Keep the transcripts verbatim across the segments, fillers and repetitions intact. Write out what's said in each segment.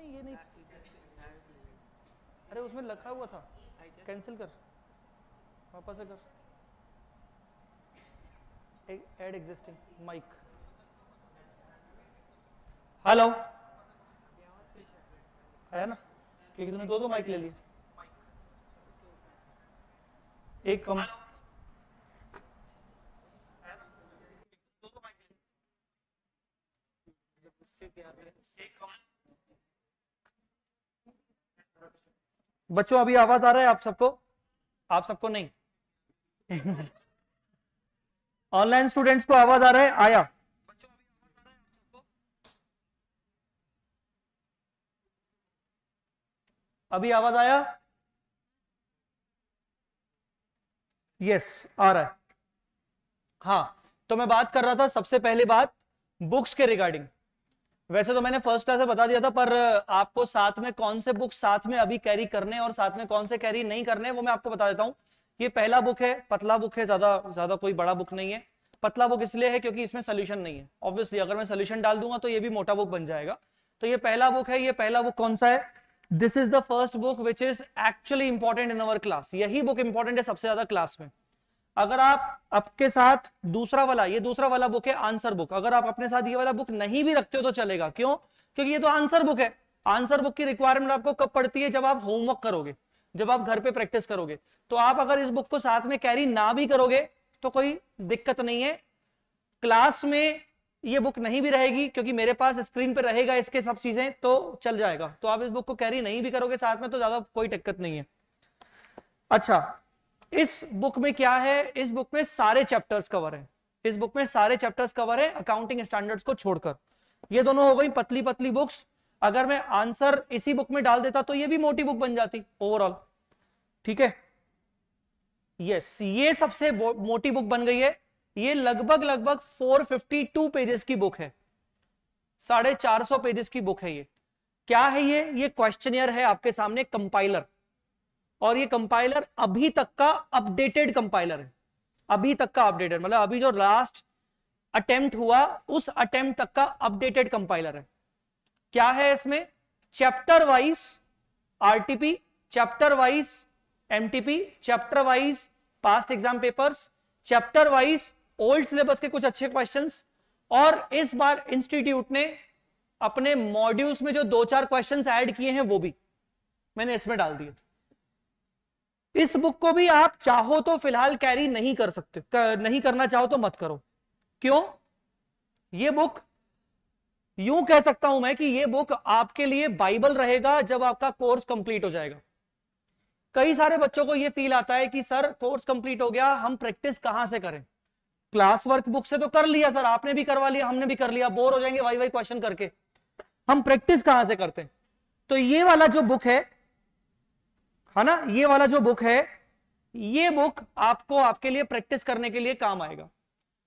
नहीं ये नहीं था। अरे उसमें लिखा हुआ था कैंसिल कर, वापस से कर, एड एग्जिस्टिंग माइक। हेलो है ना, क्योंकि तुमने दो दो माइक ले लिए, एक कम। बच्चों अभी आवाज आ रहा है आप सबको? आप सबको नहीं, ऑनलाइन स्टूडेंट्स को आवाज आ रहा है? आया? अभी आवाज आया? यस आ रहा है। हाँ तो मैं बात कर रहा था सबसे पहले बात बुक्स के रिगार्डिंग। वैसे तो मैंने फर्स्ट क्लास में बता दिया था, पर आपको साथ में कौन से बुक साथ में अभी कैरी करने और साथ में कौन से कैरी नहीं करने वो मैं आपको बता देता हूँ। ये पहला बुक है, पतला बुक है, ज्यादा ज्यादा कोई बड़ा बुक नहीं है। पतला बुक इसलिए है क्योंकि इसमें सोल्यूशन नहीं है। ऑब्वियसली अगर मैं सोल्यूशन डाल दूंगा तो ये भी मोटा बुक बन जाएगा। तो ये पहला बुक है। ये पहला बुक कौन सा है? This is the first book which is actually important in our class. यही बुक इंपॉर्टेंट है सबसे ज्यादा क्लास में। अगर आप आपके साथ दूसरा वाला, ये दूसरा वाला बुक है आंसर बुक, अगर आप अपने साथ ये वाला बुक नहीं भी रखते हो तो चलेगा। क्यों? क्योंकि ये तो आंसर बुक है। आंसर बुक की रिक्वायरमेंट आपको कब पड़ती है? जब आप होमवर्क करोगे, जब आप घर पे प्रैक्टिस करोगे। तो आप अगर इस बुक को साथ में कैरी ना भी करोगे तो कोई दिक्कत नहीं है। क्लास में ये बुक नहीं भी रहेगी क्योंकि मेरे पास स्क्रीन पर रहेगा इसके सब चीजें, तो चल जाएगा। तो आप इस बुक को कैरी नहीं भी करोगे साथ में तो ज्यादा कोई दिक्कत नहीं है। अच्छा, इस बुक में क्या है? इस बुक में सारे चैप्टर्स कवर हैं। इस बुक में सारे चैप्टर्स कवर हैं अकाउंटिंग स्टैंडर्ड्स को छोड़कर। ये दोनों हो गई पतली पतली बुक्स। अगर मैं आंसर इसी बुक में डाल देता तो ये भी मोटी बुक बन जाती ओवरऑल। ठीक है, यस, ये सबसे मोटी बुक बन गई है। ये लगभग लगभग फोर फिफ्टी टू पेजेस की बुक है, साढ़े चार सौ पेजेस की बुक है। ये क्या है? ये ये क्वेश्चनियर है आपके सामने, कंपाइलर। और ये कंपाइलर अभी तक का अपडेटेड कंपाइलर है। अभी तक का अपडेटेड मतलब अभी जो लास्ट अटेम्प्ट हुआ उस अटेम्प्ट तक का अपडेटेड कंपाइलर है। क्या है इसमें? Chapter wise RTP, chapter wise MTP, chapter wise past exam papers, chapter wise old syllabus के कुछ अच्छे क्वेश्चंस, और इस बार इंस्टीट्यूट ने अपने मॉड्यूल्स में जो दो चार क्वेश्चंस ऐड किए हैं वो भी मैंने इसमें डाल दिए। इस बुक को भी आप चाहो तो फिलहाल कैरी नहीं कर सकते, कर, नहीं करना चाहो तो मत करो। क्यों? ये बुक, यूं कह सकता हूं मैं कि ये बुक आपके लिए बाइबल रहेगा जब आपका कोर्स कंप्लीट हो जाएगा। कई सारे बच्चों को ये फील आता है कि सर कोर्स कंप्लीट हो गया, हम प्रैक्टिस कहां से करें? क्लास वर्क बुक से तो कर लिया सर, आपने भी करवा लिया, हमने भी कर लिया, बोर हो जाएंगे वाई वाई क्वेश्चन करके, हम प्रैक्टिस कहां से करते हैं? तो ये वाला जो बुक है है ना, ये वाला जो बुक है, ये बुक आपको आपके लिए प्रैक्टिस करने के लिए काम आएगा।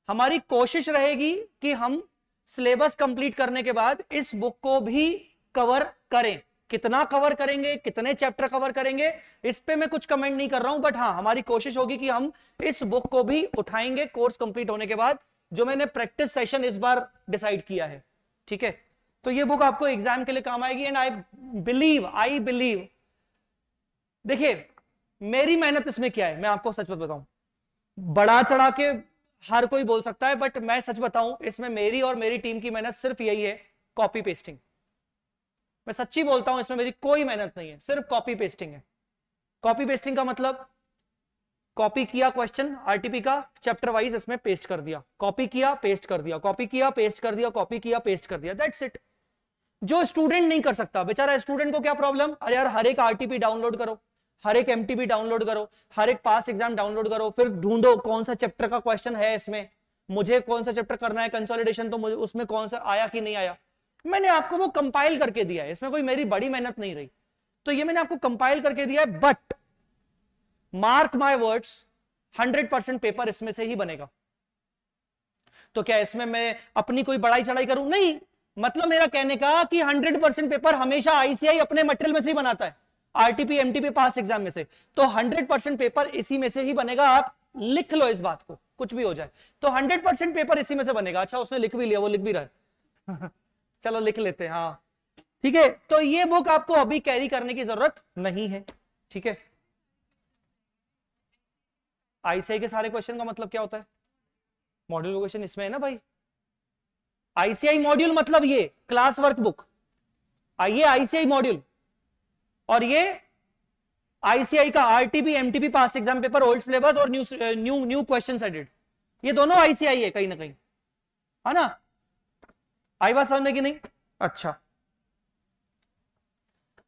हमारी कोशिश रहेगी कि हम सिलेबस कंप्लीट करने के बाद इस बुक को भी कवर करें। कितना कवर करेंगे, कितने चैप्टर कवर करेंगे, इस पे मैं कुछ कमेंट नहीं कर रहा हूं, बट हाँ हमारी कोशिश होगी कि हम इस बुक को भी उठाएंगे कोर्स कंप्लीट होने के बाद, जो मैंने प्रैक्टिस सेशन इस बार डिसाइड किया है। ठीक है, तो ये बुक आपको एग्जाम के लिए काम आएगी। And I believe I believe देखिए मेरी मेहनत इसमें क्या है, मैं आपको सच बात बताऊं, बड़ा चढ़ा के हर कोई बोल सकता है, बट मैं सच बताऊं इसमें मेरी और मेरी टीम की मेहनत सिर्फ यही है, कॉपी पेस्टिंग। मैं सच्ची बोलता हूं, इसमें मेरी कोई मेहनत नहीं है, सिर्फ कॉपी पेस्टिंग है। कॉपी पेस्टिंग का मतलब कॉपी किया क्वेश्चन आरटीपी का चैप्टर वाइज, इसमें पेस्ट कर दिया, कॉपी किया पेस्ट कर दिया, कॉपी किया पेस्ट कर दिया, कॉपी किया पेस्ट कर दिया, दैट्स इट। जो स्टूडेंट नहीं कर सकता, बेचारा स्टूडेंट को क्या प्रॉब्लम, अरे यार हर एक आरटीपी डाउनलोड करो, हर एक एमटीपी डाउनलोड करो, हर एक पास्ट एग्जाम डाउनलोड करो, फिर ढूंढो कौन सा चैप्टर का क्वेश्चन है इसमें, मुझे कौन सा चैप्टर करना है कंसोलिडेशन, तो मुझे उसमें कौन सा आया कि नहीं आया। मैंने आपको वो कंपाइल करके दिया है, इसमें कोई मेरी बड़ी मेहनत नहीं रही। तो ये मैंने आपको कंपाइल करके दिया है, but mark my words hundred percent paper इसमें से ही बनेगा। तो क्या इसमें मैं अपनी कोई बड़ाई चढ़ाई करूं? नहीं, मतलब मेरा कहने का कि हंड्रेड परसेंट पेपर हमेशा आईसीआई अपने मटेरियल में से ही बनाता है, आरटीपी एमटीपी पास एग्जाम में से, तो हंड्रेड परसेंट पेपर इसी में से ही बनेगा। आप लिख लो इस बात को, कुछ भी हो जाए तो हंड्रेड परसेंट पेपर इसी में से बनेगा। अच्छा उसने लिख भी लिया, वो लिख भी रहा है चलो लिख लेते हैं। हाँ ठीक है, तो ये बुक आपको अभी कैरी करने की जरूरत नहीं है। ठीक है, आईसीआई के सारे क्वेश्चन का मतलब क्या होता है? मॉड्यूल क्वेश्चन इसमें है ना भाई। आईसीआई मॉड्यूल मतलब ये क्लास वर्क बुक, ये आईसीआई मॉड्यूल, और ये आईसीआई का RTP MTP past exam paper old syllabus और new new new question added, ये दोनों आईसीआई है कहीं ना कहीं, है ना। आई बात समझ में कि नहीं? अच्छा,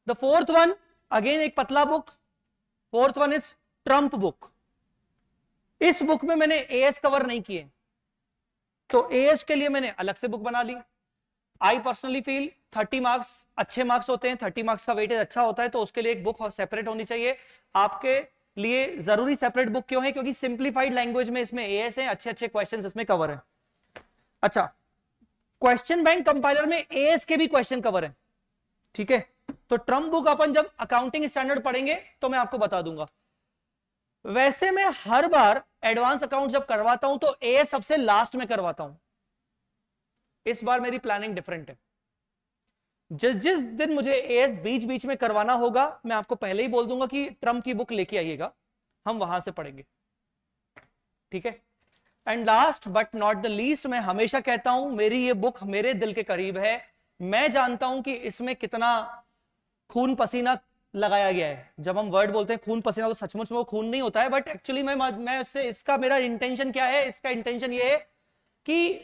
द फोर्थ वन अगेन एक पतला book, fourth one is trump book. इस बुक में मैंने एएस कवर नहीं किए, तो एएस के लिए मैंने अलग से बुक बना ली। I personally feel thirty marks अच्छे मार्क्स होते हैं, थर्टी मार्क्स का वेटेज अच्छा होता है, तो उसके लिए एक बुक सेपरेट होनी चाहिए। आपके लिए जरूरी सेपरेट बुक क्यों है? क्योंकि सिंप्लीफाइड लैंग्वेज में इसमें एएस है, अच्छे अच्छे क्वेश्चन इसमें कवर है। अच्छा, क्वेश्चन बैंक कंपाइलर में एएस के भी क्वेश्चन कवर है। ठीक है, तो ट्रम्प बुक अपन जब अकाउंटिंग स्टैंडर्ड पढ़ेंगे तो मैं आपको बता दूंगा। वैसे मैं हर बार एडवांस अकाउंट जब करवाता हूं तो एएस सबसे लास्ट में करवाता हूं, इस बार मेरी प्लानिंग डिफरेंट है। जिस जिस दिन मुझे एएस बीच बीच में करवाना होगा मैं आपको पहले ही बोल दूंगा कि ट्रम्प की बुक लेके आइएगा, हम वहां से पढ़ेंगे। ठीक है, and last but not the least, मैं हमेशा कहता हूं मेरी ये बुक मेरे दिल के करीब है। मैं जानता हूं कि इसमें कितना खून पसीना लगाया गया है। जब हम वर्ड बोलते हैं खून पसीना, तो सचमुच में वो खून नहीं होता है, बट एक्चुअली मैं मैं इससे इसका मेरा इंटेंशन क्या है, इसका इंटेंशन ये है कि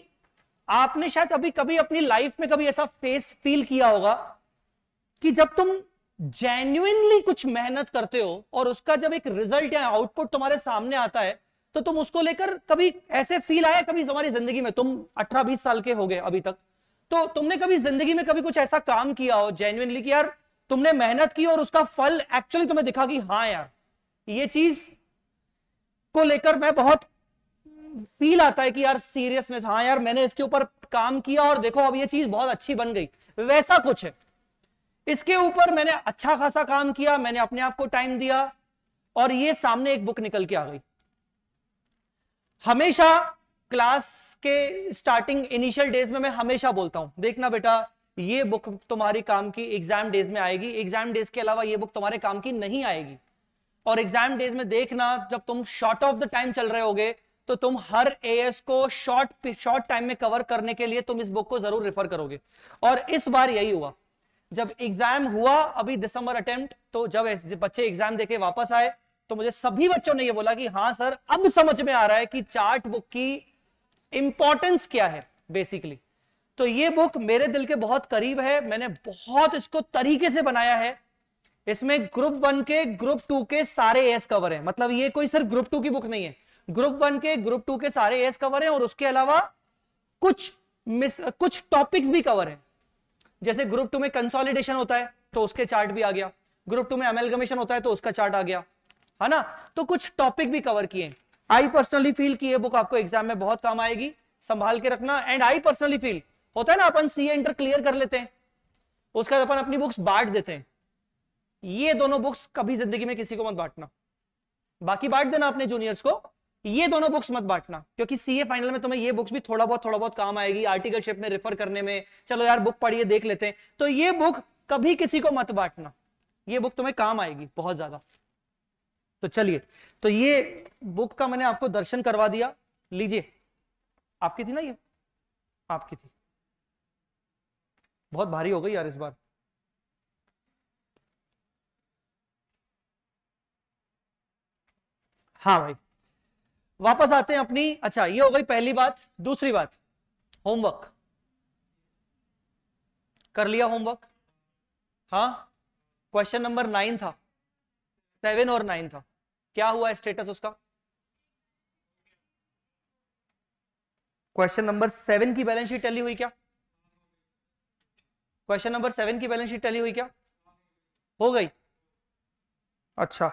आपने शायद अभी कभी अपनी लाइफ में कभी ऐसा फेस फील किया होगा कि जब तुम जेन्युइनली कुछ मेहनत करते हो और उसका जब एक रिजल्ट या आउटपुट तुम्हारे सामने आता है तो तुम उसको लेकर कभी ऐसे फील आया कभी तुम्हारी जिंदगी में? तुम अठारह बीस साल के हो गए अभी तक, तो तुमने कभी जिंदगी में कभी कुछ ऐसा काम किया हो जेन्युइनली कि यार तुमने मेहनत की और उसका फल एक्चुअली तुम्हें दिखा कि हाँ यार ये चीज को लेकर मैं बहुत फील आता है कि यार सीरियसनेस, हाँ यार मैंने इसके ऊपर काम किया और देखो अब ये चीज बहुत अच्छी बन गई। वैसा कुछ है, इसके ऊपर मैंने अच्छा खासा काम किया, मैंने अपने आप को टाइम दिया और ये सामने एक बुक निकल के आ गई। हमेशा क्लास के स्टार्टिंग इनिशियल डेज में मैं हमेशा बोलता हूं देखना बेटा ये बुक तुम्हारे काम की एग्जाम डेज में आएगी, एग्जाम डेज के अलावा ये बुक तुम्हारे काम की नहीं आएगी। और एग्जाम डेज में देखना जब तुम शॉर्ट ऑफ द टाइम चल रहे होगे तो तुम हर एएस को शॉर्ट शॉर्ट टाइम में कवर करने के लिए तुम इस बुक को जरूर रेफर करोगे। और इस बार यही हुआ, जब एग्जाम हुआ अभी दिसंबर अटेम्प्ट, तो जब बच्चे एग्जाम देके वापस आए तो मुझे सभी बच्चों ने यह बोला कि हाँ सर अब समझ में आ रहा है कि चार्ट बुक की इंपॉर्टेंस क्या है बेसिकली। तो ये बुक मेरे दिल के बहुत करीब है, मैंने बहुत इसको तरीके से बनाया है। इसमें ग्रुप वन के ग्रुप टू के सारे एस कवर हैं, मतलब ये कोई सिर्फ ग्रुप टू की बुक नहीं है, ग्रुप वन के ग्रुप टू के सारे एस कवर हैं और उसके अलावा कुछ मिस कुछ टॉपिक्स भी कवर हैं। जैसे ग्रुप टू में कंसोलिडेशन होता है तो उसके चार्ट भी आ गया, ग्रुप टू में अमेलगमेशन होता है तो उसका चार्ट आ गया, है ना। तो कुछ टॉपिक भी कवर किए। आई पर्सनली फील की ये बुक आपको एग्जाम में बहुत काम आएगी, संभाल के रखना। एंड आई पर्सनली फील होता है ना, अपन सीए इंटर क्लियर कर लेते हैं, उसके बाद अपन अपनी बुक्स बांट देते हैं। ये दोनों बुक्स कभी जिंदगी में किसी को मत बांटना, बाकी बांट देना अपने जूनियर्स को, ये दोनों बुक्स मत बांटना, क्योंकि सीए फाइनल में तुम्हें ये बुक्स भी थोड़ा बहुत थोड़ा बहुत काम आएगी, आर्टिकलशिप में रेफर करने में, चलो यार बुक पढ़िए देख लेते हैं। तो ये बुक कभी किसी को मत बांटना, ये बुक तुम्हें काम आएगी बहुत ज्यादा। तो चलिए, तो ये बुक का मैंने आपको दर्शन करवा दिया। लीजिए, आपकी थी ना, ये आपकी थी, बहुत भारी हो गई यार इस बार। हाँ भाई, वापस आते हैं अपनी। अच्छा, ये हो गई पहली बात। दूसरी बात, होमवर्क कर लिया? होमवर्क हाँ, क्वेश्चन नंबर नाइन था, सेवन और नाइन था। क्या हुआ स्टेटस उसका? क्वेश्चन नंबर सेवन की बैलेंस शीट टली हुई क्या? क्वेश्चन नंबर सेवन की बैलेंस शीट टली हुई क्या? हो गई। अच्छा,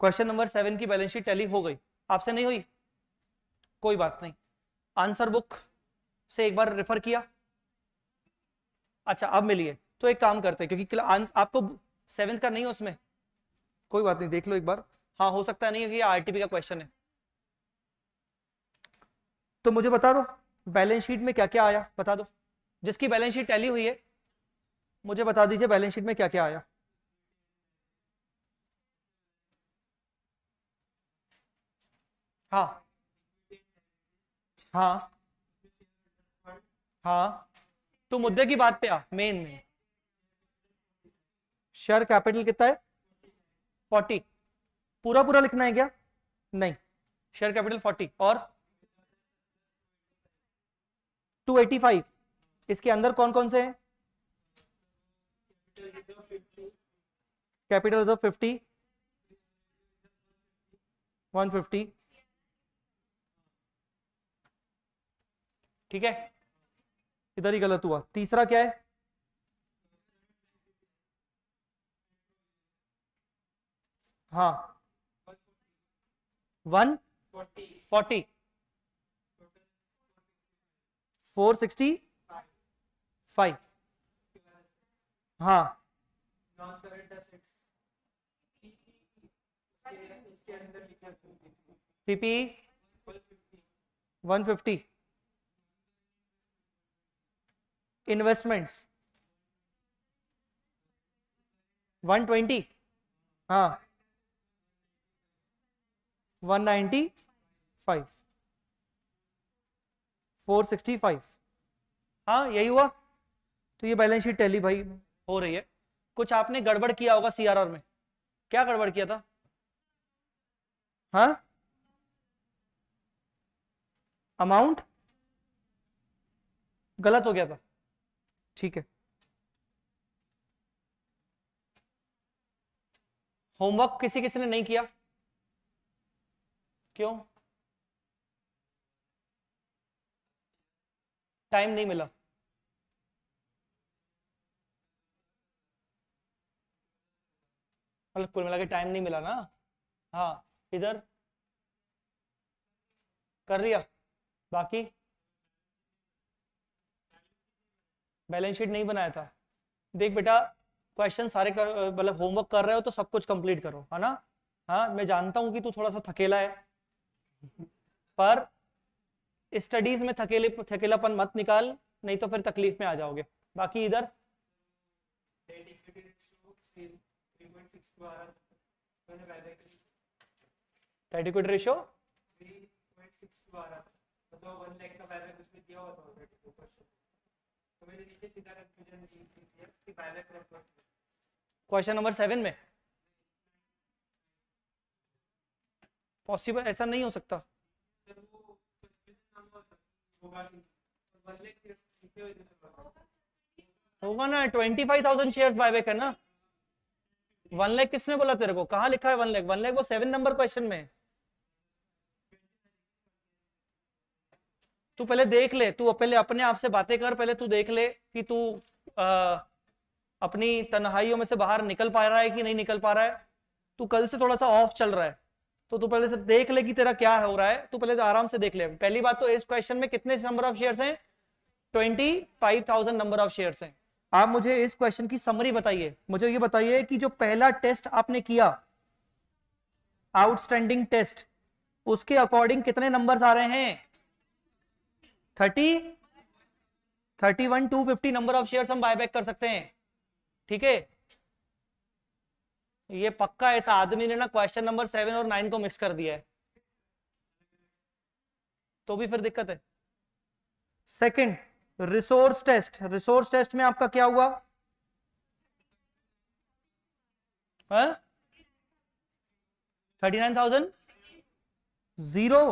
क्वेश्चन नंबर सेवन की बैलेंस शीट टली हो गई, आपसे नहीं हुई कोई बात नहीं। आंसर बुक से एक बार रेफर किया? अच्छा, अब मिलिए तो एक काम करते हैं, क्योंकि आपको सेवेंथ का नहीं है उसमें, कोई बात नहीं, देख लो एक बार। हाँ, हो सकता नहीं है कि आरटीपी का क्वेश्चन है, तो मुझे बता दो बैलेंस शीट में क्या क्या आया बता दो, जिसकी बैलेंस शीट टैली हुई है मुझे बता दीजिए बैलेंस शीट में क्या क्या आया। हाँ हाँ हाँ तो मुद्दे की बात पे आ, मेन में शेयर कैपिटल कितना है फोर्टी, पूरा पूरा लिखना है क्या? नहीं, शेयर कैपिटल फोर्टी और टू एटी फाइव, इसके अंदर कौन कौन से हैं? Capital reserve fifty, one fifty, ठीक है, इधर ही गलत हुआ। तीसरा क्या है? हाँ one forty four sixty five, हाँ PP one fifty, investments one twenty, हाँ one ninety five four sixty five, हाँ यही हुआ। तो ये बैलेंस शीट टैली भाई हो रही है। कुछ आपने गड़बड़ किया होगा सीआरआर में, क्या गड़बड़ किया था? हाँ अमाउंट गलत हो गया था, ठीक है। होमवर्क किसी किसी ने नहीं किया, क्यों? टाइम नहीं मिला। मतलब कुल मिला के टाइम नहीं मिला ना। हाँ इधर कर लिया, बाकी बैलेंस शीट नहीं बनाया था। देख बेटा क्वेश्चन सारे मतलब होमवर्क कर रहे हो तो सब कुछ कंप्लीट करो, है ना। हाँ मैं जानता हूं कि तू थोड़ा सा थकेला है, पर स्टडीज में थकेले थकेलापन मत निकाल, नहीं तो फिर तकलीफ में आ जाओगे। बाकी इधर debt ratio question number seven में पॉसिबल, ऐसा नहीं हो सकता। होगा ना, twenty five thousand share buyback है ना। वन लैख किसने बोला तेरे को? कहाँ लिखा है वन लैख? वन लैख वो सेवन नंबर क्वेश्चन में है। तू पहले देख ले, तू पहले अपने आप से बातें कर, पहले तू देख ले कि तू आ, अपनी तन्हाइयों में से बाहर निकल पा रहा है कि नहीं निकल पा रहा है। तू कल से थोड़ा सा ऑफ चल रहा है, तो तू पहले से देख ले कि तेरा क्या हो रहा है। तू पहले आराम से देख ले। पहली बात तो इस क्वेश्चन में कितने नंबर ऑफ शेयर्स हैं? Twenty five thousand number of shares हैं। आप मुझे इस क्वेश्चन की समरी बताइए। मुझे ये बताइए कि जो पहला टेस्ट आपने किया, आउटस्टैंडिंग टेस्ट, उसके अकॉर्डिंग कितने नंबर्स आ रहे हैं? Thirty thirty one two fifty number of shares हम बायबैक कर सकते हैं, ठीक है। ये पक्का ऐसा आदमी ने ना क्वेश्चन नंबर सेवन और नाइन को मिक्स कर दिया है, तो भी फिर दिक्कत है। Second resource test, resource test में आपका क्या हुआ? Thirty nine thousand zero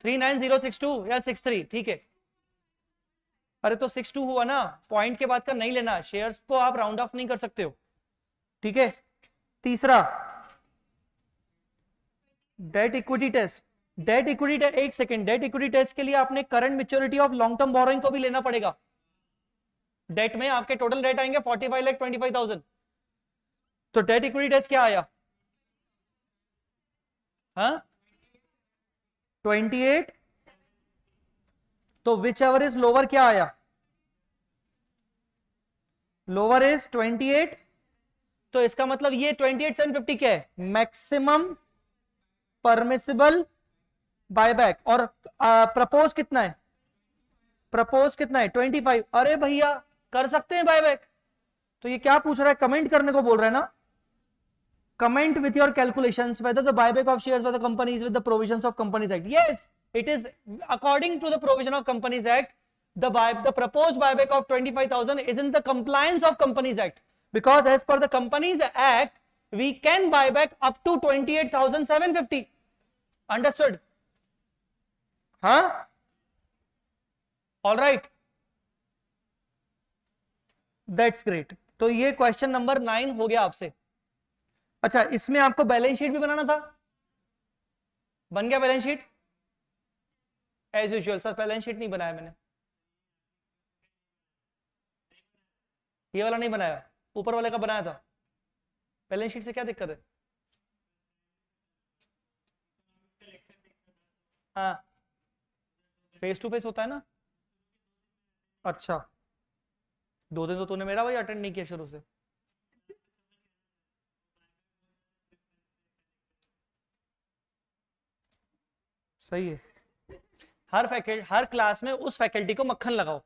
three nine zero six two या सिक्स थ्री, ठीक है। अरे तो सिक्स टू हुआ ना, पॉइंट के बाद का नहीं लेना, शेयर्स को आप राउंड ऑफ नहीं कर सकते हो, ठीक है। तीसरा debt equity test, debt equity एक सेकेंड डेट इक्विटी टेस्ट के लिए आपने current maturity of long term borrowing को भी लेना पड़ेगा। डेट में आपके टोटल डेट आएंगे forty five lakh twenty five thousand. तो डेट इक्विटी टेस्ट क्या आया? हाँ ट्वेंटी एट, तो विच एवर इज लोअर क्या आया? लोअर इज ट्वेंटी एट, तो इसका मतलब ये twenty eight thousand seven hundred fifty क्या है? Maximum permissible buyback. और प्रपोज कितना है? प्रपोज कितना है पच्चीस। अरे भैया कर सकते हैं बायबैक, तो ये क्या पूछ रहा है, कमेंट करने को बोल रहा है ना, comment with your calculations whether the buyback of shares by the company is with the provisions of Companies Act. Yes, it is according to the provision of Companies Act. The buy, the proposed buyback of twenty-five thousand is in the compliance of Companies Act because as per the Companies Act, we can buy back up to twenty-eight thousand seven hundred fifty. Understood? Huh? All right. That's great. तो ये question number nine हो गया आपसे। अच्छा, इसमें आपको balance sheet भी बनाना था, बन गया balance sheet as usual? Sir balance sheet नहीं बनाया मैंने, ये वाला नहीं बनाया, ऊपर वाले का बनाया था। बैलेंस शीट से क्या दिक्कत है? हाँ, फेस टू फेस होता है ना। अच्छा, दो दिन तो तूने मेरा भाई अटेंड नहीं किया शुरू से। सही है, हर फैकल्टी हर क्लास में उस फैकल्टी को मक्खन लगाओ,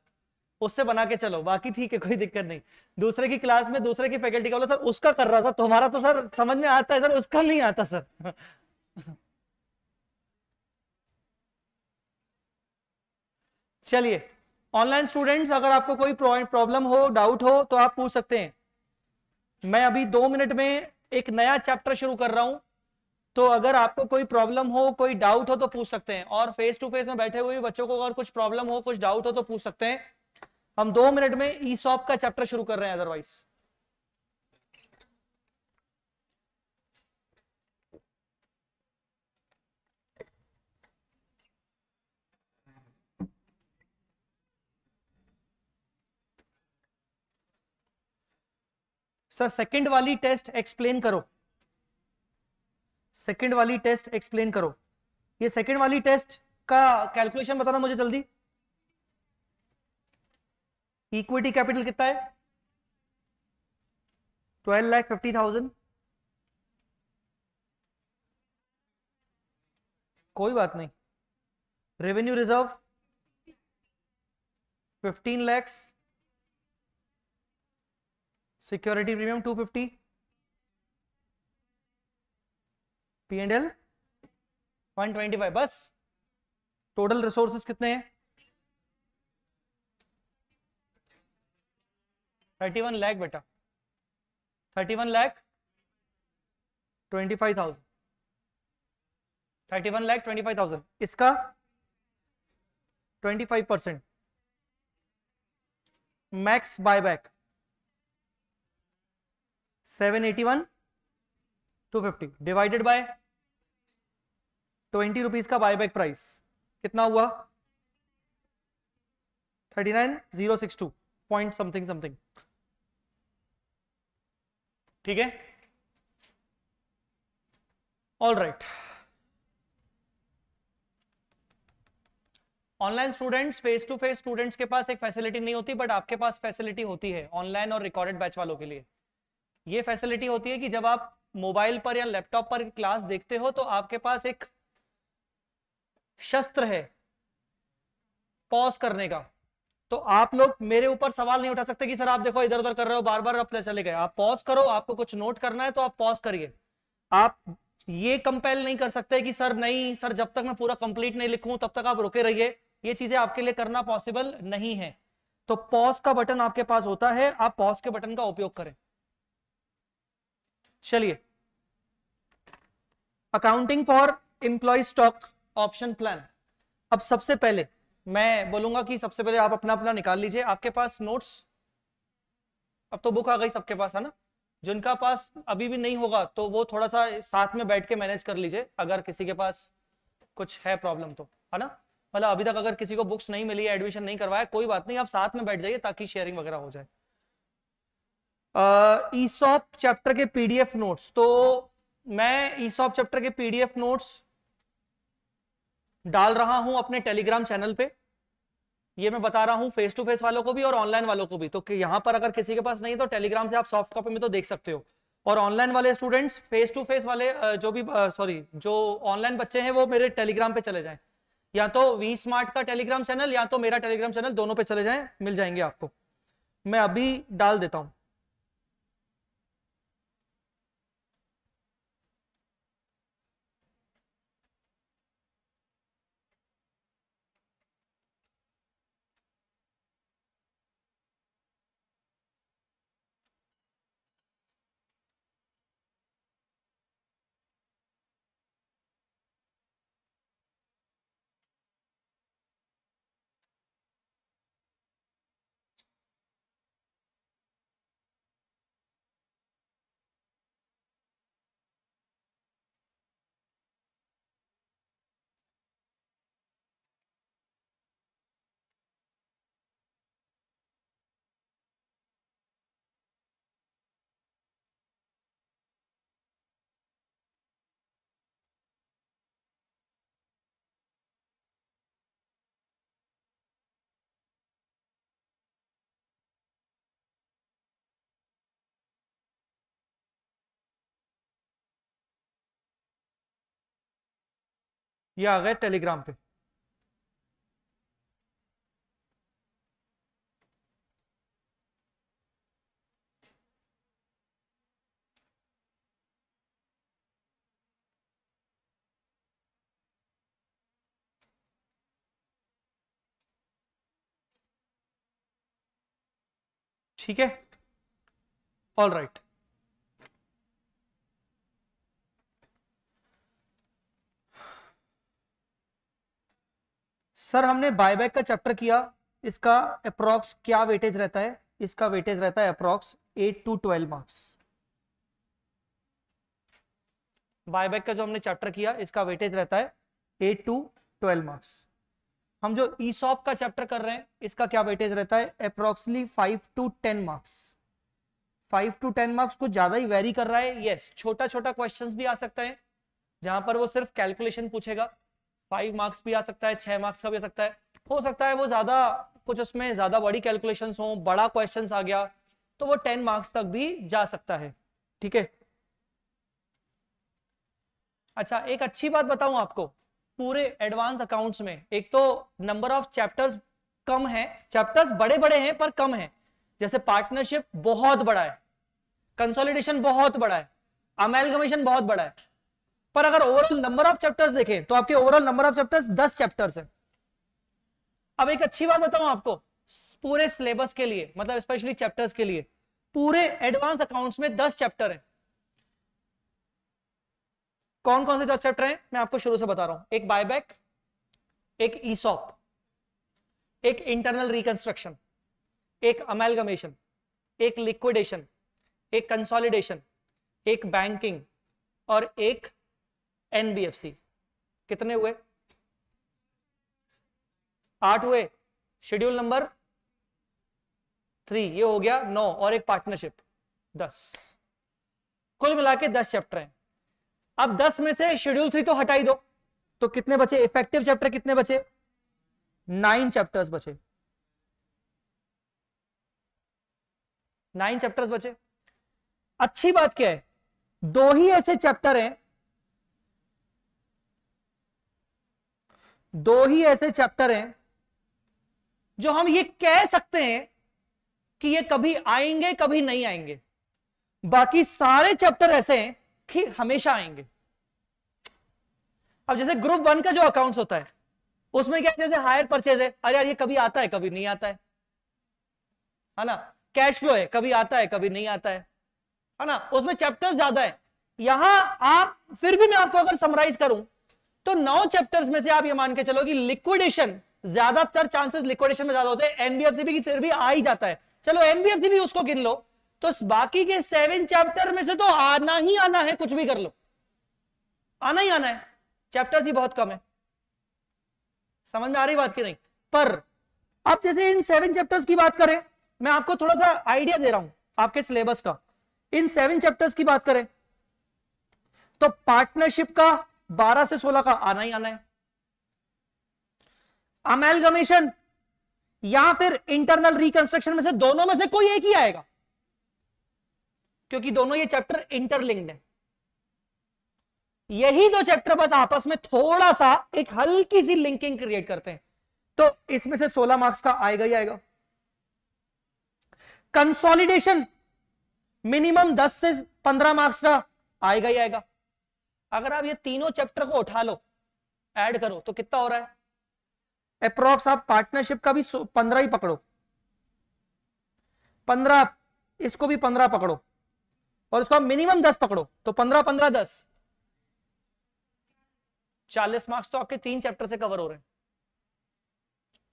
उससे बना के चलो, बाकी ठीक है, कोई दिक्कत नहीं। दूसरे की क्लास में दूसरे की फैकल्टी का बोला सर उसका कर रहा था, तुम्हारा तो सर समझ में आता है, सर उसका नहीं आता सर। चलिए, ऑनलाइन स्टूडेंट्स अगर आपको कोई प्रॉब्लम हो, डाउट हो तो आप पूछ सकते हैं। मैं अभी दो मिनट में एक नया चैप्टर शुरू कर रहा हूं, तो अगर आपको कोई प्रॉब्लम हो, कोई डाउट हो तो पूछ सकते हैं। और फेस टू फेस में बैठे हुए बच्चों को अगर कुछ प्रॉब्लम हो, कुछ डाउट हो तो पूछ सकते हैं। हम दो मिनट में ईसॉप का चैप्टर शुरू कर रहे हैं अदरवाइज। सर सेकंड वाली टेस्ट एक्सप्लेन करो, सेकंड वाली टेस्ट एक्सप्लेन करो। ये सेकंड वाली टेस्ट का कैलकुलेशन बताना मुझे जल्दी। इक्विटी कैपिटल कितना है? Twelve lakh fifty thousand. कोई बात नहीं। Revenue reserve fifteen lakhs. Security premium two fifty. P and L one twenty five. बस टोटल रिसोर्सेस कितने हैं? थर्टी वन लाख बेटा, thirty one lakh twenty five thousand, thirty one lakh twenty five thousand. इसका twenty five percent max buyback seven eighty one two fifty divided by twenty rupees का buyback price, कितना हुआ? Thirty nine thousand sixty two point something something. ठीक है, all right. Online students, face to face students के पास एक facility नहीं होती, बट आपके पास फैसिलिटी होती है ऑनलाइन और रिकॉर्डेड बैच वालों के लिए। ये फैसिलिटी होती है कि जब आप मोबाइल पर या लैपटॉप पर क्लास देखते हो तो आपके पास एक शस्त्र है पॉज करने का। तो आप लोग मेरे ऊपर सवाल नहीं उठा सकते कि सर आप देखो इधर उधर कर रहे हो, बार बार अपने चले गए। आप पॉज करो, आपको कुछ नोट करना है तो आप पॉज करिए। आप ये कंपेल नहीं कर सकते कि सर नहीं सर जब तक मैं पूरा कंप्लीट नहीं लिखूं तब तक आप रुके रहिए, ये चीजें आपके लिए करना पॉसिबल नहीं है। तो पॉज का बटन आपके पास होता है, आप पॉज के बटन का उपयोग करें। चलिए, accounting for employee stock option plan. अब सबसे पहले मैं बोलूंगा कि सबसे पहले आप अपना अपना निकाल लीजिए। आपके पास नोट्स, अब तो बुक आ गई सबके पास है ना, जिनका पास अभी भी नहीं होगा तो वो थोड़ा सा साथ में बैठ के मैनेज कर लीजिए, अगर किसी के पास कुछ है प्रॉब्लम तो, है ना। मतलब अभी तक अगर किसी को बुक्स नहीं मिली, एडमिशन नहीं करवाया, कोई बात नहीं, आप साथ में बैठ जाइए ताकि शेयरिंग वगैरह हो जाए। ईसॉप चैप्टर के पीडीएफ नोट्स, तो मैं ईसॉप चैप्टर के पीडीएफ नोट्स डाल रहा हूं अपने टेलीग्राम चैनल पे। ये मैं बता रहा हूं फेस टू फेस वालों को भी और ऑनलाइन वालों को भी। तो कि यहां पर अगर किसी के पास नहीं तो टेलीग्राम से आप सॉफ्ट कॉपी में तो देख सकते हो। और ऑनलाइन वाले स्टूडेंट्स, फेस टू फेस वाले जो भी, सॉरी जो ऑनलाइन बच्चे हैं वो मेरे टेलीग्राम पे चले जाएं। या तो वी स्मार्ट का टेलीग्राम चैनल या तो मेरा टेलीग्राम चैनल, दोनों पे चले जाएं, मिल जाएंगे आपको। मैं अभी डाल देता हूं। ये आ गए टेलीग्राम पे। ठीक है, ऑल राइट। सर हमने बायबैक का चैप्टर किया, इसका अप्रॉक्स क्या वेटेज रहता है? इसका वेटेज रहता है approx eight to twelve marks. Buyback का जो हमने चैप्टर किया इसका वेटेज रहता है एट टू ट्वेल्व मार्क्स। हम जो ईसॉप का चैप्टर कर रहे हैं इसका क्या वेटेज रहता है? Approximately five to ten marks. Five to ten marks कुछ ज्यादा ही वेरी कर रहा है। यस, छोटा छोटा क्वेश्चन भी आ सकता है जहां पर वो सिर्फ कैलकुलेशन पूछेगा। फाइव मार्क्स भी आ सकता है, छह मार्क्स का भी आ सकता है। हो सकता है वो ज्यादा कुछ उसमें ज्यादा बड़ी कैलकुलेशंस हो, बड़ा क्वेश्चंस आ गया तो वो टेन मार्क्स तक भी जा सकता है। ठीक है। अच्छा, एक अच्छी बात बताऊं आपको, पूरे एडवांस अकाउंट्स में एक तो नंबर ऑफ चैप्टर्स कम है। चैप्टर्स बड़े बड़े हैं पर कम है। जैसे पार्टनरशिप बहुत बड़ा है, कंसोलिडेशन बहुत बड़ा है, अमेलगमेशन बहुत बड़ा है, पर अगर ओवरऑल नंबर ऑफ चैप्टर्स देखें तो आपके ओवरऑल नंबर ऑफ चैप्टर्स दस चैप्टर्स हैं। अब एक अच्छी बात बताऊं आपको, पूरे सिलेबस के लिए, मतलब स्पेशली चैप्टर्स के लिए, पूरे एडवांस अकाउंट्स में दस चैप्टर हैं। कौन कौन से दस चैप्टर हैं मैं आपको शुरू से बता रहा हूं। एक बायबैक, एक ईसॉप, एक इंटरनल रिकंस्ट्रक्शन, एक अमेलगमेशन, एक लिक्विडेशन, एक कंसोलिडेशन, एक बैंकिंग और एक एनबीएफसी। कितने हुए? आठ हुए। शेड्यूल नंबर थ्री ये हो गया नौ, और एक पार्टनरशिप, दस। कुल मिला के दस चैप्टर हैं। अब दस में से शेड्यूल थ्री तो हटाई दो तो कितने बचे इफेक्टिव चैप्टर? कितने बचे? नाइन चैप्टर्स बचे। नाइन चैप्टर्स बचे। अच्छी बात क्या है, दो ही ऐसे चैप्टर हैं दो ही ऐसे चैप्टर हैं जो हम ये कह सकते हैं कि ये कभी आएंगे कभी नहीं आएंगे। बाकी सारे चैप्टर ऐसे हैं कि हमेशा आएंगे। अब जैसे ग्रुप वन का जो अकाउंट्स होता है उसमें क्या, जैसे हायर परचेज है, अरे यार ये कभी आता है कभी नहीं आता है, है ना। कैश फ्लो है, कभी आता है कभी नहीं आता है, है ना। उसमें चैप्टर ज्यादा है। यहां आप फिर भी, मैं आपको अगर समराइज करूं तो नौ चैप्टर्स में से आप ये मान के चलो कि लिक्विडेशन, ज्यादातर चांसेस लिक्विडेशन में ज्यादा होते हैं। एनबीएफसी भी फिर भी आ ही जाता है, चलो एनबीएफसी भी उसको गिन लो, तो बाकी के सेवन चैप्टर में से तो आना ही आना है, कुछ भी कर लो आना ही आना है। चैप्टर्स ही बहुत कम है। समझ में आ रही बात की नहीं? पर आप जैसे इन सेवन चैप्टर्स की बात करें, मैं आपको थोड़ा सा आइडिया दे रहा हूं आपके सिलेबस का। इन सेवन चैप्टर्स की बात करें तो पार्टनरशिप का बारह से सोलह का आना ही आना है, अमेलगमेशन या फिर इंटरनल रिकंस्ट्रक्शन में से दोनों में से कोई एक ही आएगा, क्योंकि दोनों ये चैप्टर इंटरलिंक्ड है। यही दो चैप्टर बस आपस में थोड़ा सा एक हल्की सी लिंकिंग क्रिएट करते हैं, तो इसमें से सोलह मार्क्स का आएगा ही आएगा। कंसोलिडेशन मिनिमम दस से पंद्रह मार्क्स का आएगा ही आएगा। अगर आप ये तीनों चैप्टर को उठा लो, ऐड करो, तो कितना हो रहा है अप्रॉक्स? आप पार्टनरशिप का भी पंद्रह ही पकड़ो, पंद्रह, इसको भी पंद्रह पकड़ो और इसको आप मिनिमम दस पकड़ो, तो पंद्रह पंद्रह दस, चालीस मार्क्स तो आपके तीन चैप्टर से कवर हो रहे हैं।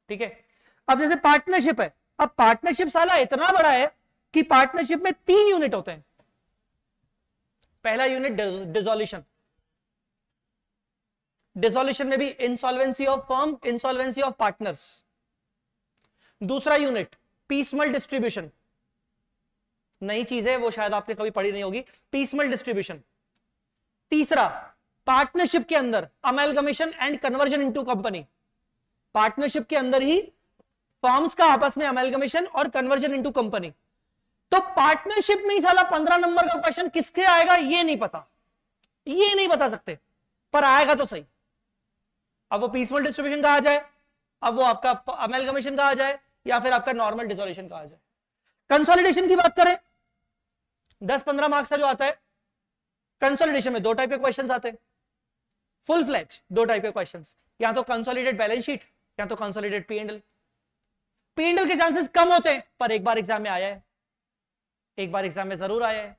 ठीक है, अब जैसे पार्टनरशिप है, अब पार्टनरशिप साला इतना बड़ा है कि पार्टनरशिप में तीन यूनिट होते हैं। पहला यूनिट डिसोल्यूशन, डिसोल्यूशन में भी insolvency of firm, insolvency of partners. दूसरा यूनिट पीसमल डिस्ट्रीब्यूशन, नई चीज है वो, शायद आपने कभी पढ़ी नहीं होगी, पीसमल डिस्ट्रीब्यूशन। तीसरा पार्टनरशिप के अंदर amalgamation and conversion into company, partnership के अंदर ही फर्म्स का आपस में अमेलगमेशन और कन्वर्जन इनटू कंपनी। तो पार्टनरशिप में ही साला पंद्रह नंबर का क्वेश्चन किसके आएगा ये नहीं पता, ये नहीं बता सकते, पर आएगा तो सही। अब वो पीसफुल डिस्ट्रीब्यूशन का आ जाए, अब वो आपका अमेलगमेशन का आ जाए, या फिर आपका नॉर्मल डिसोल्यूशन का आ जाए। कंसोलिडेशन की बात करें, दस पंद्रह मार्क्स का जो आता है, कंसोलिडेशन में दो टाइप के क्वेश्चंस आते हैं, फुल फ्लैच दो टाइप के क्वेश्चंस, या तो कंसोलिडेट बैलेंस शीट या तो consolidate P and L. P and L के चांसेस कम होते हैं, पर एक बार एग्जाम में आया है, एक बार एग्जाम में जरूर आया है।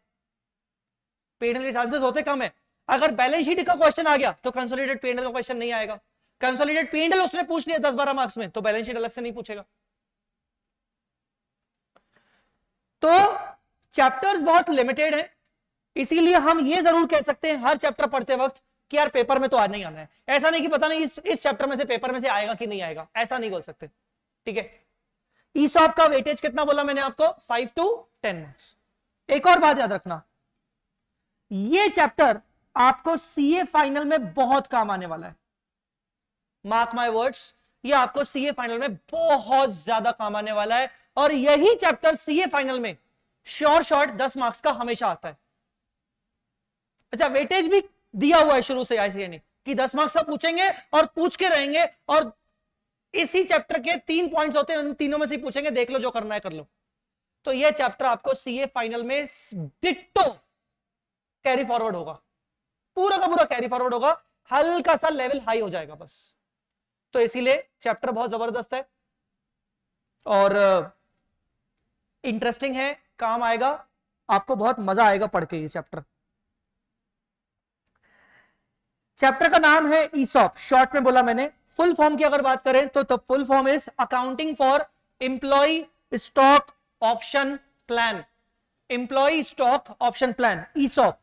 पी एंड एल के चांसेस होते कम है। अगर बैलेंस शीट का क्वेश्चन आ गया तो कंसोलिडेट पी एंड एल का क्वेश्चन नहीं आएगा। कंसोलिडेट पी एंड एल उसने पूछ लिया दस बारह मार्क्स में, तो बैलेंस शीट अलग से नहीं पूछेगा। तो चैप्टर्स बहुत लिमिटेड हैं, इसीलिए हम ये जरूर कह सकते हैं हर चैप्टर पढ़ते वक्त कि यार पेपर में तो आज नहीं आना है। ऐसा नहीं कि पता नहीं इस इस चैप्टर में से पेपर में से आएगा कि नहीं आएगा, ऐसा नहीं बोल सकते। ठीक है, ईसॉप का वेटेज कितना बोला मैंने आपको? Five to ten marks. एक और बात याद रखना, ये चैप्टर आपको सीए फाइनल में बहुत काम आने वाला है। मार्क माय वर्ड्स, ये आपको सीए फाइनल में बहुत ज्यादा काम आने वाला है, और यही चैप्टर सीए फाइनल में श्योर शॉट दस मार्क्स का हमेशा आता है। अच्छा, वेटेज भी दिया हुआ है शुरू से आईसीए ने कि दस मार्क्स का पूछेंगे और पूछ के रहेंगे, और इसी चैप्टर के तीन पॉइंट्स होते हैं, उन तीनों में से पूछेंगे, देख लो जो करना है कर लो। तो यह चैप्टर आपको सीए फाइनल में डिट्टो कैरी फॉरवर्ड होगा, पूरा का पूरा कैरी फॉरवर्ड होगा, हल्का सा लेवल हाई हो जाएगा बस। तो इसीलिए चैप्टर बहुत जबरदस्त है और इंटरेस्टिंग है, काम आएगा, आपको बहुत मजा आएगा पढ़ के ये चैप्टर। चैप्टर का नाम है ईसॉप, शॉर्ट में बोला मैंने। फुल फॉर्म की अगर बात करें तो full form is accounting for employee stock option plan, employee stock option plan, ESOP,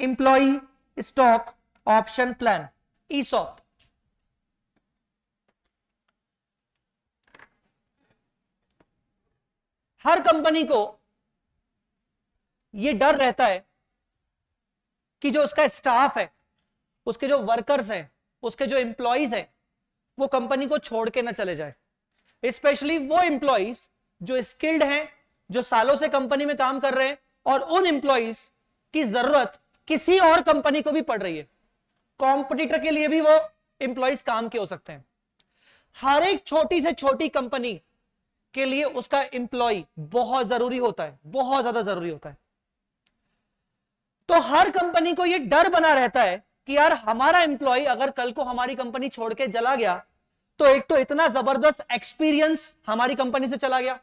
employee stock option plan, ESOP. हर कंपनी को यह डर रहता है कि जो उसका स्टाफ है, उसके जो वर्कर्स हैं, उसके जो एम्प्लॉइज हैं, वो कंपनी को छोड़ के ना चले जाए। स्पेशली वो एम्प्लॉइज जो स्किल्ड हैं, जो सालों से कंपनी में काम कर रहे हैं, और उन एम्प्लॉइज की जरूरत किसी और कंपनी को भी पड़ रही है, कॉम्पिटिटर के लिए भी वो एम्प्लॉइज काम के हो सकते हैं। हर एक छोटी से छोटी कंपनी के लिए उसका एम्प्लॉय बहुत जरूरी होता है, बहुत ज्यादा जरूरी होता है। तो हर कंपनी को यह डर बना रहता है कि यार हमारा एम्प्लॉय अगर कल को हमारी कंपनी छोड़ के चला गया तो एक तो इतना जबरदस्त एक्सपीरियंस हमारी कंपनी से चला गया,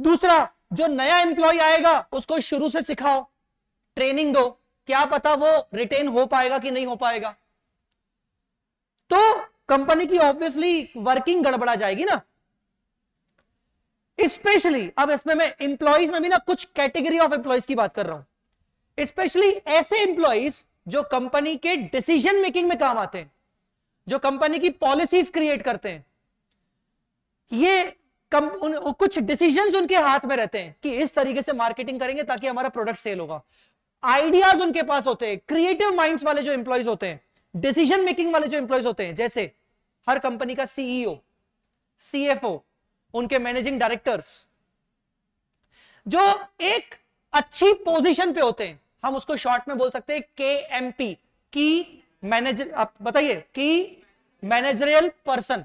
दूसरा जो नया एम्प्लॉय आएगा उसको शुरू से सिखाओ, ट्रेनिंग दो, क्या पता वो रिटेन हो पाएगा कि नहीं हो पाएगा। तो कंपनी की ऑब्वियसली वर्किंग गड़बड़ा जाएगी ना। स्पेशली अब इसमें मैं एम्प्लॉइज में भी ना कुछ कैटेगरी ऑफ एम्प्लॉइज की बात कर रहा हूं, स्पेशली ऐसे एम्प्लॉइज जो कंपनी के डिसीजन मेकिंग में काम आते हैं, जो कंपनी की पॉलिसीज क्रिएट करते हैं। ये कम, उन, कुछ डिसीजंस उनके हाथ में रहते हैं कि इस तरीके से मार्केटिंग करेंगे ताकि हमारा प्रोडक्ट सेल होगा। आइडियाज उनके पास होते हैं, क्रिएटिव माइंड्स वाले जो एम्प्लॉइज होते हैं, डिसीजन मेकिंग वाले जो एम्प्लॉइज होते हैं, जैसे हर कंपनी का सीईओ, सीएफओ, उनके मैनेजिंग डायरेक्टर्स, जो एक अच्छी पोजीशन पे होते हैं, हम उसको शॉर्ट में बोल सकते हैं केएमपी, की मैनेजर, आप बताइए, की मैनेजरियल पर्सन।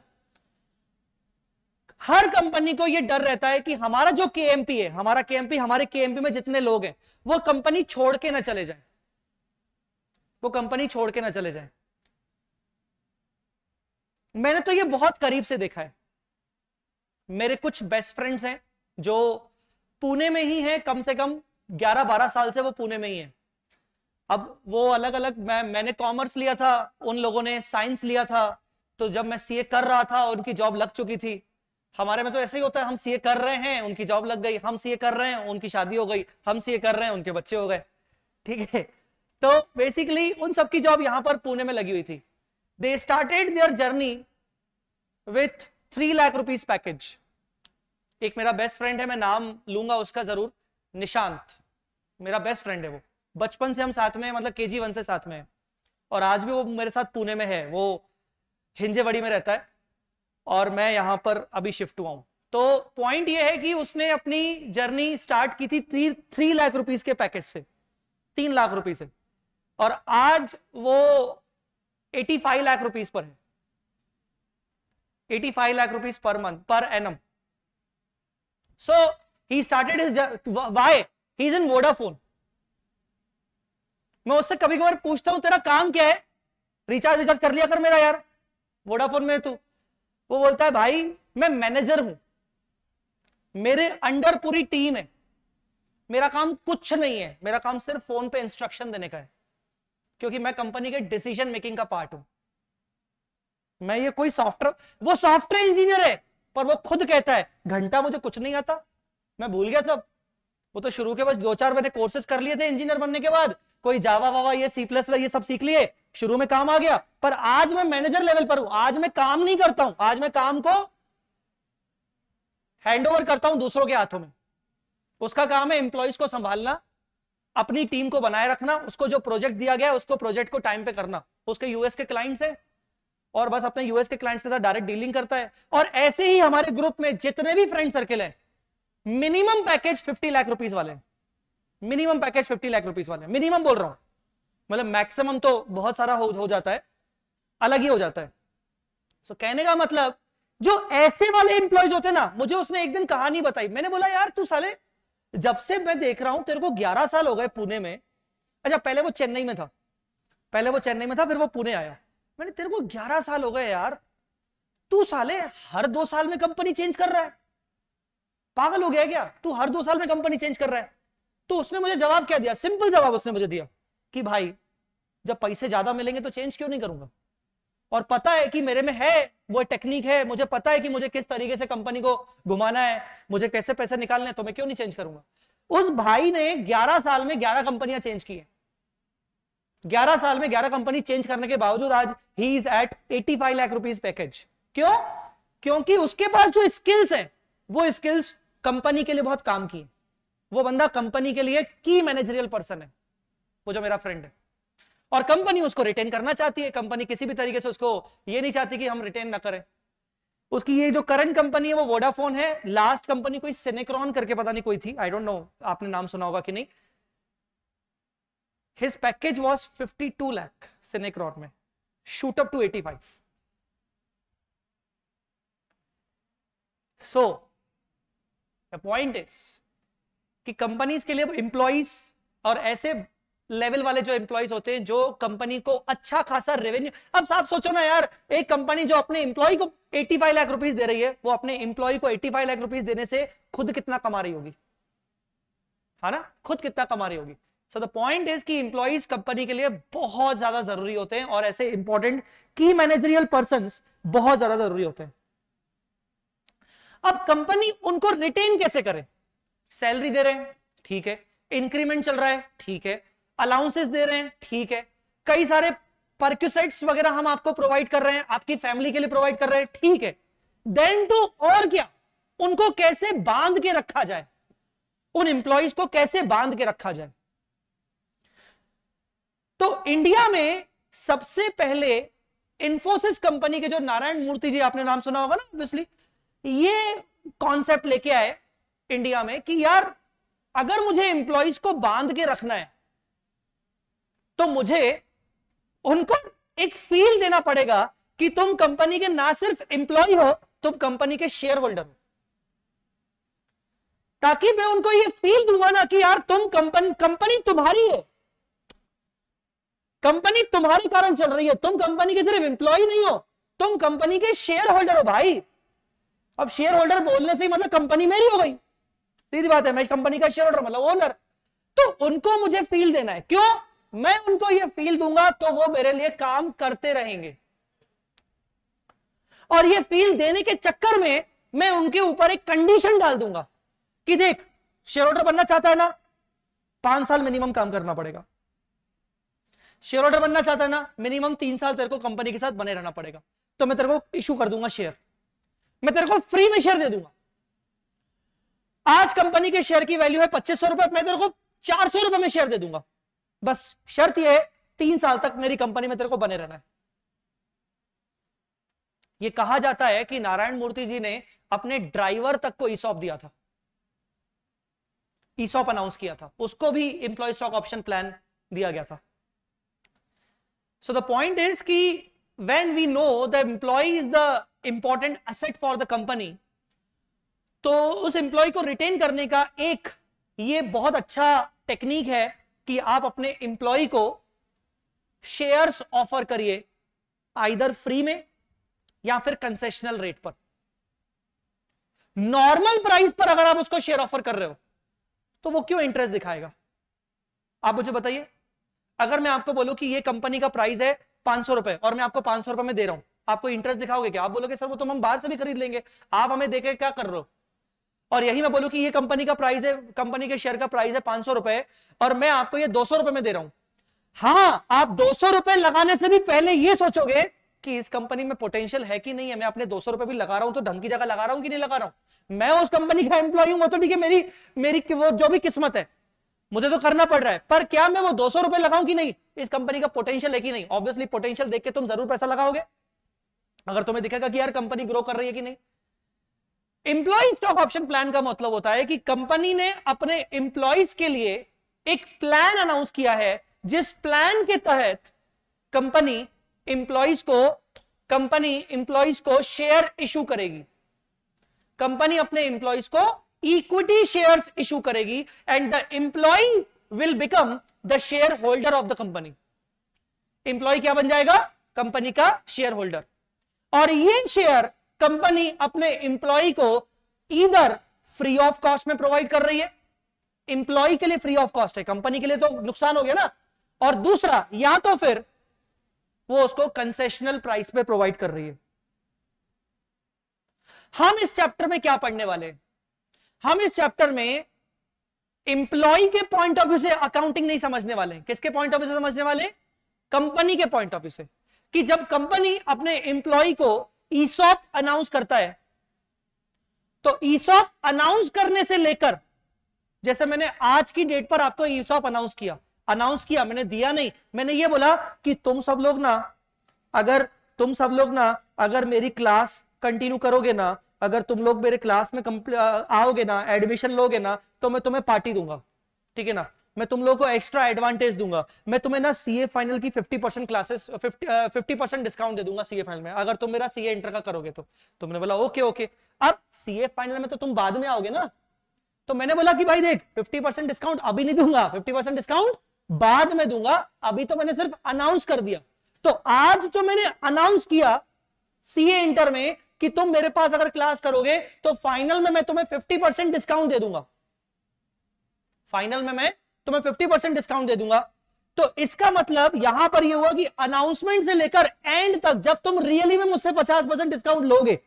हर कंपनी को यह डर रहता है कि हमारा जो केएमपी है, हमारा केएमपी, हमारे केएमपी में जितने लोग हैं वो कंपनी छोड़ के ना चले जाए, वो कंपनी छोड़ के ना चले जाए। मैंने तो ये बहुत करीब से देखा है। मेरे कुछ बेस्ट फ्रेंड्स हैं जो पुणे में ही हैं, कम से कम ग्यारह बारह साल से वो पुणे में ही हैं। अब वो अलग अलग, मैं मैंने कॉमर्स लिया था, उन लोगों ने साइंस लिया था, तो जब मैं सीए कर रहा था उनकी जॉब लग चुकी थी। हमारे में तो ऐसे ही होता है, हम सीए कर रहे हैं उनकी जॉब लग गई, हम सीए कर रहे हैं उनकी शादी हो गई, हम सीए कर रहे हैं उनके बच्चे हो गए, ठीक है। तो बेसिकली उन सबकी जॉब यहाँ पर पुणे में लगी हुई थी। They started their journey with three lakh rupees package. एक मेरा बेस्ट फ्रेंड है, मैं नाम लूंगा उसका जरूर, निशांत, मेरा बेस्ट फ्रेंड है वो, बचपन से हम साथ में, मतलब केजी वन से साथ में है, और आज भी वो मेरे साथ पुणे में है, वो हिंजेवाड़ी में रहता है और मैं यहाँ पर अभी शिफ्ट हुआ हूँ। तो पॉइंट ये है कि उसने अपनी जर्नी स्टार्ट की थी थ्री थ्री लाख रुपीज के पैकेज से, तीन लाख रुपीज से, और आज वो पचासी लाख रुपीस पर है, पचासी lakh rupees per month, per annum. So he started his, why he is in Vodafone. मैं उससे कभी कभार पूछता हूं तेरा काम क्या है, रिचार्ज रिचार्ज कर लिया कर मेरा यार, वोडाफोन में तू। वो बोलता है भाई मैं मैनेजर हूं, मेरे अंडर पूरी टीम है, मेरा काम कुछ नहीं है, मेरा काम सिर्फ फोन पे इंस्ट्रक्शन देने का है, क्योंकि मैं कंपनी के डिसीजन मेकिंग का पार्ट हूं। मैं ये कोई सॉफ्टवेयर, वो सॉफ्टवेयर इंजीनियर है पर वो खुद कहता है घंटा मुझे कुछ नहीं आता, मैं भूल गया सब। वो तो शुरू के बस दो चार मैंने कोर्सेज कर लिए थे इंजीनियर बनने के बाद, कोई जावा वावा ये सी प्लस ये सब सीख लिए, शुरू में काम आ गया, पर आज मैं मैनेजर लेवल पर हूं। आज मैं काम नहीं करता हूं, आज मैं काम को हैंड ओवर करता हूं दूसरों के हाथों में। उसका काम है एम्प्लॉइज को संभालना, अपनी टीम को बनाए रखना, उसको जो प्रोजेक्ट दिया गया है उसको प्रोजेक्ट को टाइम पे करना। उसके यूएस के क्लाइंट्स हैं और बस अपने यूएस के क्लाइंट्स के साथ डायरेक्ट डीलिंग करता है। और ऐसे ही हमारे ग्रुप में जितने भी फ्रेंड सर्किल हैं, मिनिमम पैकेज पचास लाख रुपीस वाले, मिनिमम पैकेज पचास लाख रुपीस वाले, मिनिमम बोल रहा हूं, मतलब मैक्सिमम तो बहुत सारा हो, हो जाता है, अलग ही हो जाता है। सो कहने का मतलब जो ऐसे वाले एम्प्लॉयज होते ना, मुझे उसने एक दिन कहानी बताई, मैंने बोला यार तू साले, जब से मैं देख रहा हूं तेरे को ग्यारह साल हो गए पुणे में, अच्छा पहले वो चेन्नई में था, पहले वो चेन्नई में था फिर वो पुणे आया, मैंने तेरे को ग्यारह साल हो गए यार, तू साले हर दो साल में कंपनी चेंज कर रहा है, पागल हो गया क्या, तू हर दो साल में कंपनी चेंज कर रहा है। तो उसने मुझे जवाब क्या दिया, सिंपल जवाब उसने मुझे दिया कि भाई जब पैसे ज्यादा मिलेंगे तो चेंज क्यों नहीं करूंगा, और पता है कि मेरे में है वो टेक्निक है, मुझे पता है कि मुझे किस तरीके से कंपनी को घुमाना है, मुझे कैसे पैसे निकालने हैं, तो मैं क्यों नहीं चेंज करूंगा। उस भाई ने ग्यारह साल में ग्यारह कंपनियां चेंज की हैं, ग्यारह साल में ग्यारह कंपनी चेंज करने के बावजूद आज ही इज एट पचासी लाख रुपीस पैकेज। क्यों? क्योंकि उसके पास जो स्किल्स है वो स्किल्स कंपनी के लिए बहुत काम की है। वो बंदा कंपनी के लिए की मैनेजरियल पर्सन है, वो जो मेरा फ्रेंड है, और कंपनी उसको रिटेन करना चाहती है। कंपनी किसी भी तरीके से उसको ये नहीं चाहती कि हम रिटेन ना करें। उसकी ये जो करंट कंपनी है वो वोडाफोन है, लास्ट कंपनी कोई सिनेक्रॉन करके पता नहीं कोई थी, आई डोंट नो आपने नाम सुना होगा कि नहीं। हिज पैकेज वाज बावन लाख सिनेक्रॉन में, शूट अप टू पचासी। सो द पॉइंट इज कि कंपनीज के लिए एम्प्लॉइज और ऐसे लेवल वाले जो एम्प्लॉइज होते हैं जो कंपनी को अच्छा खासा रेवेन्यू, अब साहब सोचो ना यार, एक कंपनी जो अपने एम्प्लॉय को पचासी लाख रुपीस दे रही है, वो अपने एम्प्लॉय को पचासी लाख रुपीस देने से खुद कितना कमा रही होगी, है ना, खुद कितना कमा रही होगी। सो द पॉइंट इज कि एम्प्लॉइज कंपनी के लिए बहुत ज्यादा जरूरी होते हैं और ऐसे इंपॉर्टेंट की मैनेजरियल पर्सन बहुत ज्यादा जरूरी होते हैं। अब कंपनी उनको रिटेन कैसे करे, सैलरी दे रहे हैं, ठीक है, इंक्रीमेंट चल रहा है, ठीक है, अलाउंसेस दे रहे हैं, ठीक है, कई सारे परक्यूसेट्स वगैरह हम आपको प्रोवाइड कर रहे हैं, आपकी फैमिली के लिए प्रोवाइड कर रहे हैं, ठीक है, देन टू और क्या, उनको कैसे बांध के रखा जाए, उन एम्प्लॉइज को कैसे बांध के रखा जाए। तो इंडिया में सबसे पहले इंफोसिस कंपनी के जो नारायण मूर्ति जी, आपने नाम सुना होगा ना ऑब्वियसली, ये कॉन्सेप्ट लेके आए इंडिया में कि यार अगर मुझे एम्प्लॉइज को बांध के रखना है तो मुझे उनको एक फील देना पड़ेगा कि तुम कंपनी के ना सिर्फ एम्प्लॉय हो, तुम कंपनी के शेयर होल्डर हो, ताकि मैं उनको ये फील दूंगा ना कि यार तुम कंपनी कंपनी तुम्हारी है, कंपनी तुम्हारे कारण चल रही है, तुम कंपनी के सिर्फ एम्प्लॉय नहीं हो, तुम कंपनी के शेयर होल्डर हो भाई। अब शेयर होल्डर बोलने से ही मतलब कंपनी मेरी हो गई, सीधी बात है, मैं कंपनी का शेयर होल्डर मतलब ओनर। तो उनको मुझे फील देना है, क्यों? मैं उनको ये फील दूंगा तो वो मेरे लिए काम करते रहेंगे, और ये फील देने के चक्कर में मैं उनके ऊपर एक कंडीशन डाल दूंगा कि देख, शेयर होल्डर बनना चाहता है ना, पांच साल मिनिमम काम करना पड़ेगा। शेयर होल्डर बनना चाहता है ना, मिनिमम तीन साल तेरे को कंपनी के साथ बने रहना पड़ेगा। तो मैं तेरे को इशू कर दूंगा शेयर, मैं तेरे को फ्री में शेयर दे दूंगा। आज कंपनी के शेयर की वैल्यू है पच्चीस सौ रुपए, मैं तेरे को चार सौ रुपए में शेयर दे दूंगा। बस शर्त यह है, तीन साल तक मेरी कंपनी में तेरे को बने रहना है। ये कहा जाता है कि नारायण मूर्ति जी ने अपने ड्राइवर तक को ईसॉप दिया था, ईसॉप अनाउंस किया था, उसको भी एम्प्लॉय स्टॉक ऑप्शन प्लान दिया गया था। सो द पॉइंट इज कि when we know the employee is the important asset for the company, तो उस एम्प्लॉय को रिटेन करने का एक ये बहुत अच्छा टेक्निक है कि आप अपने एम्प्लॉय को शेयर्स ऑफर करिए, आइदर फ्री में या फिर कंसेशनल रेट पर। नॉर्मल प्राइस पर अगर आप उसको शेयर ऑफर कर रहे हो तो वो क्यों इंटरेस्ट दिखाएगा? आप मुझे बताइए। अगर मैं आपको बोलूं कि ये कंपनी का प्राइस है पांच सौ रुपए और मैं आपको पांच सौ रुपए में दे रहा हूं, आपको इंटरेस्ट दिखाओगे क्या? आप बोलोगे सर वो तो हम बाहर से भी खरीद लेंगे, आप हमें देके क्या कर रहे हो? और यही मैं बोलूं कि ये कंपनी का प्राइस है, कंपनी के शेयर का प्राइस है पांच सौ रुपए और मैं आपको ये दो सौ रुपए में दे रहा हूं। हाँ, आप दो सौ रुपए लगाने से भी पहले ये सोचोगे कि इस कंपनी में पोटेंशियल है कि नहीं है। मैं अपने दो सौ रुपए भी लगा रहा हूं तो ढंग की जगह लगा रहा हूं कि नहीं लगा रहा हूं। मैं उस कंपनी का एम्प्लॉय हूं तो ठीक है, मेरी मेरी वो जो भी किस्मत है मुझे तो करना पड़ रहा है, पर क्या मैं वो दो सौ रुपए लगाऊं कि नहीं? इस कंपनी का पोटेंशियल है कि नहीं? ऑब्वियसली पोटेंशियल देख के तुम जरूर पैसा लगाओगे अगर तुम्हें दिखेगा कि यार कंपनी ग्रो कर रही है कि नहीं। एम्प्लॉय स्टॉक ऑप्शन प्लान का मतलब होता है कि कंपनी ने अपने एम्प्लॉयज के लिए एक प्लान अनाउंस किया है, जिस प्लान के तहत कंपनी एम्प्लॉयज को कंपनी एम्प्लॉयज को शेयर इशू करेगी, कंपनी अपने एम्प्लॉयज को इक्विटी शेयर्स इशू करेगी, and the employee will become the share holder of the company. Employee क्या बन जाएगा? कंपनी का शेयर होल्डर। और ये शेयर कंपनी अपने एम्प्लॉय को ईदर फ्री ऑफ कॉस्ट में प्रोवाइड कर रही है, एम्प्लॉय के लिए फ्री ऑफ कॉस्ट है, कंपनी के लिए तो नुकसान हो गया ना, और दूसरा या तो फिर वो उसको कंसेशनल प्राइस पे प्रोवाइड कर रही है। हम इस चैप्टर में क्या पढ़ने वाले हैं? हम इस चैप्टर में एम्प्लॉय के पॉइंट ऑफ व्यू से अकाउंटिंग नहीं समझने वाले हैं। किसके पॉइंट ऑफ व्यू से समझने वाले? कंपनी के पॉइंट ऑफ व्यू से, कि जब कंपनी अपने एम्प्लॉय को ईसॉप अनाउंस करता है तो ईसॉप अनाउंस करने से लेकर, जैसे मैंने आज की डेट पर आपको ईसॉप अनाउंस किया, अनाउंस किया मैंने दिया नहीं, मैंने ये बोला कि तुम सब लोग ना अगर तुम सब लोग ना अगर मेरी क्लास कंटिन्यू करोगे ना, अगर तुम लोग मेरे क्लास में आओगे ना, एडमिशन लोगे ना, तो मैं तुम्हें पार्टी दूंगा, ठीक है ना, मैं तुम लोगों को एक्स्ट्रा एडवांटेज दूंगा, मैं तुम्हें ना सीए फाइनल की fifty percent classes fifty percent discount दे दूंगा सीए फाइनल में, अगर तुम मेरा सीए इंटर का करोगे तो। तुमने बोला ओके ओके। अब सीए फाइनल में तो तुम बाद में आओगे ना, तो मैंने बोला कि भाई देख फिफ्टी परसेंट डिस्काउंट अभी नहीं दूंगा, फिफ्टी परसेंट डिस्काउंट बाद में दूंगा, अभी तो मैंने सिर्फ अनाउंस कर दिया। तो आज जो मैंने अनाउंस किया सीए इंटर में कि तुम मेरे पास अगर क्लास करोगे तो फाइनल में मैं तुम्हें फिफ्टी परसेंट डिस्काउंट दे दूंगा, फाइनल में मैं तो मैं फिफ्टी परसेंट डिस्काउंट दे दूंगा। तो इसका मतलब यहां पर यह हुआ कि अनाउंसमेंट से लेकर एंड तक जब तुम रियली में मुझसे पचास परसेंट डिस्काउंट लोगे,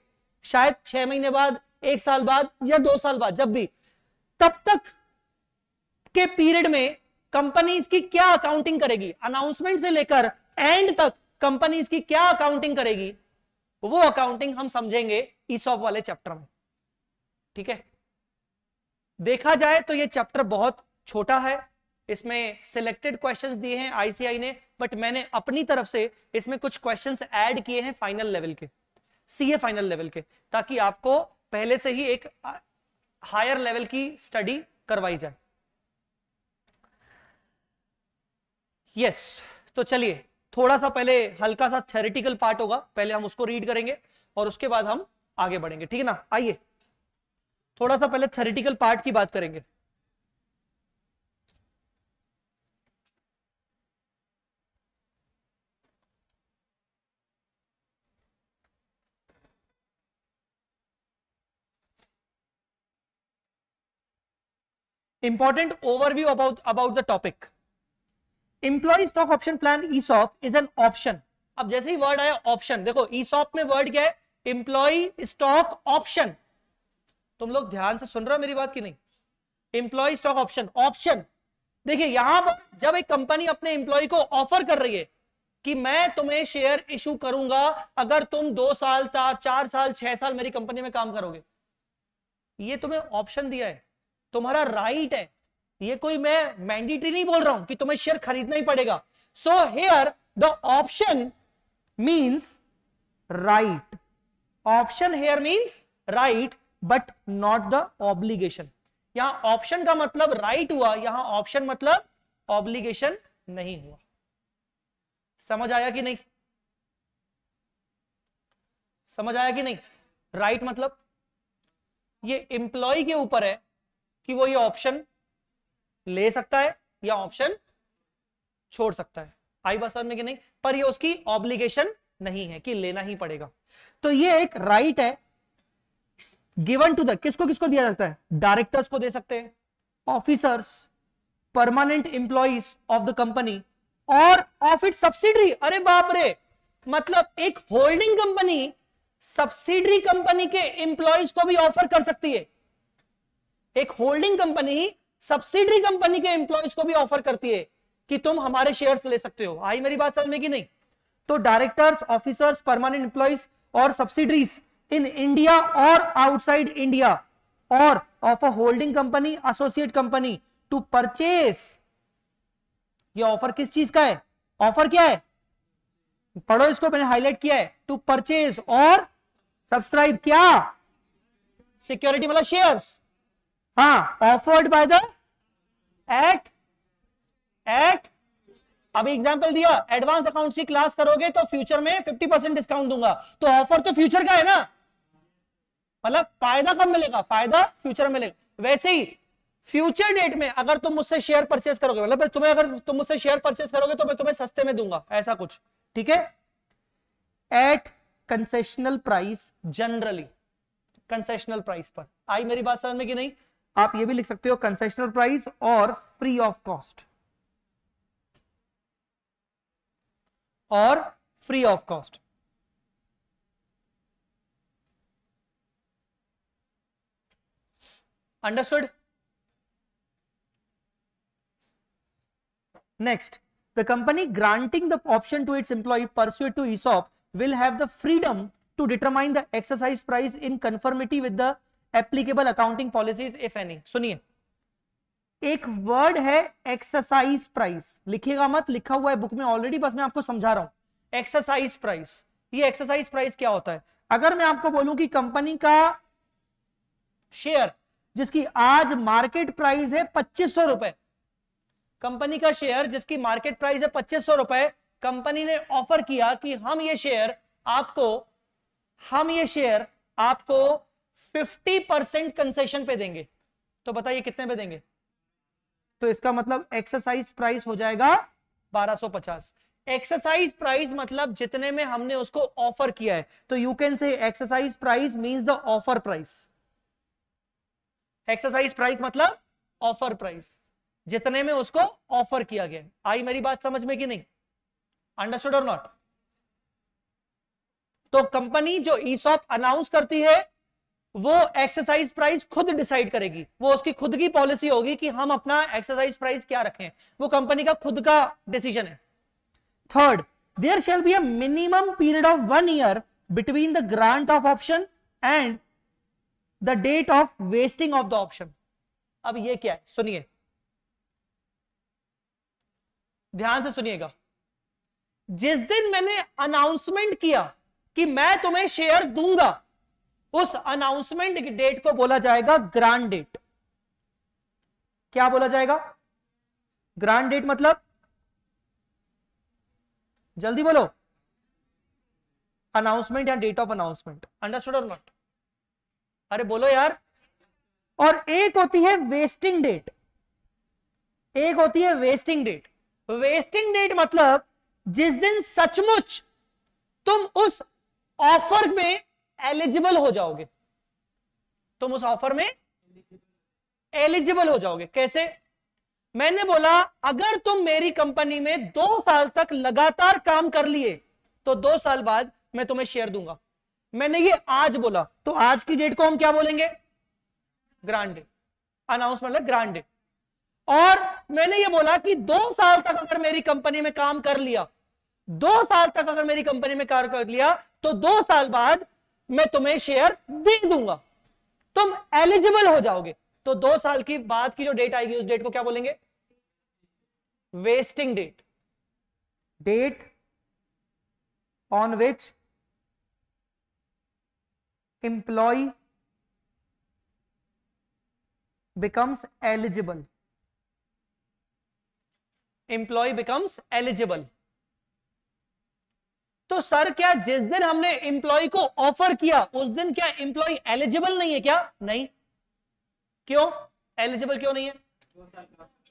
शायद छह महीने बाद, एक साल बाद या दो साल बाद, जब भी, तब तक के पीरियड में कंपनी इसकी क्या अकाउंटिंग करेगी, अनाउंसमेंट से लेकर एंड तक कंपनी इसकी क्या अकाउंटिंग करेगी, वो अकाउंटिंग हम समझेंगे ईसॉप वाले चैप्टर में, ठीक है। देखा जाए तो यह चैप्टर बहुत छोटा है, इसमें सिलेक्टेड क्वेश्चंस दिए हैं आईसीआई ने, बट मैंने अपनी तरफ से इसमें कुछ क्वेश्चंस ऐड किए हैं फाइनल लेवल के, सीए फाइनल लेवल के, ताकि आपको पहले से ही एक हायर लेवल की स्टडी करवाई जाए। Yes yes. तो चलिए थोड़ा सा पहले हल्का सा थ्योरेटिकल पार्ट होगा, पहले हम उसको रीड करेंगे और उसके बाद हम आगे बढ़ेंगे, ठीक है ना। आइए थोड़ा सा पहले थ्योरेटिकल पार्ट की बात करेंगे। Important overview about about the topic. Employee stock option plan E S O P is an option. अब जैसे ही word आया option, देखो E S O P में word क्या है? Employee stock option. तुम लोग ध्यान से सुन रहे हो मेरी बात की नहीं? Employee stock option, option. देखिए यहां पर जब एक कंपनी अपने employee को ऑफर कर रही है कि मैं तुम्हें शेयर इशू करूंगा अगर तुम दो साल चार साल छह साल मेरी कंपनी में काम करोगे, ये तुम्हें ऑप्शन दिया है, तुम्हारा राइट right है, ये कोई मैं मैंडेटरी नहीं बोल रहा हूं कि तुम्हें शेयर खरीदना ही पड़ेगा। So here the option means right, option here means right but not the obligation. यहां ऑप्शन का मतलब राइट right हुआ, यहां ऑप्शन मतलब ऑब्लिगेशन नहीं हुआ। समझ आया कि नहीं? समझ आया कि नहीं? राइट right मतलब ये एम्प्लॉय के ऊपर है कि वो ये ऑप्शन ले सकता है या ऑप्शन छोड़ सकता है, आई बात समझ में कि नहीं? पर ये उसकी ऑब्लिगेशन नहीं है कि लेना ही पड़ेगा। तो ये एक राइट है गिवन टू द, किसको किसको दिया जाता है? डायरेक्टर्स को दे सकते हैं, officers, permanent employees of the company और ऑफ इट सब्सिडरी। अरे बाप रे, मतलब एक होल्डिंग कंपनी सब्सिडरी कंपनी के एम्प्लॉइज को भी ऑफर कर सकती है। एक होल्डिंग कंपनी सब्सिडरी कंपनी के एम्प्लॉइज को भी ऑफर करती है कि तुम हमारे शेयर्स ले सकते हो। आई मेरी बात समझ में कि नहीं? तो डायरेक्टर्स, ऑफिसर्स, परमानेंट एम्प्लॉइज और सब्सिडरीज इन इंडिया और आउटसाइड इंडिया और of a holding company, associate company to purchase. ये ऑफर किस चीज का है? ऑफर क्या है? पढ़ो, इसको मैंने हाईलाइट किया है। टू परचेज और सब्सक्राइब क्या? सिक्योरिटी मतलब शेयर्स। हाँ, offered by the at at अभी एग्जांपल दिया, एडवांस अकाउंट्स की क्लास करोगे तो फ्यूचर में फिफ्टी परसेंट डिस्काउंट दूंगा। तो ऑफर तो फ्यूचर का है ना, मतलब फायदा कब मिलेगा? फायदा फ्यूचर में मिलेगा। वैसे ही फ्यूचर डेट में अगर तुम मुझसे शेयर परचेस करोगे, मतलब तुम्हें अगर तुम मुझसे शेयर परचेस करोगे तो मैं तुम्हें सस्ते में दूंगा, ऐसा कुछ, ठीक है। At concessional price, generally concessional price पर। आई मेरी बात समझ में कि नहीं? आप ये भी लिख सकते हो कंसेशनल प्राइस और फ्री ऑफ कॉस्ट, और free of cost. Understood? Next, the company granting the option to its employee pursuant to ESOP will have the freedom to determine the exercise price in conformity with the applicable accounting policies if any। सुनिए, एक word है exercise price, लिखिएगा मत, लिखा हुआ है book में already, बस मैं आपको समझा रहा हूं। exercise price, ये exercise price क्या होता है? अगर मैं आपको बोलूं कि कंपनी का शेयर जिसकी आज मार्केट प्राइस है पच्चीस सौ रुपए, कंपनी का शेयर जिसकी मार्केट प्राइस है पच्चीस सौ रुपए, कंपनी ने ऑफर किया कि हम ये शेयर आपको हम ये शेयर आपको फिफ्टी परसेंट कंसेशन पे देंगे। तो बताइए कितने पे देंगे? तो इसका मतलब एक्सरसाइज प्राइस हो जाएगा बारह सौ पचास। एक्सरसाइज प्राइस मतलब जितने में हमने उसको ऑफर किया है। तो you can say exercise price means the offer price. Exercise price मतलब ऑफर प्राइस, जितने में उसको ऑफर किया गया। आई मेरी बात समझ में कि नहीं? अंडरस्टूड और नॉट? तो कंपनी जो ईसॉप अनाउंस करती है वो एक्सरसाइज प्राइस खुद डिसाइड करेगी, वो उसकी खुद की पॉलिसी होगी कि हम अपना एक्सरसाइज प्राइस क्या रखें, वो कंपनी का खुद का डिसीजन है। Third, there shall be a minimum period of one year between the grant of option and the date of vesting of the option. अब ये क्या है? सुनिए ध्यान से, सुनिएगा। जिस दिन मैंने अनाउंसमेंट किया कि मैं तुम्हें शेयर दूंगा, उस अनाउंसमेंट की डेट को बोला जाएगा ग्रांट डेट। क्या बोला जाएगा? ग्रांट डेट मतलब जल्दी बोलो, अनाउंसमेंट या डेट ऑफ अनाउंसमेंट, अंडरस्टूड और नॉट? अरे बोलो यार। और एक होती है वेस्टिंग डेट, एक होती है वेस्टिंग डेट। वेस्टिंग डेट मतलब जिस दिन सचमुच तुम उस ऑफर में एलिजिबल हो जाओगे, तुम उस ऑफर में एलिजिबल हो जाओगे। कैसे? मैंने बोला अगर तुम मेरी कंपनी में दो साल तक लगातार काम कर लिए तो दो साल बाद मैं तुम्हें शेयर दूंगा। मैंने ये आज बोला, तो आज की डेट को हम क्या बोलेंगे? Grant date, announcement grant date. और मैंने ये बोला कि दो साल तक अगर मेरी कंपनी में काम कर लिया, दो साल तक अगर मेरी कंपनी में काम कर लिया तो दो साल बाद मैं तुम्हें शेयर दे दूंगा, तुम एलिजिबल हो जाओगे। तो दो साल की बाद की जो डेट आएगी उस डेट को क्या बोलेंगे? Vesting date, date on which employee becomes eligible, employee becomes eligible. तो सर क्या जिस दिन हमने एम्प्लॉय को ऑफर किया उस दिन क्या एम्प्लॉय एलिजिबल नहीं है क्या? नहीं। क्यों एलिजिबल क्यों नहीं है? दो साल,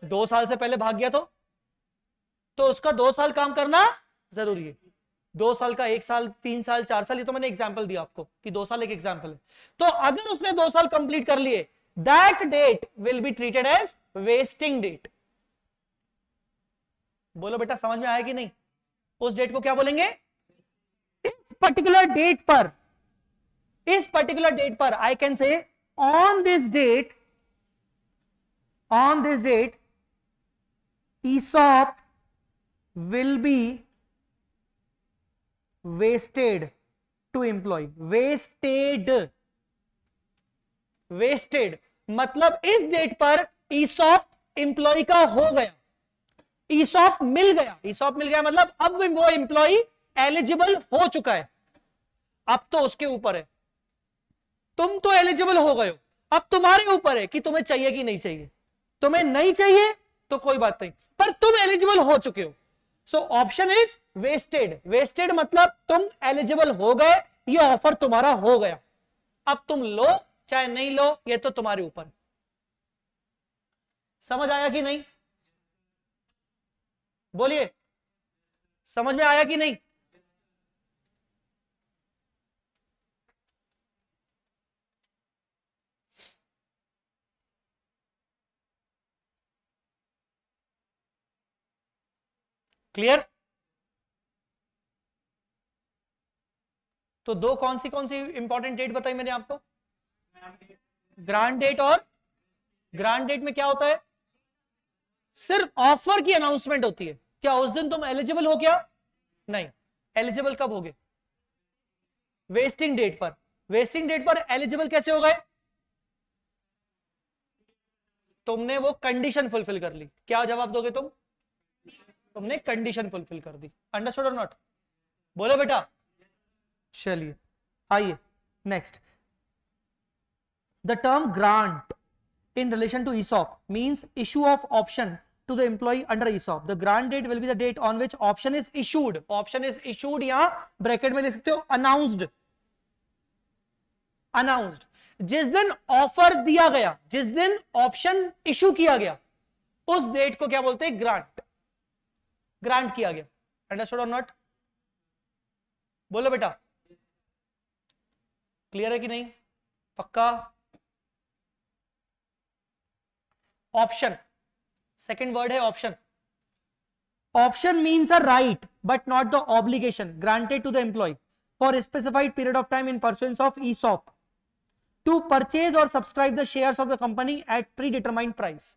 दो साल से पहले भाग गया तो तो उसका दो साल काम करना जरूरी है। दो साल का एक साल, तीन साल, चार साल, ये तो मैंने एग्जांपल दिया आपको कि दो साल एक एग्जांपल है। तो अगर उसने दो साल कंप्लीट कर लिए, that date will be treated as vesting date. बोलो बेटा समझ में आया कि नहीं? उस डेट को क्या बोलेंगे? इस पर्टिकुलर डेट पर, इस पर्टिकुलर डेट पर I can say on this date, on this date ESOP will be vested to employee. Vested, vested मतलब इस डेट पर ईसॉप एम्प्लॉय का हो गया, ईसॉप मिल गया। ईसॉप मिल गया मतलब अब वो एम्प्लॉय एलिजिबल हो चुका है, अब तो उसके ऊपर है। तुम तो एलिजिबल हो गए हो, अब तुम्हारे ऊपर है कि तुम्हें चाहिए कि नहीं चाहिए। तुम्हें नहीं चाहिए तो कोई बात नहीं, पर तुम एलिजिबल हो चुके हो। So option is vested. Vested मतलब तुम एलिजिबल हो गए, ये ऑफर तुम्हारा हो गया, अब तुम लो चाहे नहीं लो, ये तो तुम्हारे ऊपर। समझ आया कि नहीं? बोलिए समझ में आया कि नहीं? क्लियर? तो दो कौन सी कौन सी इंपॉर्टेंट डेट बताई मैंने आपको? Grant date. और ग्रांट डेट में क्या होता है? सिर्फ ऑफर की अनाउंसमेंट होती है। क्या उस दिन तुम एलिजिबल हो क्या? नहीं। एलिजिबल कब हो गए? वेस्टिंग डेट पर। वेस्टिंग डेट पर एलिजिबल कैसे हो गए? तुमने वो कंडीशन फुलफिल कर ली। क्या जवाब दोगे तुम? तुमने कंडीशन फुलफिल कर दी। अंडरस्टूड और नॉट? बोलो बेटा। चलिए आइए next. The term grant in relation to ESOP means issue of option to the employee under ESOP. The grant date will be the date on which option is issued. Option is issued या bracket में लिख सकते हो announced. Announced. जिस दिन offer दिया गया, जिस दिन ऑप्शन इशू किया गया, उस डेट को क्या बोलते हैं? ग्रांट। ग्रांट किया गया। अंडरस्टूड और नॉट? बोलो बेटा। क्लियर है कि नहीं? पक्का? ऑप्शन सेकेंड वर्ड है option. Option means a right but not the obligation granted to the employee for specified period of time in pursuance of ESOP to purchase और subscribe the shares of the company at pre determined price.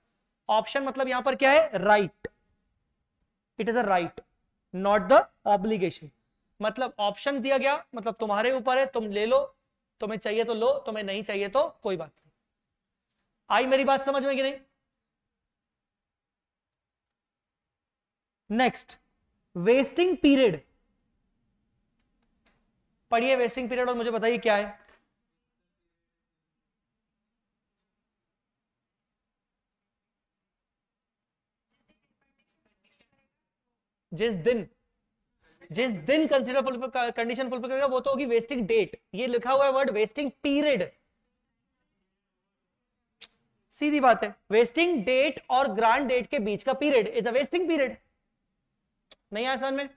Option मतलब यहां पर क्या है? Right. It is a right not the obligation. मतलब option दिया गया मतलब तुम्हारे ऊपर है, तुम ले लो, तुम्हें चाहिए तो लो, तुम्हें नहीं चाहिए तो कोई बात नहीं। आई मेरी बात समझ में कि नहीं? Next vesting period. पढ़िए वेस्टिंग पीरियड और मुझे बताइए क्या है। जिस दिन जिस दिन कंसीडर कंडीशन फुलफिल करेगा वो तो होगी वेस्टिंग डेट। ये लिखा हुआ है वर्ड वेस्टिंग पीरियड, सीधी बात है, वेस्टिंग डेट और ग्रांट डेट के बीच का period is a vesting period. नहीं आसान में?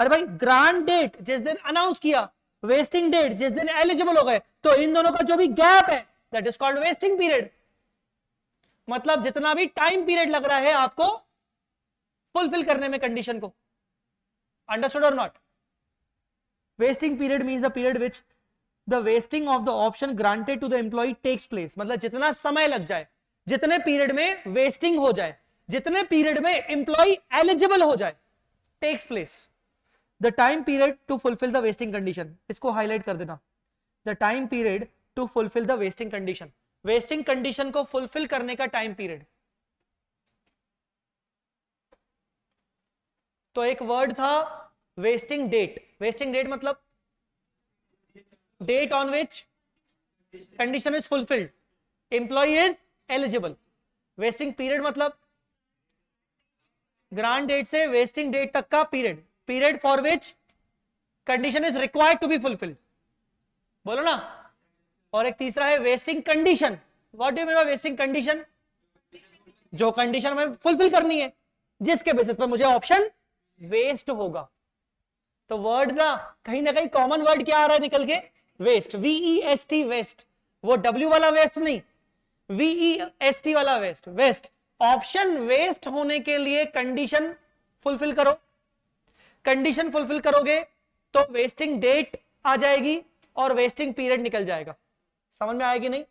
अरे भाई ग्रांट डेट जिस दिन अनाउंस किया, वेस्टिंग डेट जिस दिन एलिजिबल हो गए, तो इन दोनों का जो भी गैप है that is called vesting period. मतलब जितना भी टाइम पीरियड लग रहा है आपको फुलफिल करने में कंडीशन को, अंडरस्टूड और not? Vesting period means the period which the vesting of the option granted to the employee takes place. मतलब जितना समय लग जाए, जितने पीरियड में वेस्टिंग हो जाए, जितने पीरियड में एम्प्लॉई एलिजिबल हो जाए, takes place. The time period to fulfil the vesting condition, इसको हाईलाइट कर देना, the time period to fulfil the vesting condition. Vesting condition को फुलफिल करने का टाइम पीरियड। तो एक वर्ड था वेस्टिंग डेट। वेस्टिंग डेट मतलब date on which condition is fulfilled, employee is eligible. Vesting period मतलब ग्रांट डेट से vesting date तक का period, period for which condition is required to be fulfilled. बोलो ना। और एक तीसरा है vesting condition. What do you mean by vesting condition? जो कंडीशन हमें फुलफिल करनी है, जिसके बेसिस पर मुझे ऑप्शन वेस्ट होगा। तो वर्ड ना कहीं ना कहीं कॉमन वर्ड क्या आ रहा है निकल के? Vest, V E S T, vest. वो डब्ल्यू वाला वेस्ट नहीं, वी ई एस टी वाला वेस्ट, वेस्ट। ऑप्शन वेस्ट होने के लिए कंडीशन फुलफिल करो, कंडीशन फुलफिल करोगे तो वेस्टिंग डेट आ जाएगी और वेस्टिंग पीरियड निकल जाएगा। समझ में आएगी नहीं?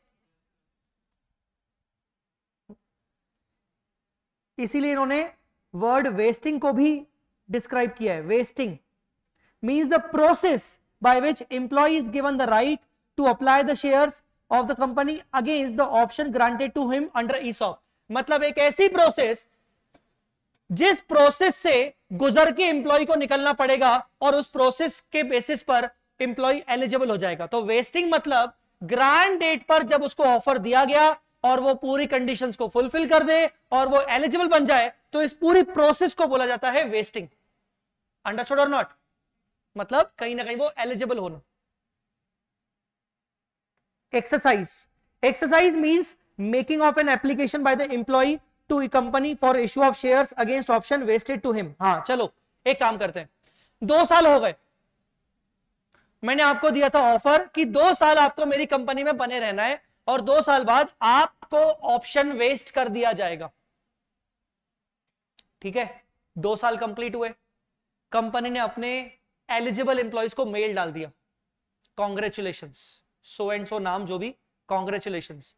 इसीलिए इन्होंने वर्ड वेस्टिंग को भी डिस्क्राइब किया है। Vesting means the process by which employee is given the right to apply the shares of the company against the option granted to him under ESOP. मतलब एक ऐसी प्रोसेस जिस प्रोसेस से गुजर के एम्प्लॉय को निकलना पड़ेगा और उस प्रोसेस के बेसिस पर एम्प्लॉय एलिजिबल हो जाएगा। तो वेस्टिंग मतलब ग्रांट डेट पर जब उसको ऑफर दिया गया और वो पूरी कंडीशंस को फुलफिल कर दे और वो एलिजिबल बन जाए, तो इस पूरी प्रोसेस को बोला जाता है वेस्टिंग। अंडरस्टूड और नॉट? मतलब कहीं ना कहीं वो एलिजिबल होना। Exercise, exercise means making of an application by the employee to a company for issue of shares against option vested to him. हाँ चलो एक काम करते हैं, दो साल हो गए, मैंने आपको दिया था ऑफर कि दो साल आपको मेरी कंपनी में बने रहना है और दो साल बाद आपको ऑप्शन वेस्ट कर दिया जाएगा। ठीक है, दो साल कंप्लीट हुए, कंपनी ने अपने एलिजिबल एम्प्लॉइज को मेल डाल दिया, कॉन्ग्रेचुलेशंस, सो एंड सो नाम जो भी, congratulations,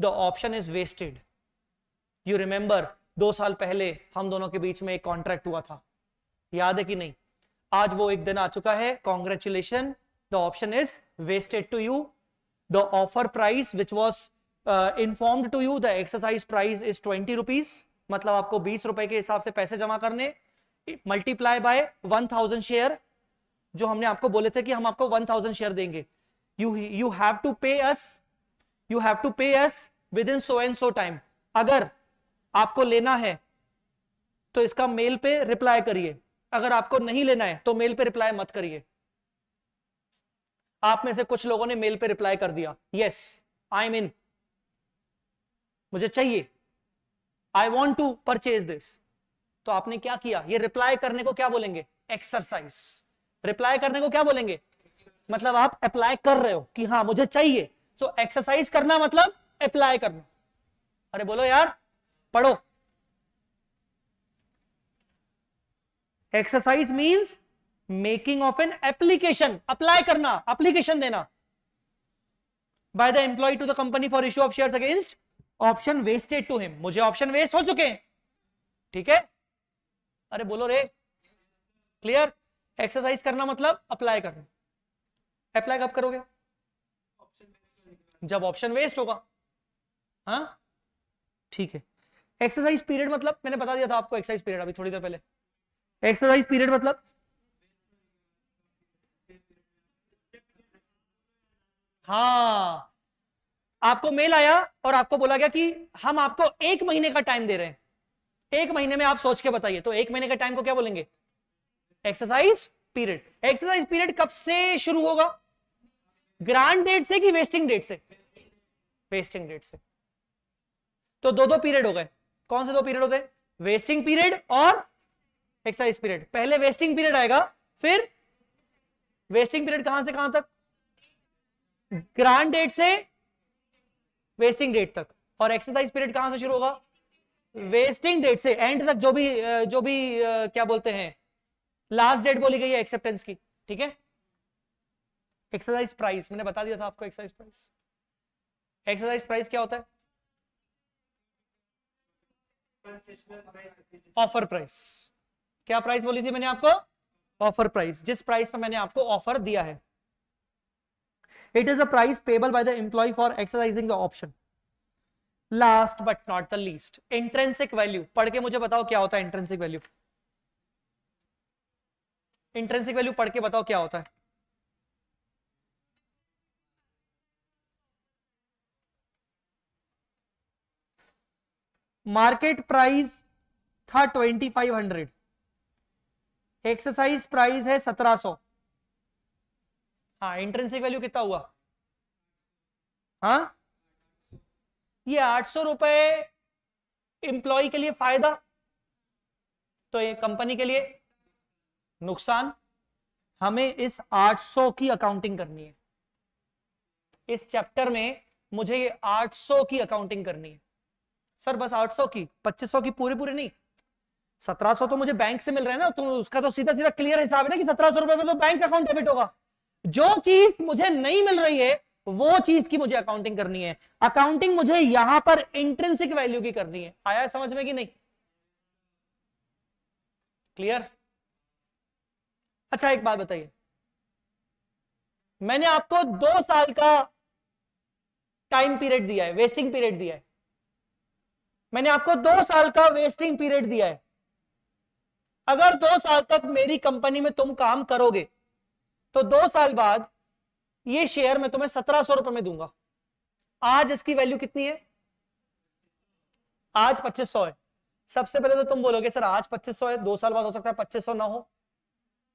the option is vested. You remember दो साल पहले हम दोनों के बीच में एक कॉन्ट्रैक्ट हुआ था, याद है कि नहीं? आज वो एक दिन आ चुका है, congratulation, the option is vested to you, the offer price which was informed to you, the exercise price is twenty rupees. मतलब आपको बीस रुपए के हिसाब से पैसे जमा करने, multiply by one thousand share, जो हमने आपको बोले थे कि हम आपको वन थाउजेंड शेयर देंगे। You you have to pay us, you have to pay us within so and so time. अगर आपको लेना है तो इसका मेल पे रिप्लाई करिए, अगर आपको नहीं लेना है तो मेल पे रिप्लाई मत करिए। आप में से कुछ लोगों ने मेल पे रिप्लाई कर दिया, यस आई एम इन, मुझे चाहिए, I want to purchase this. तो आपने क्या किया? ये रिप्लाई करने को क्या बोलेंगे? एक्सरसाइज। रिप्लाई करने को क्या बोलेंगे? मतलब आप अप्लाई कर रहे हो कि हाँ मुझे चाहिए। सो एक्सरसाइज करना मतलब अप्लाई करना। अरे बोलो यार, पढ़ो। Exercise means making of an application, apply करना, एप्लीकेशन देना, by the employee to the company for issue of shares against option vested to him. मुझे ऑप्शन वेस्ट हो चुके हैं, ठीक है? अरे बोलो रे, क्लियर? एक्सरसाइज करना मतलब अप्लाई करना। अप्लाई कब करोगे? जब ऑप्शन वेस्ट होगा। हाँ ठीक है। एक्सरसाइज पीरियड मतलब मैंने बता दिया था आपको, एक्सरसाइज पीरियड अभी थोड़ी देर पहले। एक्सरसाइज पीरियड मतलब, हाँ, आपको मेल आया और आपको बोला गया कि हम आपको एक महीने का टाइम दे रहे हैं, एक महीने में आप सोच के बताइए। तो एक महीने का टाइम को क्या बोलेंगे? Exercise period. एक्सरसाइज पीरियड कब से शुरू होगा, ग्रांट डेट से कि वेस्टिंग डेट से? वेस्टिंग डेट से। तो दो दो पीरियड हो गए। कौन से दो पीरियड होते हैं? वेस्टिंग पीरियड और एक्सरसाइज पीरियड। पहले वेस्टिंग पीरियड आएगा, फिर वेस्टिंग पीरियड कहां से कहां तक? ग्रांट डेट से वेस्टिंग डेट तक। और एक्सरसाइज पीरियड कहां से शुरू होगा? वेस्टिंग डेट से एंड तक, जो भी जो भी क्या बोलते हैं, लास्ट डेट बोली गई है एक्सेप्टेंस की। ठीक है, एक्सरसाइज प्राइस मैंने बता दिया था आपको। एक्सरसाइज प्राइस, एक्सरसाइज प्राइस क्या होता है? Offer price. क्या प्राइस बोली थी मैंने आपको? ऑफर प्राइस, जिस प्राइस पर मैंने आपको ऑफर दिया है। It is the price payable by the employee for exercising the option. Last but not the least, intrinsic value. पढ़ के मुझे बताओ क्या होता है इंट्रिंसिक वैल्यू। इंट्रिंसिक वैल्यू पढ़ के बताओ क्या होता है। मार्केट प्राइस था twenty five hundred, exercise price है सत्रह सौ। हाँ, इंट्रिंसिक वैल्यू कितना हुआ? हाँ, ये आठ सौ रुपए एम्प्लॉय के लिए फायदा, तो ये कंपनी के लिए नुकसान। हमें इस आठ सौ की अकाउंटिंग करनी है। इस चैप्टर में मुझे ये आठ सौ की अकाउंटिंग करनी है। सर बस आठ सौ की, पच्चीस सौ की पूरी पूरी नहीं। सत्रह सौ तो मुझे बैंक से मिल रहा है ना, तो उसका तो सीधा सीधा क्लियर हिसाब है ना कि सत्रह सौ रुपए में तो बैंक अकाउंट डेबिट होगा। जो चीज मुझे नहीं मिल रही है वो चीज की मुझे अकाउंटिंग करनी है। अकाउंटिंग मुझे यहां पर इंट्रिंसिक वैल्यू की करनी है। आया समझ में कि नहीं? क्लियर? अच्छा एक बात बताइए, मैंने आपको दो साल का टाइम पीरियड दिया है, वेस्टिंग पीरियड दिया है। मैंने आपको दो साल का वेस्टिंग पीरियड दिया है। अगर दो साल तक मेरी कंपनी में तुम काम करोगे तो दो साल बाद ये शेयर मैं तुम्हें सत्रह सौ रुपए में दूंगा। आज इसकी वैल्यू कितनी है? आज पच्चीस सौ है। सबसे पहले तो तुम बोलोगे सर आज पच्चीस सौ है, दो साल बाद हो सकता है पच्चीस सौ ना हो,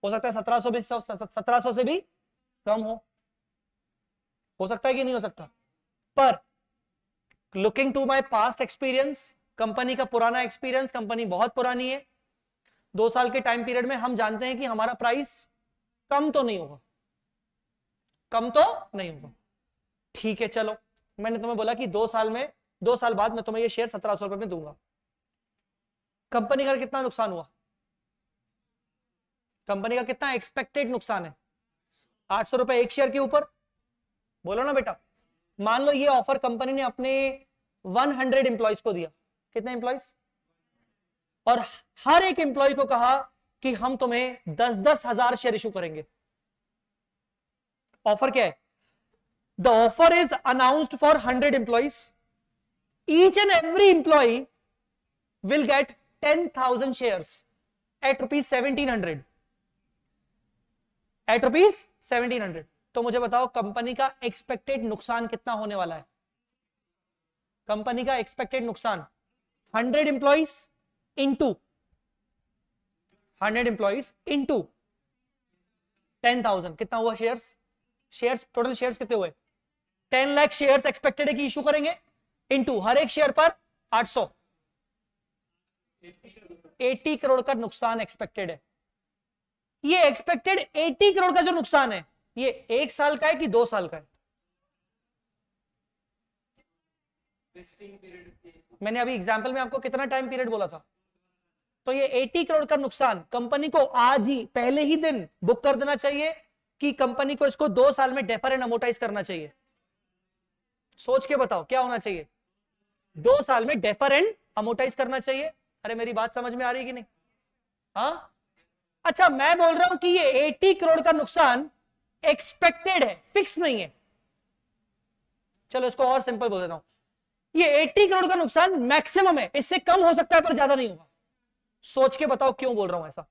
हो सकता है सत्रह सौ भी सत्रह सौ से भी कम हो, हो सकता है कि नहीं हो सकता। पर looking to my past experience, company का पुराना एक्सपीरियंस, कंपनी बहुत पुरानी है, दो साल के टाइम पीरियड में हम जानते हैं कि हमारा प्राइस कम तो नहीं होगा, कम तो नहीं होगा। ठीक है, चलो मैंने तुम्हें बोला कि दो साल में दो साल बाद मैं तुम्हें ये शेयर सत्रह सौ रुपए में दूंगा। कंपनी का कितना नुकसान हुआ? कंपनी का कितना एक्सपेक्टेड नुकसान है? आठ सौ रुपए एक शेयर के ऊपर। बोलो ना बेटा। मान लो ये ऑफर कंपनी ने अपने वन हंड्रेड एम्प्लॉयज को दिया, कितने एम्प्लॉयज, और हर एक एम्प्लॉय को कहा कि हम तुम्हें दस दस हजार शेयर इशू करेंगे। ऑफर क्या है? The offer is announced for hundred employees, each and every employee will get ten thousand share at rupees seventeen hundred at rupees seventeen hundred तो मुझे बताओ कंपनी का एक्सपेक्टेड नुकसान कितना होने वाला है? कंपनी का एक्सपेक्टेड नुकसान hundred employees into hundred employees into ten thousand कितना हुआ शेयर्स? शेयर्स टोटल शेयर्स कितने हुए? टेन लाख शेयर्स एक्सपेक्टेड है कि इशू करेंगे, इंटू हर एक शेयर पर आठ सौ, अस्सी करोड़ का नुकसान एक्सपेक्टेड है। ये एक्सपेक्टेड अस्सी करोड़ का जो नुकसान है ये एक साल का है कि दो साल का है? मैंने अभी एग्जाम्पल में आपको कितना टाइम पीरियड बोला था? तो ये अस्सी करोड़ का नुकसान कंपनी को आज ही पहले ही दिन बुक कर देना चाहिए कि कंपनी को इसको दो साल में डेफर एंड अमोटाइज करना चाहिए? सोच के बताओ क्या होना चाहिए? दो साल में डेफर एंड अमोटाइज करना चाहिए। अरे मेरी बात समझ में आ रही है कि नहीं? हाँ, अच्छा मैं बोल रहा हूं कि ये अस्सी करोड़ का नुकसान एक्सपेक्टेड है, फिक्स नहीं है। चलो इसको और सिंपल बोल देता हूं, ये अस्सी करोड़ का नुकसान मैक्सिमम है, इससे कम हो सकता है पर ज्यादा नहीं होगा। सोच के बताओ क्यों बोल रहा हूं ऐसा?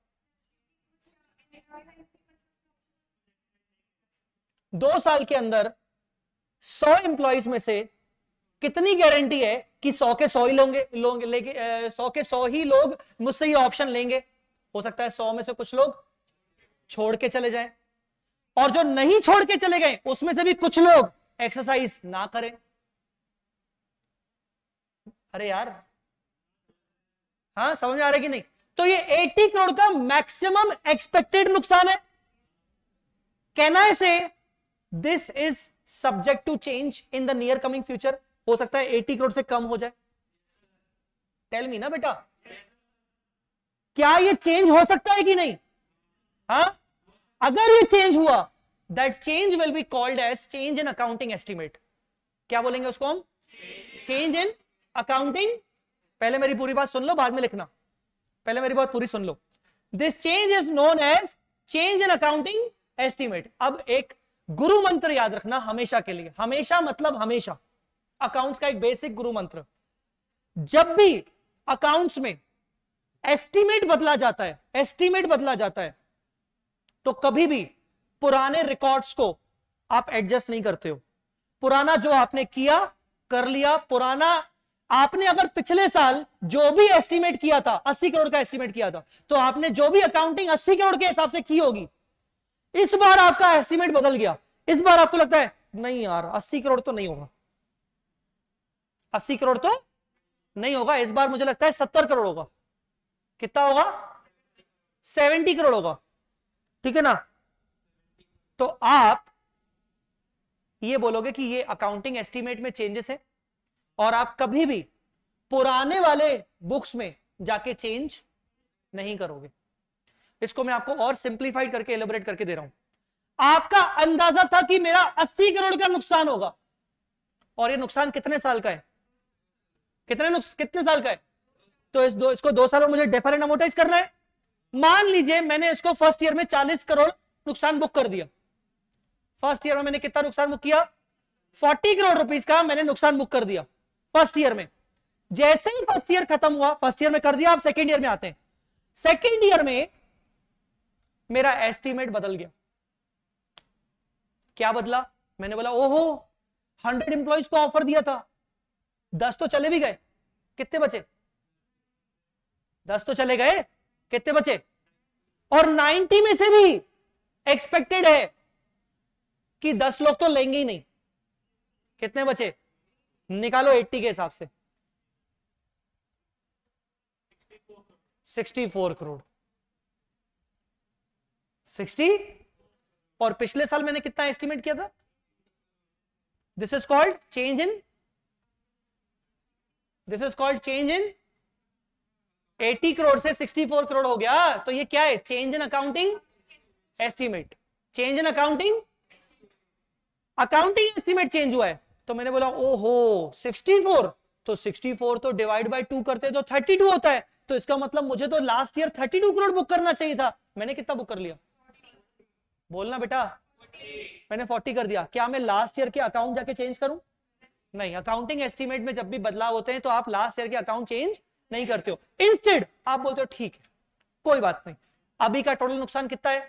दो साल के अंदर सौ एम्प्लॉयज में से कितनी गारंटी है कि सौ के सौ ही लोगे लोग लेके सौ के सौ ही लोग मुझसे ये ऑप्शन लेंगे? हो सकता है सौ में से कुछ लोग छोड़ के चले जाएं, और जो नहीं छोड़ के चले गए उसमें से भी कुछ लोग एक्सरसाइज ना करें। अरे यार, हाँ समझ में आ रहा है कि नहीं? तो ये अस्सी करोड़ का मैक्सिमम एक्सपेक्टेड नुकसान है। Can I say this is subject to change in the near coming future? हो सकता है अस्सी करोड़ से कम हो जाए। टेल मी ना बेटा, क्या ये चेंज हो सकता है कि नहीं? हाँ, अगर ये चेंज हुआ, that change will be called as change in accounting estimate. क्या बोलेंगे उसको हम? Change in accounting. पहले मेरी पूरी बात सुन लो, बाद में लिखना। पहले मेरी बात पूरी सुन लो। This change is known as change in accounting estimate. अब एक गुरु मंत्र याद रखना हमेशा के लिए, हमेशा मतलब हमेशा, अकाउंट्स का एक बेसिक गुरु मंत्र। जब भी अकाउंट्स में एस्टिमेट बदला जाता है, एस्टिमेट बदला जाता है, तो कभी भी पुराने रिकॉर्ड्स को आप एडजस्ट नहीं करते हो। पुराना जो आपने किया कर लिया, पुराना आपने अगर पिछले साल जो भी एस्टिमेट किया था, अस्सी करोड़ का एस्टिमेट किया था, तो आपने जो भी अकाउंटिंग अस्सी करोड़ के हिसाब से की होगी। इस बार आपका एस्टिमेट बदल गया, इस बार आपको लगता है नहीं यार अस्सी करोड़ तो नहीं होगा, अस्सी करोड़ तो नहीं होगा, इस बार मुझे लगता है सत्तर करोड़ होगा। कितना होगा? सत्तर करोड़ होगा, ठीक है ना? तो आप ये बोलोगे कि ये अकाउंटिंग एस्टीमेट में चेंजेस है, और आप कभी भी पुराने वाले बुक्स में जाके चेंज नहीं करोगे। इसको मैं आपको और सिंप्लीफाइड करके एलिब्रेट करके दे रहा हूं। आपका अंदाजा था कि मेरा अस्सी करोड़ का नुकसान होगा, और ये नुकसान कितने साल का है? कितने कितने साल का है? तो इस दो इसको दो सालों में मुझे डेफर एंड अमोर्टाइज करना है। मान लीजिए मैंने इसको फर्स्ट ईयर में चालीस करोड़ नुकसान बुक कर दिया। फर्स्ट ईयर में मैंने कितना नुकसान बुक किया? चालीस करोड़ रुपीस का मैंने नुकसान बुक कर दिया फर्स्ट ईयर में। जैसे ही फर्स्ट ईयर खत्म हुआ, फर्स्ट ईयर में कर दिया, आप सेकेंड ईयर में आते हैं। सेकेंड ईयर में मेरा एस्टीमेट बदल गया। क्या बदला? मैंने बोला ओहो, हंड्रेड एम्प्लॉइज को ऑफर दिया था, दस तो चले भी गए, कितने बचे? दस तो चले गए, कितने बचे? और नब्बे में से भी एक्सपेक्टेड है कि दस लोग तो लेंगे ही नहीं, कितने बचे? निकालो अस्सी के हिसाब से, चौंसठ करोड़। साठ, और पिछले साल मैंने कितना एस्टिमेट किया था? This is called change in this is called change in अस्सी करोड़ से चौंसठ करोड़ हो गया। तो ये क्या है? Change in accounting estimate. Change in accounting accounting estimate change हुआ है। तो मैंने बोला ओहो, चौंसठ तो चौंसठ तो डिवाइड बाय टू करते तो बत्तीस होता है, तो इसका मतलब मुझे तो लास्ट ईयर बत्तीस करोड़ बुक करना चाहिए था। मैंने कितना बुक कर लिया? बोलना बेटा। मैंने चालीस कर दिया। क्या मैं लास्ट ईयर के अकाउंट जाके चेंज करूं? नहीं। अकाउंटिंग एस्टीमेट में जब भी बदलाव होते हैं तो आप लास्ट ईयर के अकाउंट चेंज नहीं करते हो। इंस्टेड आप बोलते हो ठीक है कोई बात नहीं, अभी का टोटल नुकसान कितना है,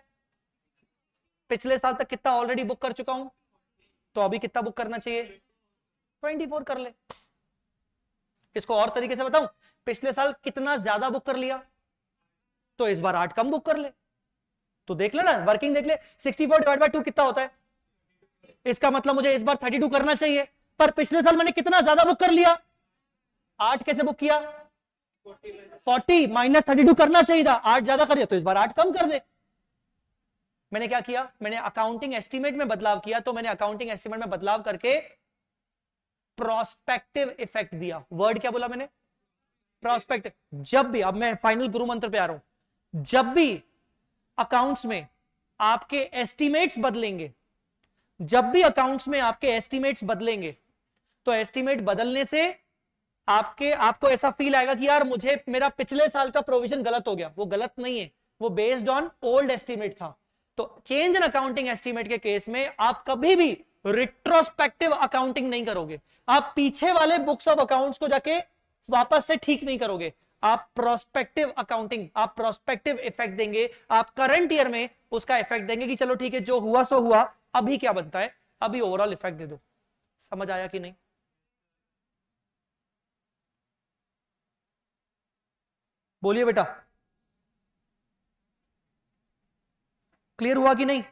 पिछले साल तक कितना ऑलरेडी बुक कर चुका हूं, तो अभी कितना बुक करना चाहिए? चौबीस कर ले। इसको और तरीके से बताऊं, पिछले साल कितना ज्यादा बुक कर लिया, तो इस बार आठ कम बुक कर ले। तो देख ले ना, वर्किंग देख ले। चौंसठ डिवाइड बाय टू कितना होता है? इसका मतलब मुझे इस बार बत्तीस करना चाहिए, पर पिछले साल मैंने कितना ज्यादा बुक कर लिया? आठ कैसे बुक किया? चालीस माइनस बत्तीस करना चाहिए था, आठ ज्यादा कर दिया, तो इस बार आठ कम कर दे। मैंने क्या किया? मैंने अकाउंटिंग एस्टीमेट में बदलाव किया। तो मैंने अकाउंटिंग एस्टीमेट में बदलाव करके प्रोस्पेक्टिव इफेक्ट दिया। वर्ड क्या बोला मैंने? प्रोस्पेक्टिव। जब भी, अब मैं फाइनल गुरु मंत्र पे आ रहा हूं, जब भी अकाउंट्स में आपके एस्टीमेट्स बदलेंगे, जब भी अकाउंट्स में आपके एस्टीमेट्स बदलेंगे, तो एस्टीमेट बदलने से आपके आपको ऐसा फील आएगा कि यार मुझे मेरा पिछले साल का प्रोविजन गलत हो गया। वो गलत नहीं है, वो बेस्ड ऑन ओल्ड एस्टीमेट था। तो चेंज इन अकाउंटिंग एस्टीमेट के केस में आप कभी भी रिट्रोस्पेक्टिव अकाउंटिंग नहीं करोगे। आप पीछे वाले बुक्स ऑफ अकाउंट्स को जाके वापस से ठीक नहीं करोगे। आप प्रोस्पेक्टिव अकाउंटिंग, आप प्रोस्पेक्टिव इफेक्ट देंगे। आप करंट ईयर में उसका इफेक्ट देंगे कि चलो ठीक है जो हुआ सो हुआ, अभी क्या बनता है, अभी ओवरऑल इफेक्ट दे दो। समझ आया कि नहीं? बोलिए बेटा, क्लियर हुआ कि नहीं?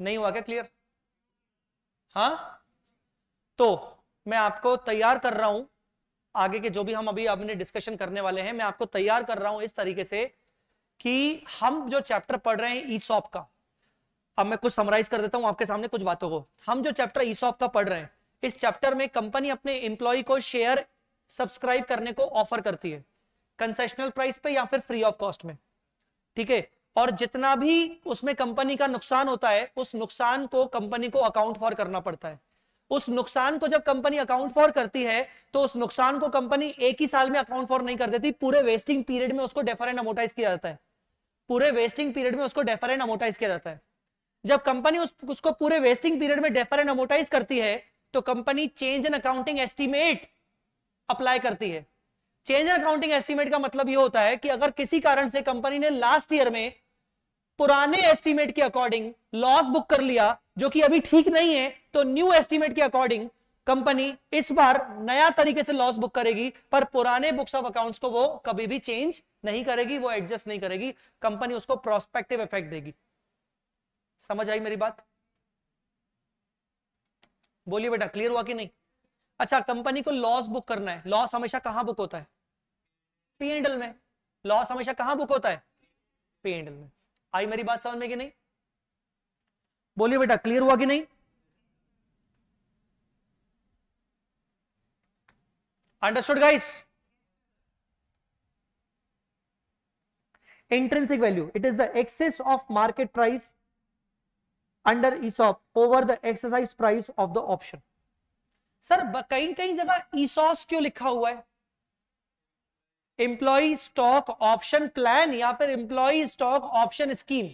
नहीं हुआ क्या क्लियर? हाँ, तो मैं आपको तैयार कर रहा हूं आगे के जो भी हम अभी आपने डिस्कशन करने वाले हैं, मैं आपको तैयार कर रहा हूं इस तरीके से कि हम जो चैप्टर पढ़ रहे हैं ईसॉप का, अब मैं कुछ समराइज कर देता हूं आपके सामने कुछ बातों को। हम जो चैप्टर ईसॉप का पढ़ रहे हैं, इस चैप्टर में कंपनी अपने एम्प्लॉय को शेयर सब्सक्राइब करने को ऑफर करती है कंसेशनल प्राइस पे या फिर फ्री ऑफ कॉस्ट में, ठीक है। और जितना भी उसमें कंपनी का नुकसान होता है, उस नुकसान को कंपनी को अकाउंट फॉर करना पड़ता है। उस नुकसान को जब कंपनी अकाउंट फॉर करती है तो उस नुकसान को कंपनी एक ही साल में अकाउंट फॉर नहीं कर देती, पूरे वेस्टिंग पीरियड में उसको डेफर एंड अमोटाइज किया जाता है। पूरे वेस्टिंग पीरियड में उसको डेफर एंड अमोटाइज किया जाता है। जब कंपनी उस, उसको पूरे वेस्टिंग पीरियड में डेफर एंड अमोटाइज करती है तो company change in accounting estimate apply करती है। चेंज इन अकाउंटिंग एस्टीमेट का मतलब यह होता है कि अगर किसी कारण से कंपनी ने लास्ट ईयर में पुराने एस्टीमेट के अकॉर्डिंग लॉस बुक कर लिया जो कि अभी ठीक नहीं है, तो न्यू एस्टीमेट के अकॉर्डिंग कंपनी इस बार नया तरीके से लॉस बुक करेगी, पर पुराने बुक्स ऑफ अकाउंट्स को वो कभी भी चेंज नहीं करेगी, वो एडजस्ट नहीं करेगी, कंपनी उसको प्रोस्पेक्टिव इफेक्ट देगी। समझ आई मेरी बात? बोलिए बेटा, क्लियर हुआ कि नहीं? अच्छा, कंपनी को लॉस बुक करना है। लॉस हमेशा कहां बुक होता है? पी एंड एल में। लॉस हमेशा कहां बुक होता है? पी एंड एल में। आई मेरी बात समझ में कि नहीं? बोलिए बेटा, क्लियर हुआ कि नहीं? Understood guys? Intrinsic value, it is the excess of market price under ESOP over the exercise price of the option. Sir कहीं कहीं जगह ईसॉस क्यों लिखा हुआ है? एम्प्लॉय स्टॉक ऑप्शन प्लान या फिर एम्प्लॉय स्टॉक ऑप्शन स्कीम।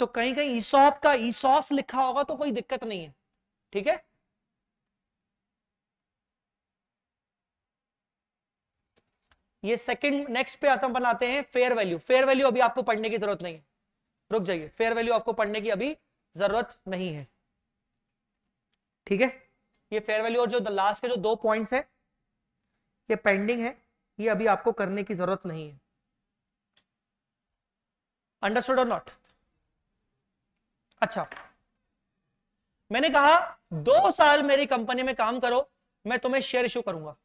तो कहीं कहीं ईसॉप का ईसॉस लिखा होगा तो कोई दिक्कत नहीं है, ठीक है। ये सेकंड नेक्स्ट पे आते बनाते हैं फेयर वैल्यू। फेयर वैल्यू अभी आपको पढ़ने की जरूरत नहीं है, रुक जाइए। फेयर वैल्यू आपको पढ़ने की अभी जरूरत नहीं है, ठीक है। ये फेयर वैल्यू और जो लास्ट के जो दो पॉइंट्स है ये पेंडिंग है, ये अभी आपको करने की जरूरत नहीं है। अंडरस्टूड और नॉट? अच्छा, मैंने कहा दो साल मेरी कंपनी में काम करो, मैं तुम्हें शेयर इशू करूंगा।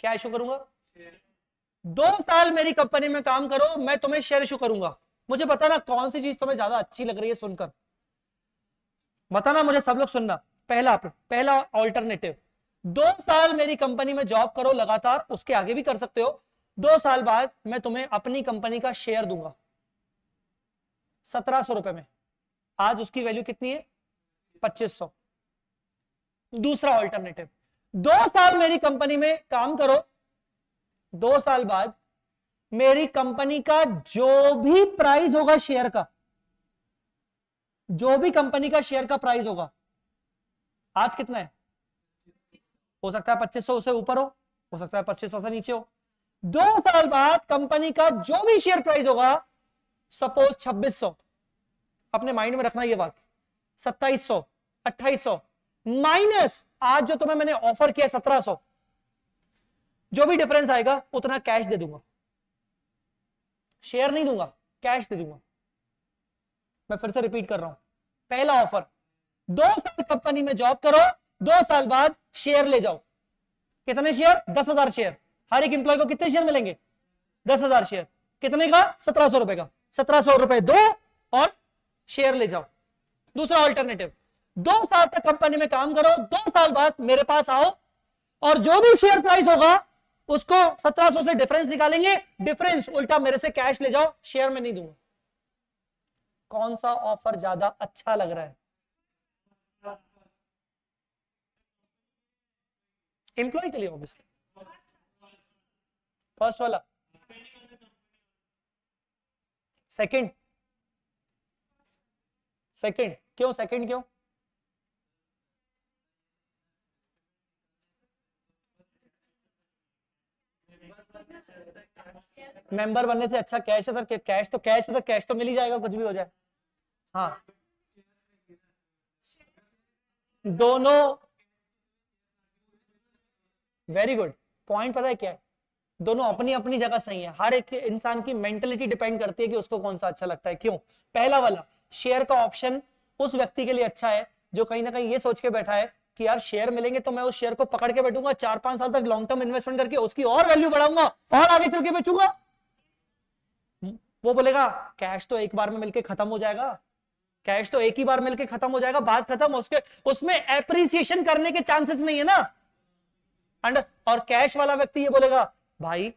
क्या इशू करूंगा? दो साल मेरी कंपनी में काम करो, मैं तुम्हें शेयर इशू करूंगा। मुझे बताना कौन सी चीज तुम्हें ज्यादा अच्छी लग रही है सुनकर, बताना मुझे, सब लोग सुनना। पहला पहला ऑल्टरनेटिव, दो साल मेरी कंपनी में जॉब करो लगातार, उसके आगे भी कर सकते हो। दो साल बाद मैं तुम्हें अपनी कंपनी का शेयर दूंगा सत्रह सौ रुपए में। आज उसकी वैल्यू कितनी है? पच्चीस सौ। दूसरा ऑल्टरनेटिव, दो साल मेरी कंपनी में काम करो, दो साल बाद मेरी कंपनी का जो भी प्राइस होगा शेयर का, जो भी कंपनी का शेयर का प्राइस होगा, आज कितना है? हो सकता है पच्चीस सौ से ऊपर हो, हो सकता है पच्चीस सौ से नीचे हो। दो साल बाद कंपनी का जो भी शेयर प्राइस होगा, सपोज छब्बीस सौ, अपने माइंड में रखना ये बात, सत्ताईस सौ, अट्ठाईस सौ माइनस आज जो तुम्हें मैंने ऑफर किया सत्रह सौ, जो भी डिफरेंस आएगा उतना कैश दे दूंगा, शेयर नहीं दूंगा, कैश दे दूंगा। मैं फिर से रिपीट कर रहा हूं, पहला ऑफर, दो साल कंपनी में जॉब करो, दो साल बाद शेयर ले जाओ। कितने शेयर? दस हजार शेयर। हर एक इंप्लॉय को कितने शेयर मिलेंगे? दस हजार शेयर। कितने का? सत्रह सौ रुपए का। सत्रह सौ रुपए दो और शेयर ले जाओ। दूसरा ऑल्टरनेटिव, दो साल तक कंपनी में काम करो, दो साल बाद मेरे पास आओ और जो भी शेयर प्राइस होगा उसको सत्रह सौ से डिफरेंस निकालेंगे, डिफरेंस उल्टा मेरे से कैश ले जाओ, शेयर में नहीं दूंगा। कौन सा ऑफर ज्यादा अच्छा लग रहा है? एम्प्लॉय के लिए ऑब्वियसली फर्स्ट वाला। सेकंड सेकंड क्यों? सेकंड क्यों? मेंबर बनने से अच्छा कैश है सर। कैश तो कैश है सर, कैश तो मिल ही जाएगा कुछ भी हो जाए। हाँ, दोनों। वेरी गुड पॉइंट, पता है क्या है? दोनों अपनी अपनी जगह सही है, हर एक इंसान की मेंटेलिटी डिपेंड करती है कि उसको कौन सा अच्छा लगता है। क्यों? पहला वाला शेयर का ऑप्शन उस व्यक्ति के लिए अच्छा है जो कहीं ना कहीं ये सोच के बैठा है कि यार शेयर मिलेंगे तो मैं उस शेयर को पकड़ के बैठूंगा, चार पांच साल तक लॉन्ग टर्म इन्वेस्टमेंट करके उसकी और वैल्यू बढ़ाऊंगा और आगे चल के बेचूंगा। वो बोलेगा कैश तो एक बार में मिलके खत्म हो जाएगा, कैश तो एक ही बार मिलके खत्म हो जाएगा, बात खत्म, उसके उसमें एप्रिसिएशन करने के चांसेस नहीं है ना। एंड और कैश वाला व्यक्ति ये बोलेगा भाई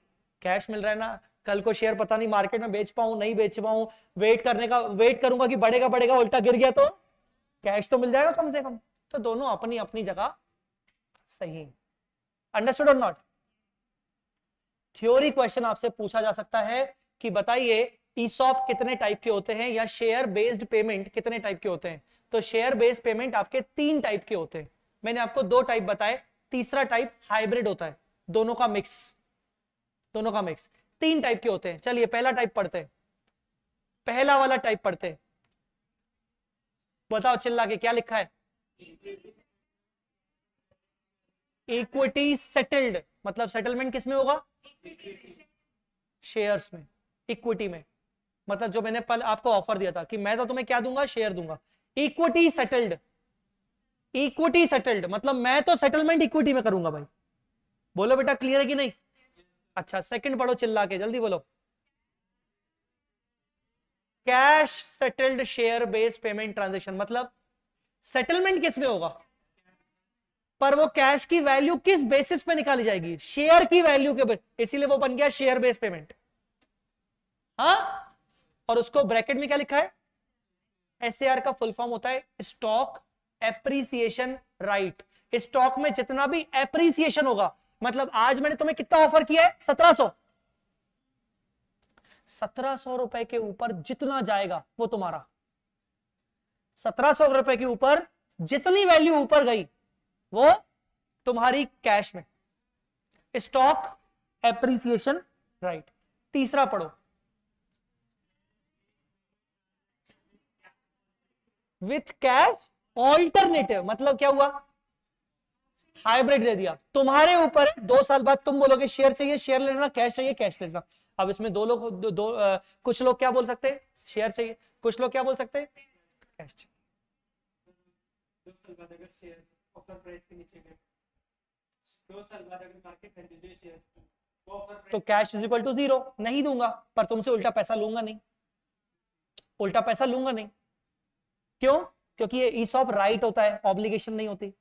कैश मिल रहा है ना, कल को शेयर पता नहीं मार्केट में बेच पाऊं नहीं बेच पाऊं, वेट करने का वेट करूंगा कि बढ़ेगा बढ़ेगा, उल्टा गिर गया तो कैश तो मिल जाएगा कम से कम। तो दोनों अपनी अपनी जगह सही। अंडरस्टूड और नॉट? थ्योरी क्वेश्चन आपसे पूछा जा सकता है कि बताइए ईसॉप कितने टाइप के होते हैं या शेयर बेस्ड पेमेंट कितने टाइप के होते हैं। तो शेयर बेस्ड पेमेंट आपके तीन टाइप के होते हैं, मैंने आपको दो टाइप बताए, तीसरा टाइप हाइब्रिड होता है, दोनों का मिक्स, दोनों का मिक्स, तीन टाइप के होते हैं। चलिए पहला टाइप पढ़ते हैं, पहला वाला टाइप पढ़ते हैं, बताओ चिल्ला के क्या लिखा है। इक्विटी सेटल्ड मतलब सेटलमेंट किसमें होगा? शेयर्स में, इक्विटी में, मतलब जो मैंने पल आपको ऑफर दिया था कि मैं तो तुम्हें क्या दूंगा, शेयर दूंगा। इक्विटी सेटल्ड, इक्विटी सेटल्ड मतलब मैं तो सेटलमेंट इक्विटी में करूंगा। भाई बोलो बेटा क्लियर है कि नहीं? अच्छा सेकंड पढ़ो चिल्ला के, जल्दी बोलो। Cash settled share based payment transaction मतलब सेटलमेंट किसमें होगा पर वो कैश की वैल्यू किस बेसिस पे निकाली जाएगी? शेयर की वैल्यू के, इसीलिए वो बन गया शेयर बेस्ड पेमेंट। हाँ, और उसको ब्रैकेट में क्या लिखा है? एसएआर का फुल फॉर्म होता है स्टॉक एप्रिसिएशन राइट। स्टॉक में जितना भी एप्रिसिएशन होगा, मतलब आज मैंने तुम्हें कितना ऑफर किया है? सत्रह सौ सत्रह सौ रुपए के ऊपर जितना जाएगा वो तुम्हारा, सत्रह सौ रुपए के ऊपर जितनी वैल्यू ऊपर गई वो तुम्हारी कैश में, स्टॉक एप्रिसिएशन राइट। तीसरा पढ़ो, विथ कैश ऑल्टरनेटिव मतलब क्या हुआ? हाइब्रिड दे दिया। तुम्हारे ऊपर दो साल बाद तुम बोलोगे शेयर चाहिए शेयर ले लेना, कैश चाहिए कैश ले लेना। अब इसमें दो लोग दो, दो आ, कुछ लोग क्या बोल सकते हैं? शेयर चाहिए। कुछ लोग क्या बोल सकते हैं? कैश चाहिए। तो cash is equal to zero, नहीं दूंगा, पर तुमसे उल्टा पैसा लूंगा नहीं, उल्टा पैसा लूंगा नहीं। क्यों? क्योंकि ये ईसॉप राइट होता है, ऑब्लिगेशन नहीं होती।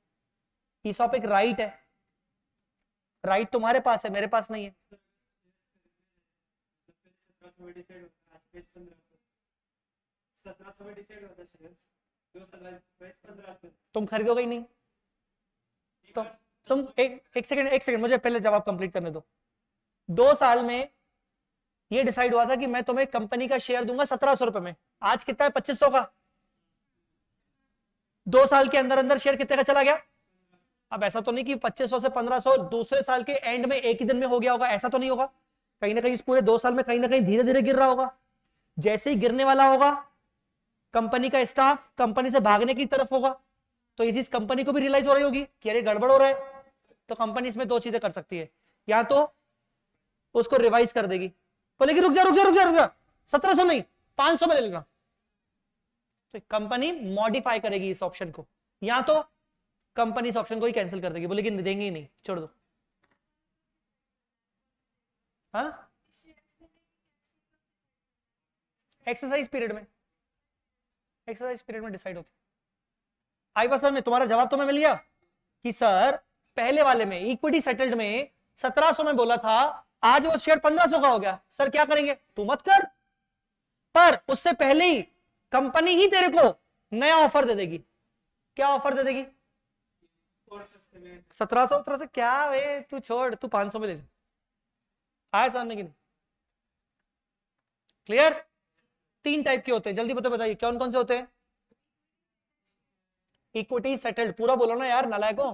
ईसॉप एक राइट है, राइट तुम्हारे पास है मेरे पास नहीं है। तुम खरीदोगे ही नहीं तो तुम एक एक सेकंड एक सेकंड मुझे पहले जवाब कंप्लीट करने दो। दो साल में ये डिसाइड हुआ था कि मैं तुम्हें कंपनी का शेयर दूंगा सत्रह सौ रुपए में, आज कितना है? पच्चीस सौ का। दो साल के अंदर अंदर शेयर कितने का चला गया? अब ऐसा तो नहीं कि पच्चीस सौ से पंद्रह सौ दूसरे साल के एंड में एक ही दिन में हो गया होगा, ऐसा तो नहीं होगा। कहीं ना कहीं इस पूरे दो साल में कहीं ना कहीं धीरे धीरे गिर रहा होगा। जैसे ही गिरने वाला होगा कंपनी का स्टाफ कंपनी से भागने की तरफ होगा, तो ये चीज कंपनी को भी रियलाइज हो रही होगी कि अरे गड़बड़ हो रहा है। तो कंपनी इसमें दो चीजें कर सकती है, या तो उसको रिवाइज कर देगी, बोलेगी रुक जा रुक जा रुक जा रुक जा, सत्रह सौ नहीं पांच सौ में ले लेना, तो कंपनी मॉडिफाई करेगी इस ऑप्शन को, या तो कंपनी इस ऑप्शन को ही कैंसिल कर देगी, बोलेगी देंगे ही नहीं छोड़ दो। हाँ एक्सरसाइज पीरियड में, एक्सरसाइज पीरियड में डिसाइड होती है। आई बस सर में तुम्हारा जवाब तो मैं मिल गया कि सर पहले वाले में इक्विटी सेटल्ड में सत्रह सौ में बोला था, आज वो शेयर पंद्रह सौ का हो गया, सर क्या करेंगे? तू मत कर, पर उससे पहले ही कंपनी ही तेरे को नया ऑफर दे देगी। क्या ऑफर दे देगी? सत्रह सौ सत्रह सौ क्या वे तू छोड़, तू पांच सौ में ले जा। आया सामने की नहीं? क्लियर? तीन टाइप के होते हैं, जल्दी बताओ बताइए कौन कौन से होते हैं? इक्विटी सेटल्ड, पूरा बोलो ना यार नालायकों,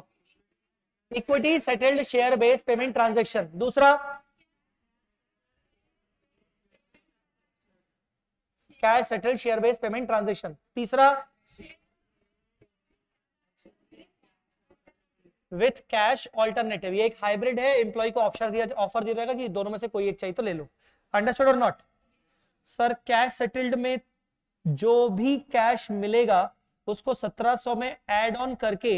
equity settled share based payment transaction. दूसरा cash settled share based payment transaction. तीसरा विथ कैश ऑल्टरनेटिव, ये एक हाइब्रिड है, एम्प्लॉय को ऑप्शन दिया ऑफर दिया जाएगा कि दोनों में से कोई एक चाहिए तो ले लो। अंडरस्टूड और नॉट? सर कैश सेटल्ड में जो भी कैश मिलेगा उसको सत्रह सौ में एड ऑन करके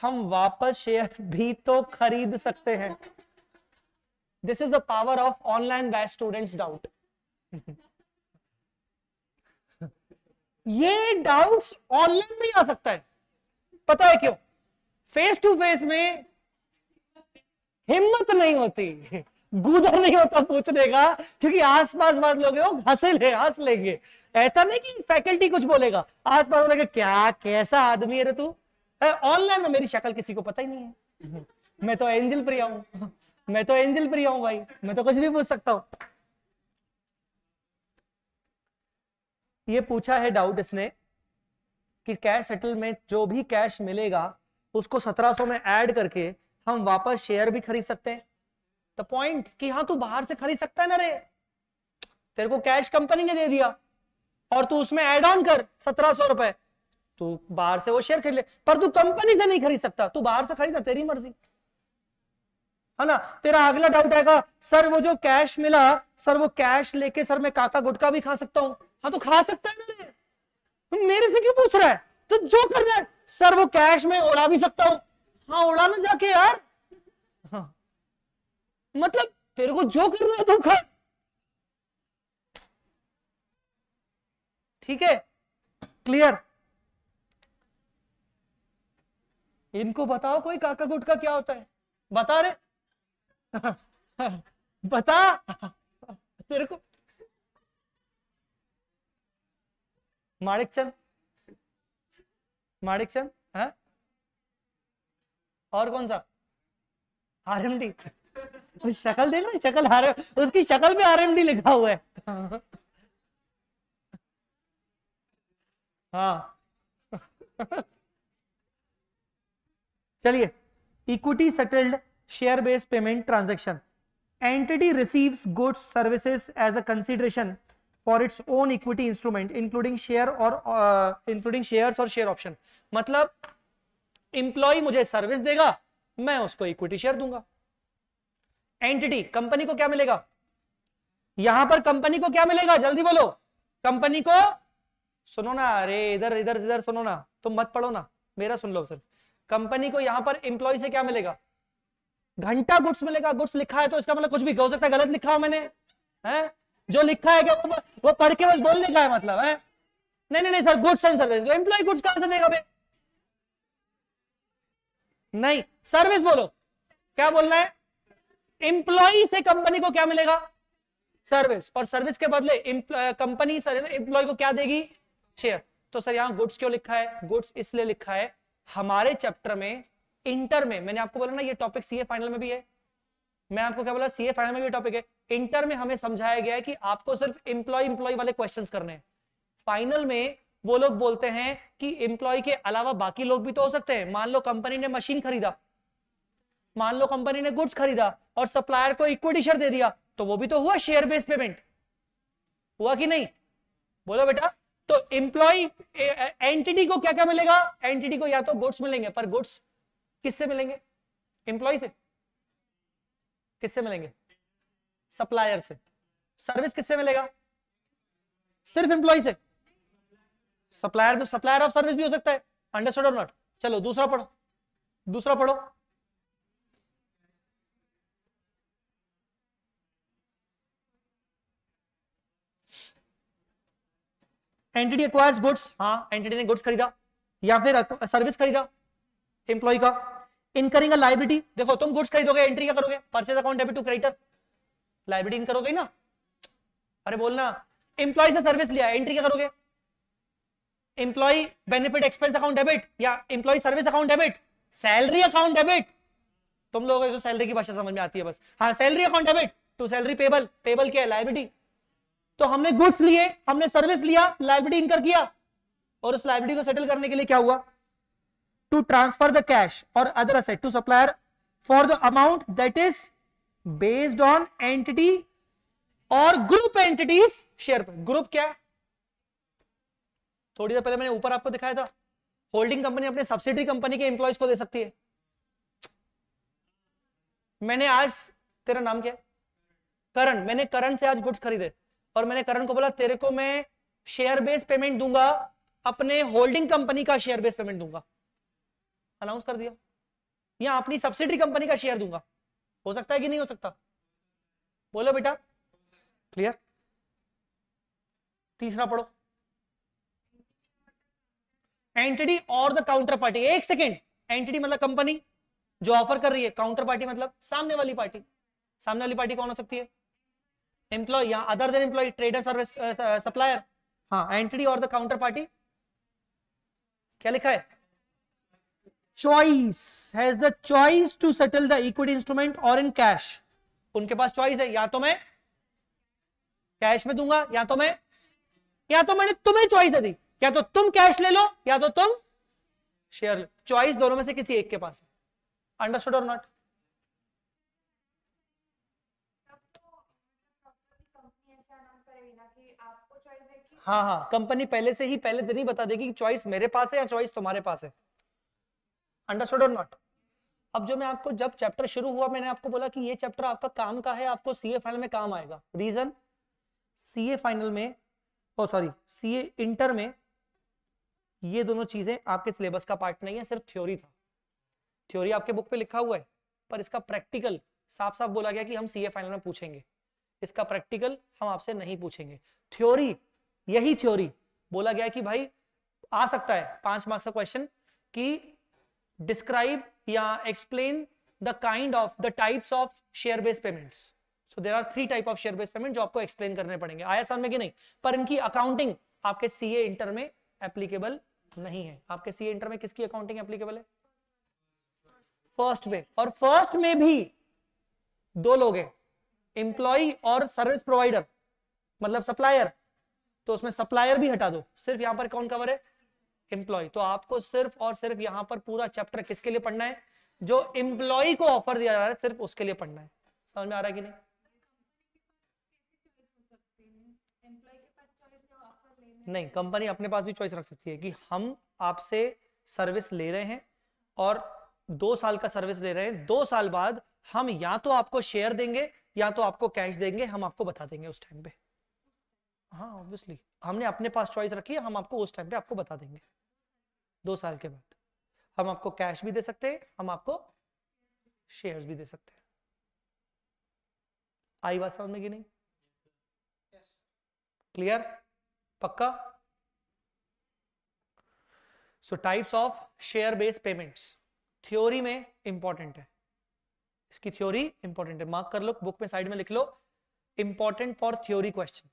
हम वापस शेयर भी तो खरीद सकते हैं। This is the power of online by students doubt. ये डाउट्स ऑनलाइन में आ सकता है, पता है क्यों? फेस टू फेस में हिम्मत नहीं होती, गुदर नहीं होता पूछने का, क्योंकि आसपास पास लोग हंसे ले हंस लेंगे। ऐसा नहीं कि फैकल्टी कुछ बोलेगा, आसपास बोलेगा क्या कैसा आदमी है रे तू। ऑनलाइन में मेरी शक्ल किसी को पता ही नहीं है, मैं तो एंजल प्रिया हूं, मैं तो एंजल प्रिया हूं भाई, मैं तो कुछ भी पूछ सकता हूं। ये पूछा है डाउट इसने कि कैश सेटल में जो भी कैश मिलेगा उसको सत्रह सौ में ऐड करके हम वापस शेयर भी खरीद सकते हैं। द पॉइंट कि हाँ तू बाहर से खरीद सकता है ना रे, तेरे को कैश कंपनी ने दे दिया और तू उसमें ऐड ऑन कर सत्रह सौ रुपए, तू बाहर से वो शेयर खरीद ले, पर तू कंपनी से नहीं खरीद सकता, तू बाहर से खरीदा तेरी मर्जी है ना। तेरा अगला डाउट आएगा सर वो जो कैश मिला सर वो कैश लेके सर मैं काका गुटका भी खा सकता हूँ। हाँ तो खा सकता है ना, मेरे से क्यों पूछ रहा है? तो जो कर रहा है सर वो कैश में उड़ा भी सकता हूं। हाँ उड़ा ना जाके यार, हाँ मतलब तेरे को जो करना है तू खा, ठीक है? क्लियर? इनको बताओ कोई काका गुटका क्या होता है, बता रहे बता तेरे को माणिक चंद, माणिक चंद है और कौन सा आरएमडी, शक्ल देख रहे, शक्ल आर उसकी शक्ल पे आरएमडी लिखा हुआ है। हाँ चलिए, equity settled share based payment transaction, entity receives goods services as a consideration for its own equity instrument including share और इंक्लूडिंग शेयर्स और शेयर ऑप्शन। मतलब एम्प्लॉय मुझे सर्विस देगा, मैं उसको इक्विटी शेयर दूंगा। एंटिटी, कंपनी को क्या मिलेगा? यहां पर कंपनी को क्या मिलेगा, जल्दी बोलो। कंपनी को सुनो ना, अरे इधर इधर इधर सुनो ना, तुम मत पढ़ो ना, मेरा सुन लो सर। कंपनी को यहां पर एम्प्लॉय से क्या मिलेगा? घंटा गुड्स मिलेगा। गुड्स लिखा है तो इसका मतलब कुछ भी हो सकता है, गलत लिखा हो मैंने है? जो लिखा है क्या वो, वो पढ़ के बस बोलने का है मतलब है? नहीं नहीं नहीं sir goods and service, employee goods कहां से देगा बे? नहीं, सर्विस बोलो, क्या बोलना है? एम्प्लॉय से कंपनी को क्या मिलेगा? सर्विस, और सर्विस के बदले कंपनी एम्प्लॉय को क्या देगी? शेयर। तो सर यहां गुड्स क्यों लिखा है? गुड्स इसलिए लिखा है, हमारे चैप्टर में इंटर में मैंने आपको बोला ना ये टॉपिक सीए फाइनल में भी है, मैं आपको क्या बोला सीए फाइनल में भी टॉपिक है। इंटर में हमें समझाया गया है कि आपको सिर्फ एम्प्लॉय एम्प्लॉय वाले क्वेश्चंस करने हैं। फाइनल में वो लोग बोलते हैं कि एम्प्लॉय के अलावा बाकी लोग भी तो हो सकते हैं। मान लो कंपनी ने मशीन खरीदा, मान लो कंपनी ने गुड्स खरीदा और सप्लायर को इक्विटी शेयर दे दिया, तो वो भी तो हुआ शेयर बेस्ड पेमेंट, हुआ कि नहीं? बोलो बेटा। तो एम्प्लॉय एंटिटी को क्या क्या मिलेगा? एंटिटी को या तो गुड्स मिलेंगे, पर गुड्स किससे मिलेंगे? एम्प्लॉय से। किससे मिलेंगे? सप्लायर से। सर्विस किससे मिलेगा? सिर्फ एम्प्लॉय से। सप्लायर को सप्लायर ऑफ सर्विस भी हो सकता है। अंडरस्टूड और नॉट? चलो दूसरा पढ़ो, दूसरा पढ़ो। एंटिटी एक्वायर्स गुड्स, हाँ एंटिटी ने गुड्स खरीदा या फिर सर्विस खरीदा एम्प्लॉय का। इनकरिंग अ लायबिलिटी, देखो तुम गुड्स खरीदोगे, एंट्री क्या करोगे? Purchase account debit to creditor, liability इन करोगे ना। अरे बोलना, एम्प्लॉय से सर्विस लिया, एंट्री क्या करोगे? Employee benefit expense account debit या employee service account debit, salary account debit. तुम लोगों को सैलरी की भाषा समझ में आती है बस। हाँ, salary account debit to salary payable, payable क्या है? लायबिलिटी। तो हमने गुड्स लिए, हमने सर्विस लिया, लायबिलिटी इनकर किया, और उस लायबिलिटी को सेटल करने के लिए क्या हुआ? टू ट्रांसफर द कैश और other asset to supplier for the amount that is based on entity और ग्रुप एंटिटीज शेयर। ग्रुप क्या है? थोड़ी देर पहले मैंने ऊपर आपको दिखाया था, होल्डिंग कंपनी अपने सब्सिडरी कंपनी के एम्प्लॉयज को दे सकती है। मैंने आज, तेरा नाम क्या? करण, मैंने करण से आज गुड्स खरीदे और मैंने करण को बोला तेरे को मैं शेयर बेस्ड पेमेंट दूंगा, अपने होल्डिंग कंपनी का शेयर बेस्ड पेमेंट दूंगा, अनाउंस कर दिया, या अपनी सब्सिडरी कंपनी का शेयर दूंगा। हो सकता है कि नहीं हो सकता? बोलो बेटा, क्लियर? तीसरा पढ़ो, एंटिटी और द काउंटर पार्टी। एक सेकेंड, एंटिटी मतलब कंपनी जो ऑफर कर रही है, काउंटर पार्टी मतलब सामने वाली पार्टी। सामने वाली पार्टी कौन हो सकती है? एम्प्लॉय या other than employee, trader, service, supplier. हाँ, एंटिटी और द काउंटर पार्टी। क्या लिखा है? Choice, has the choice to settle the equity instrument और इन कैश। उनके पास चॉइस है, या तो मैं कैश में दूंगा, या तो मैं या तो मैंने तुम्हें चॉइस दे दी, या तो तुम कैश ले लो या तो तुम शेयर लो। चॉइस दोनों में से किसी एक के पास है। अंडरस्टूड और नॉट? हाँ हाँ, कंपनी पहले से ही पहले दिन ही बता देगी कि चॉइस मेरे पास है या चॉइस तुम्हारे पास है। अंडरस्टूड और नॉट? अब जो मैं आपको, जब चैप्टर शुरू हुआ मैंने आपको बोला कि ये चैप्टर आपका काम का है, आपको सीए फाइनल में काम आएगा। रीजन, सीए फाइनल में, ओ सॉरी सीए इंटर में ये दोनों चीजें आपके सिलेबस का पार्ट नहीं है, सिर्फ थ्योरी था। थ्योरी आपके बुक पे लिखा हुआ है, पर इसका प्रैक्टिकल साफ साफ बोला गया कि हम सीए फाइनल में पूछेंगे, इसका प्रैक्टिकल हम आपसे नहीं पूछेंगे। थ्योरी, यही थ्योरी बोला गया कि भाई आ सकता है पांच मार्क्स का क्वेश्चन कि डिस्क्राइब या explain the kind of the types of share based payments. So there are three type of share based payment जो आपको एक्सप्लेन करने पड़ेंगे। आया समझ में कि नहीं? पर इनकी अकाउंटिंग आपके सीए इंटर में एप्लीकेबल नहीं है। आपके सीए इंटर में किसकी अकाउंटिंग एप्लीकेबल है? फर्स्ट में। और फर्स्ट में भी दो लोग हैं, एम्प्लॉय और सर्विस प्रोवाइडर मतलब सप्लायर, तो उसमें सप्लायर भी हटा दो, सिर्फ यहां पर कौन कवर है? एम्प्लॉय। तो आपको सिर्फ और सिर्फ यहां पर पूरा चैप्टर किसके लिए पढ़ना है? जो एम्प्लॉय को ऑफर दिया जा रहा है सिर्फ उसके लिए पढ़ना है। समझ में आ रहा है कि नहीं? नहीं, कंपनी अपने पास भी चॉइस रख सकती है कि हम आपसे सर्विस ले रहे हैं और दो साल का सर्विस ले रहे हैं, दो साल बाद हम या तो आपको शेयर देंगे या तो आपको कैश देंगे, हम आपको बता देंगे उस टाइम पे। हाँ, ऑब्वियसली हमने अपने पास चॉइस रखी है, हम आपको उस टाइम पे आपको बता देंगे। दो साल के बाद हम आपको कैश भी दे सकते हैं, हम आपको शेयर्स भी दे सकते हैं। आई बात समझ में कि नहीं? क्लियर? पक्का? So types of share based payments theory में इंपॉर्टेंट है, इसकी थ्योरी इंपॉर्टेंट है। मार्क कर लो, बुक में साइड में लिख लो, इंपॉर्टेंट फॉर थ्योरी क्वेश्चन।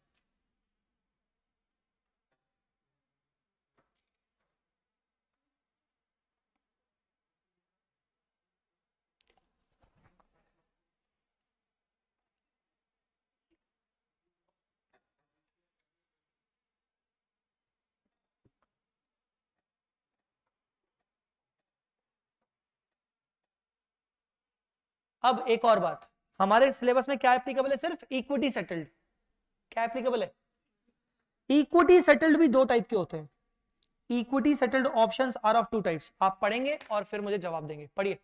अब एक और बात, हमारे सिलेबस में क्या एप्लीकेबल है? सिर्फ इक्विटी सेटल्ड। क्या एप्लीकेबल है? इक्विटी सेटल्ड भी दो टाइप के होते हैं। Equity settled options are of two types. आप पढ़ेंगे और फिर मुझे जवाब देंगे। पढ़िए,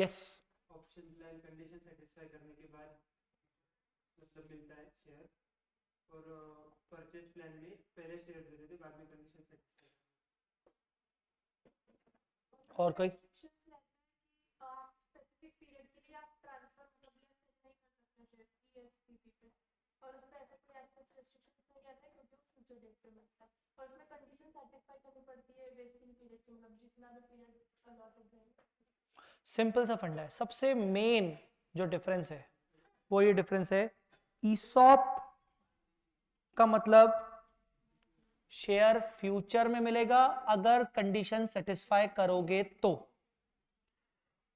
yes, option and condition satisfy करने के बाद मतलब मिलता है शेयर, और परचेज प्लान में पहले शेयर देते थे, बाद में कंडीशन सेटिस्फाई। और कोई आप स्पेसिफिक पीरियड के लिए आप ट्रांसफर मतलब नहीं कर सकते शेयर पीएसपीपी पे, और उसमें ऐसे कोई एक्सेस रिस्ट्रिक्शन हो जाता है क्योंकि फ्यूचर डेट पे मतलब, और उसमें कंडीशन सेटिस्फाई करनी पड़ती है वेस्टिंग पीरियड के, मतलब जितना भी पीरियड अलॉटेड है। सिंपल सा फंडा है। सबसे मेन जो डिफरेंस है वो ये डिफरेंस है, ईसॉप का मतलब शेयर फ्यूचर में मिलेगा अगर कंडीशन सेटिस्फाई करोगे तो।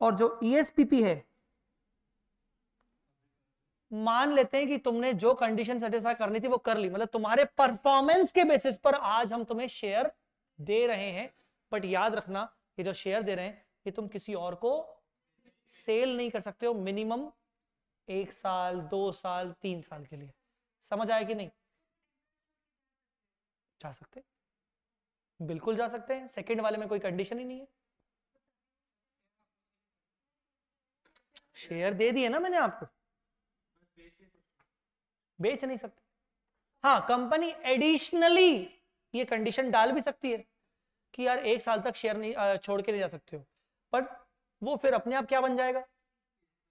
और जो ईएसपीपी है, मान लेते हैं कि तुमने जो कंडीशन सेटिस्फाई करनी थी वो कर ली, मतलब तुम्हारे परफॉर्मेंस के बेसिस पर आज हम तुम्हें शेयर दे रहे हैं, बट याद रखना ये जो शेयर दे रहे हैं ये तुम किसी और को सेल नहीं कर सकते हो मिनिमम एक साल दो साल तीन साल के लिए। समझ आया कि नहीं? जा सकते, बिल्कुल जा सकते हैं, सेकेंड वाले में कोई कंडीशन ही नहीं है। शेयर दे दिए ना मैंने आपको, बेच नहीं सकते। हाँ, कंपनी एडिशनली ये कंडीशन डाल भी सकती है कि यार एक साल तक शेयर नहीं छोड़ के ले जा सकते हो, पर वो फिर अपने आप क्या बन जाएगा,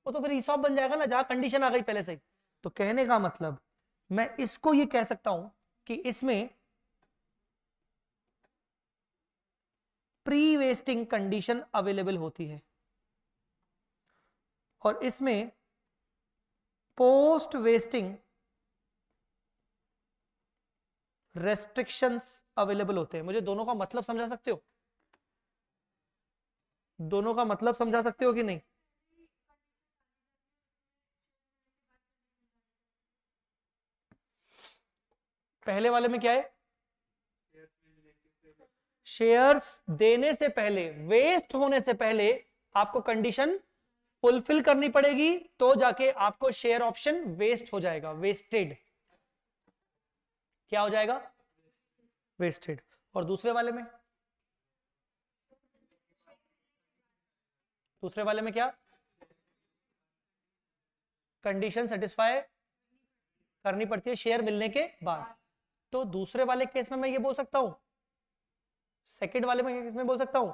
वो तो फिर ईसॉप बन जाएगा ना, जहां कंडीशन आ गई पहले से ही। तो कहने का मतलब मैं इसको ये कह सकता हूं कि इसमें प्री वेस्टिंग कंडीशन अवेलेबल होती है और इसमें पोस्ट वेस्टिंग रेस्ट्रिक्शंस अवेलेबल होते हैं। मुझे दोनों का मतलब समझा सकते हो? दोनों का मतलब समझा सकते हो कि नहीं? पहले वाले में क्या है, शेयर्स देने से पहले, वेस्ट होने से पहले आपको कंडीशन फुलफिल करनी पड़ेगी, तो जाके आपको शेयर ऑप्शन वेस्ट हो जाएगा, वेस्टेड। क्या हो जाएगा? वेस्टेड। और दूसरे वाले में, दूसरे वाले में क्या, कंडीशन सेटिस्फाई करनी पड़ती है शेयर मिलने के बाद। तो दूसरे वाले केस में मैं ये बोल सकता हूं, सेकंड वाले में केस में बोल सकता हूं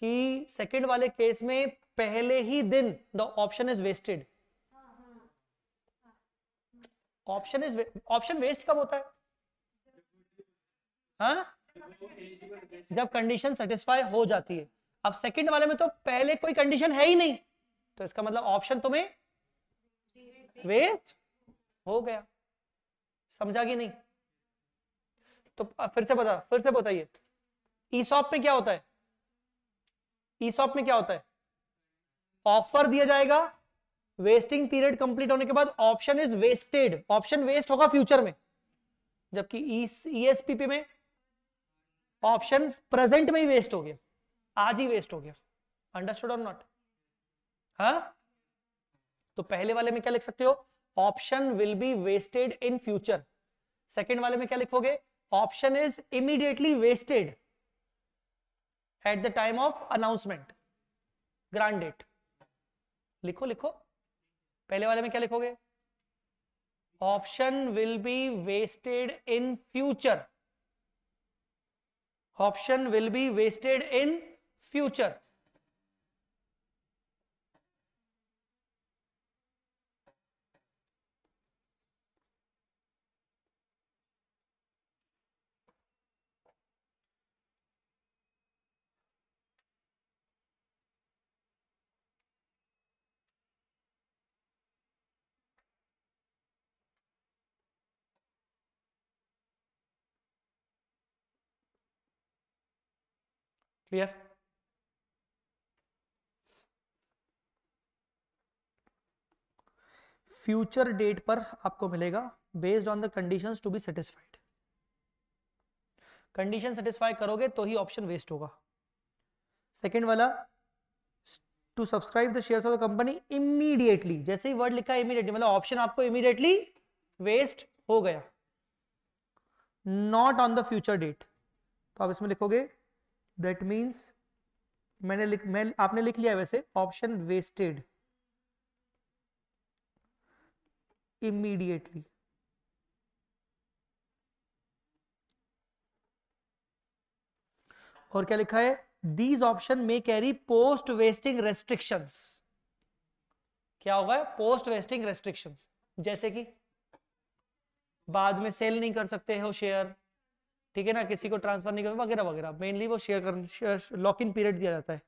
कि सेकंड वाले केस में पहले ही दिन the option is vested. Option is option vest कब होता है? हाँ? जब कंडीशन सेटिस्फाई हो जाती है। अब सेकंड वाले में तो पहले कोई कंडीशन है ही नहीं, तो इसका मतलब ऑप्शन तुम्हें वेस्ट हो गया। समझा कि नहीं? तो फिर से बता फिर से बताइए, ईसॉप में क्या होता है? ईसॉप में क्या होता है? ऑफर दिया जाएगा, वेस्टिंग पीरियड कंप्लीट होने के बाद option is vested, option vest होगा फ्यूचर में। जबकि ईएसपीपी में ऑप्शन प्रेजेंट में ही वेस्ट हो गया, आज ही वेस्ट हो गया। अंडरस्टूड और नॉट? हाँ, तो पहले वाले में क्या लिख सकते हो, option will be vested in future. Second वाले में क्या लिखोगे, option is immediately vested at the time of announcement, grant date. लिखो लिखो, पहले वाले में क्या लिखोगे, option will be vested in future, option will be vested in future. Clear? Future date पर आपको मिलेगा based on the conditions to be satisfied. Condition satisfy करोगे तो ही ऑप्शन वेस्ट होगा। सेकेंड वाला, to subscribe the shares of the company immediately, जैसे ही वर्ड लिखा इमीडिएटली मतलब ऑप्शन आपको इमीडिएटली वेस्ट हो गया, not on the future date. तो आप इसमें लिखोगे That means मैंने लिख मैं आपने लिख लिया वैसे, ऑप्शन वेस्टेड इमीडिएटली। और क्या लिखा है, दीज ऑप्शन में कैरी पोस्ट वेस्टिंग रेस्ट्रिक्शंस। क्या होगा, पोस्ट वेस्टिंग रेस्ट्रिक्शंस, जैसे कि बाद में सेल नहीं कर सकते हो शेयर, ठीक है ना, किसी को ट्रांसफर नहीं करना वगैरह वगैरह। मेनली वो शेयर कर लॉक इन पीरियड दिया जाता है।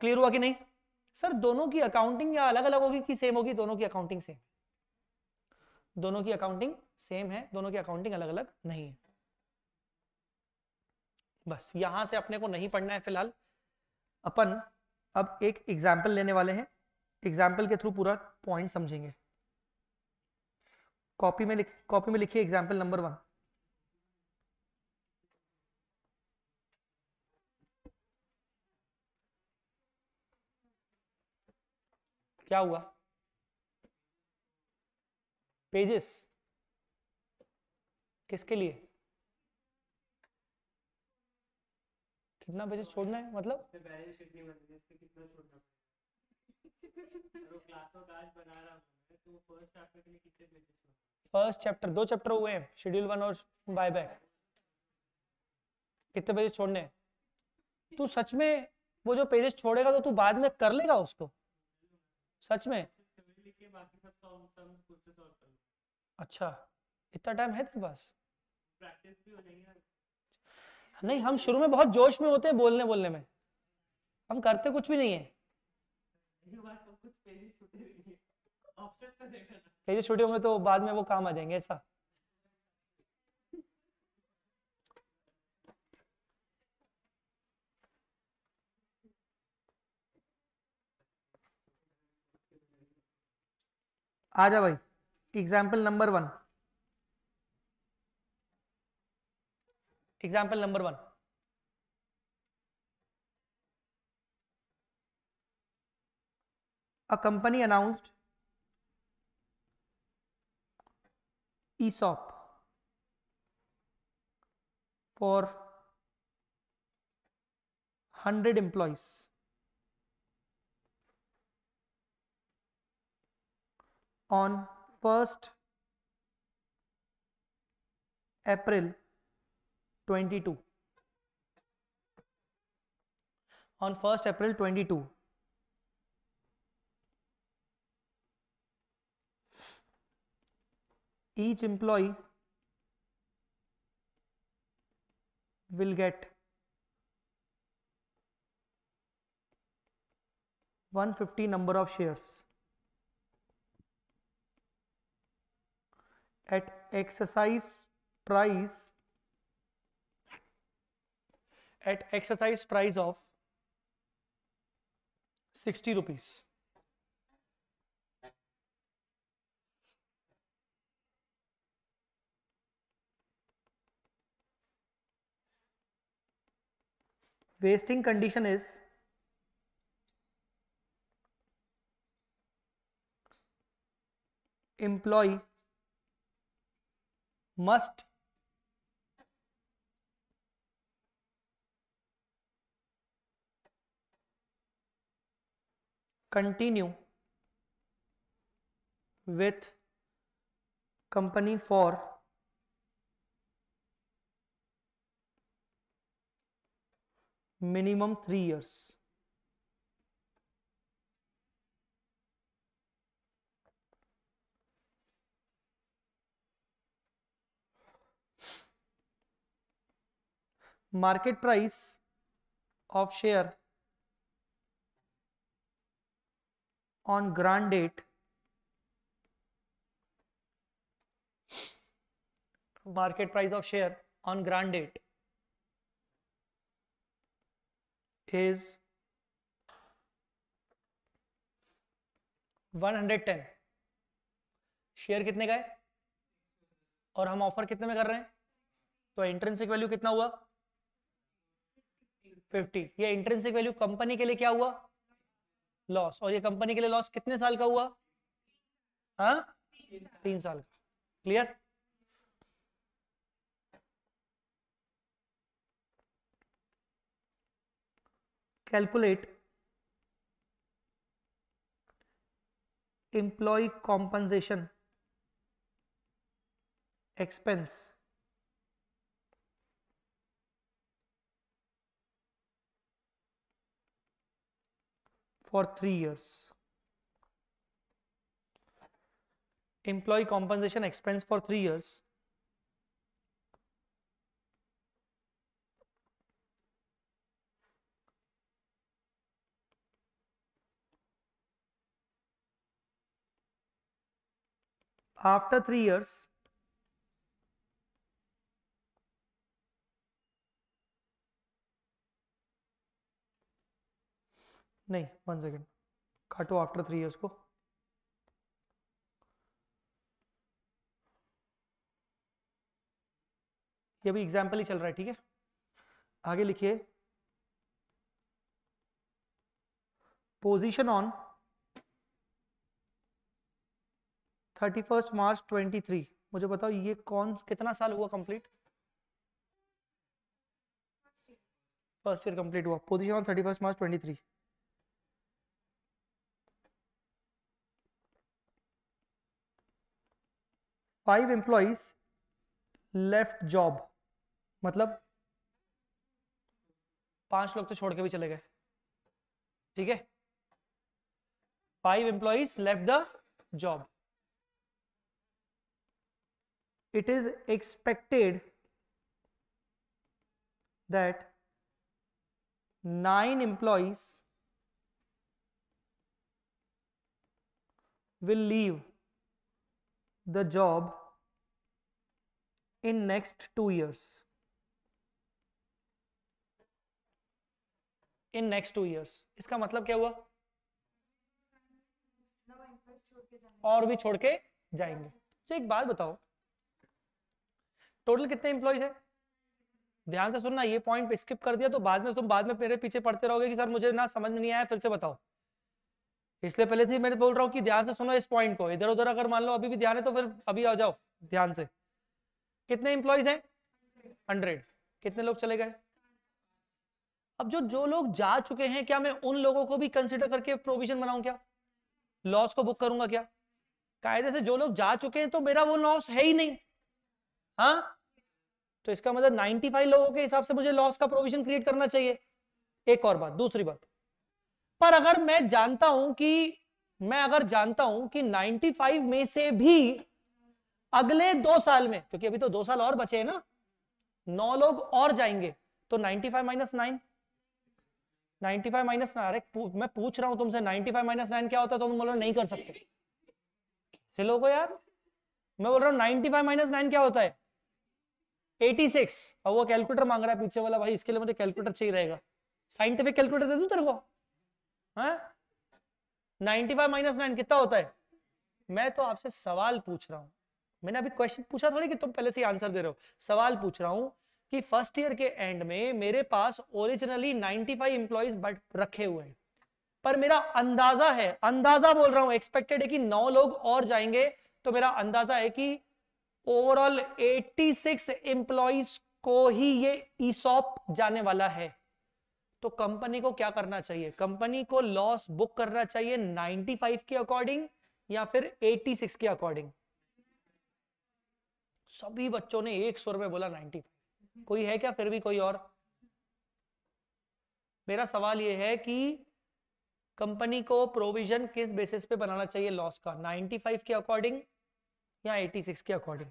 क्लियर हुआ कि नहीं? सर दोनों की अकाउंटिंग या अलग अलग होगी कि सेम होगी? दोनों की अकाउंटिंग सेम। दोनों की अकाउंटिंग सेम है, दोनों की अकाउंटिंग अलग अलग नहीं है। बस यहां से अपने को नहीं पढ़ना है फिलहाल। अपन अब एक एग्जाम्पल लेने वाले हैं, एग्जाम्पल के थ्रू पूरा पॉइंट समझेंगे। कॉपी में लिख कॉपी में लिखिए एग्जाम्पल नंबर वन। क्या हुआ? पेजेस किसके लिए? कितना पेजेस छोड़ना है? मतलब फर्स्ट चैप्टर दो चैप्टर हुए हैं, शेड्यूल वन और बाय बैक। कितने पेजेस छोड़ने हैं? तू सच में वो जो पेजेस छोड़ेगा तो तू बाद में कर लेगा उसको सच में? अच्छा, इतना टाइम है तेरे पास? प्रैक्टिस भी हो जाएगी। नहीं, हम शुरू में बहुत जोश में होते हैं, बोलने बोलने में हम करते कुछ भी नहीं है। पेजेस छुट्टी होंगे तो बाद में वो काम आ जाएंगे, ऐसा। आजा भाई, example number one. Example number one a company announced ESOP for hundred employees. On first April twenty-two, on first April twenty-two, each employee will get one hundred fifty number of shares at exercise price at exercise price of sixty rupees. Vesting condition is employee must continue with company for minimum three years. Market price of share on grant date. Market price of share on grant date is one hundred ten. Share कितने का है और हम offer कितने में कर रहे हैं? तो इंट्रिंसिक वैल्यू कितना हुआ? फिफ्टी। ये इंट्रिंसिक वैल्यू कंपनी के लिए क्या हुआ? लॉस। और ये कंपनी के लिए लॉस कितने साल का हुआ? हाँ, तीन साल का। Clear? Calculate employee compensation expense for three years. Employee compensation expense for three years after three years, नहीं वन सेकेंड काटो आफ्टर थ्री इयर्स को ये अभी एग्जाम्पल ही चल रहा है ठीक है। आगे लिखिए position on thirty first March twenty three मुझे बताओ ये कौन कितना साल हुआ कंप्लीट फर्स्ट ईयर कंप्लीट हुआ position on thirty first March twenty three five employees left job मतलब पांच लोग तो छोड़ के भी चले गए ठीक है। Five employees left the job it is expected that nine employees will leave the job in next two years in next two years इसका मतलब क्या हुआ और भी छोड़ के जाएंगे। तो एक बात बताओ टोटल कितने एम्प्लॉइज है ध्यान से सुनना ये पॉइंट स्किप कर दिया तो बाद में तुम बाद में मेरे पीछे पढ़ते रहोगे कि सर मुझे ना समझ में नहीं आया फिर से बताओ इसलिए पहले से मैं बोल रहा हूँ कि ध्यान से सुनो इस पॉइंट को इधर उधर अगर मान लो अभी भी ध्यान है तो फिर अभी आ जाओ ध्यान से। कितने एम्प्लॉइज हैं हंड्रेड कितने लोग चले गए अब जो जो लोग जा चुके हैं क्या मैं उन लोगों को भी कंसिडर करके प्रोविजन बनाऊं क्या लॉस को बुक करूंगा क्या कायदे से जो लोग जा चुके हैं तो मेरा वो लॉस है ही नहीं हाँ तो इसका मतलब नाइनटी फाइव लोगों के हिसाब से मुझे लॉस का प्रोविजन क्रिएट करना चाहिए। एक और बात दूसरी बात पर अगर मैं जानता हूं कि मैं अगर जानता हूं कि नाइंटी फाइव में से भी अगले दो साल में क्योंकि अभी तो दो साल और बचे हैं ना नौ लोग और जाएंगे तो ninety five minus nine ninety five minus nine अरे मैं पूछ रहा हूं तुमसे नाइंटी फाइव माइनस नाइन क्या होता है तुम बोल रहे हो नहीं कर सकते से लोगों यार मैं बोल रहा हूं नाइंटी फाइव माइनस नाइन क्या होता है एटी सिक्स और वो कैलकुलेटर मांग रहा है पीछे वाला भाई इसके लिए मुझे कैलकुलेटर चाहिए रहेगा साइंटिफिक कैलकुलेटर दे दूं तेरे को हाँ? नाइंटी फाइव माइनस नाइन कितना होता है मैं तो आपसे सवाल पूछ रहा हूं मैंने अभी क्वेश्चन पूछा थोड़ी कि तुम पहले से आंसर दे रहे हो सवाल पूछ रहा हूं कि फर्स्ट ईयर के एंड में मेरे पास originally ninety five employees but रखे हुए हैं पर मेरा अंदाजा है अंदाजा बोल रहा हूं एक्सपेक्टेड है कि नौ लोग और जाएंगे तो मेरा अंदाजा है कि ओवरऑल एटी सिक्स एम्प्लॉइज को ही ये ईसॉप जाने वाला है। तो कंपनी को क्या करना चाहिए कंपनी को लॉस बुक करना चाहिए नाइंटी फाइव के अकॉर्डिंग या फिर एटी सिक्स के अकॉर्डिंग सभी बच्चों ने एक सुर में बोला नाइंटी फाइव कोई है क्या फिर भी कोई और मेरा सवाल यह है कि कंपनी को प्रोविजन किस बेसिस पे बनाना चाहिए लॉस का नाइंटी फाइव के अकॉर्डिंग या एटी सिक्स के अकॉर्डिंग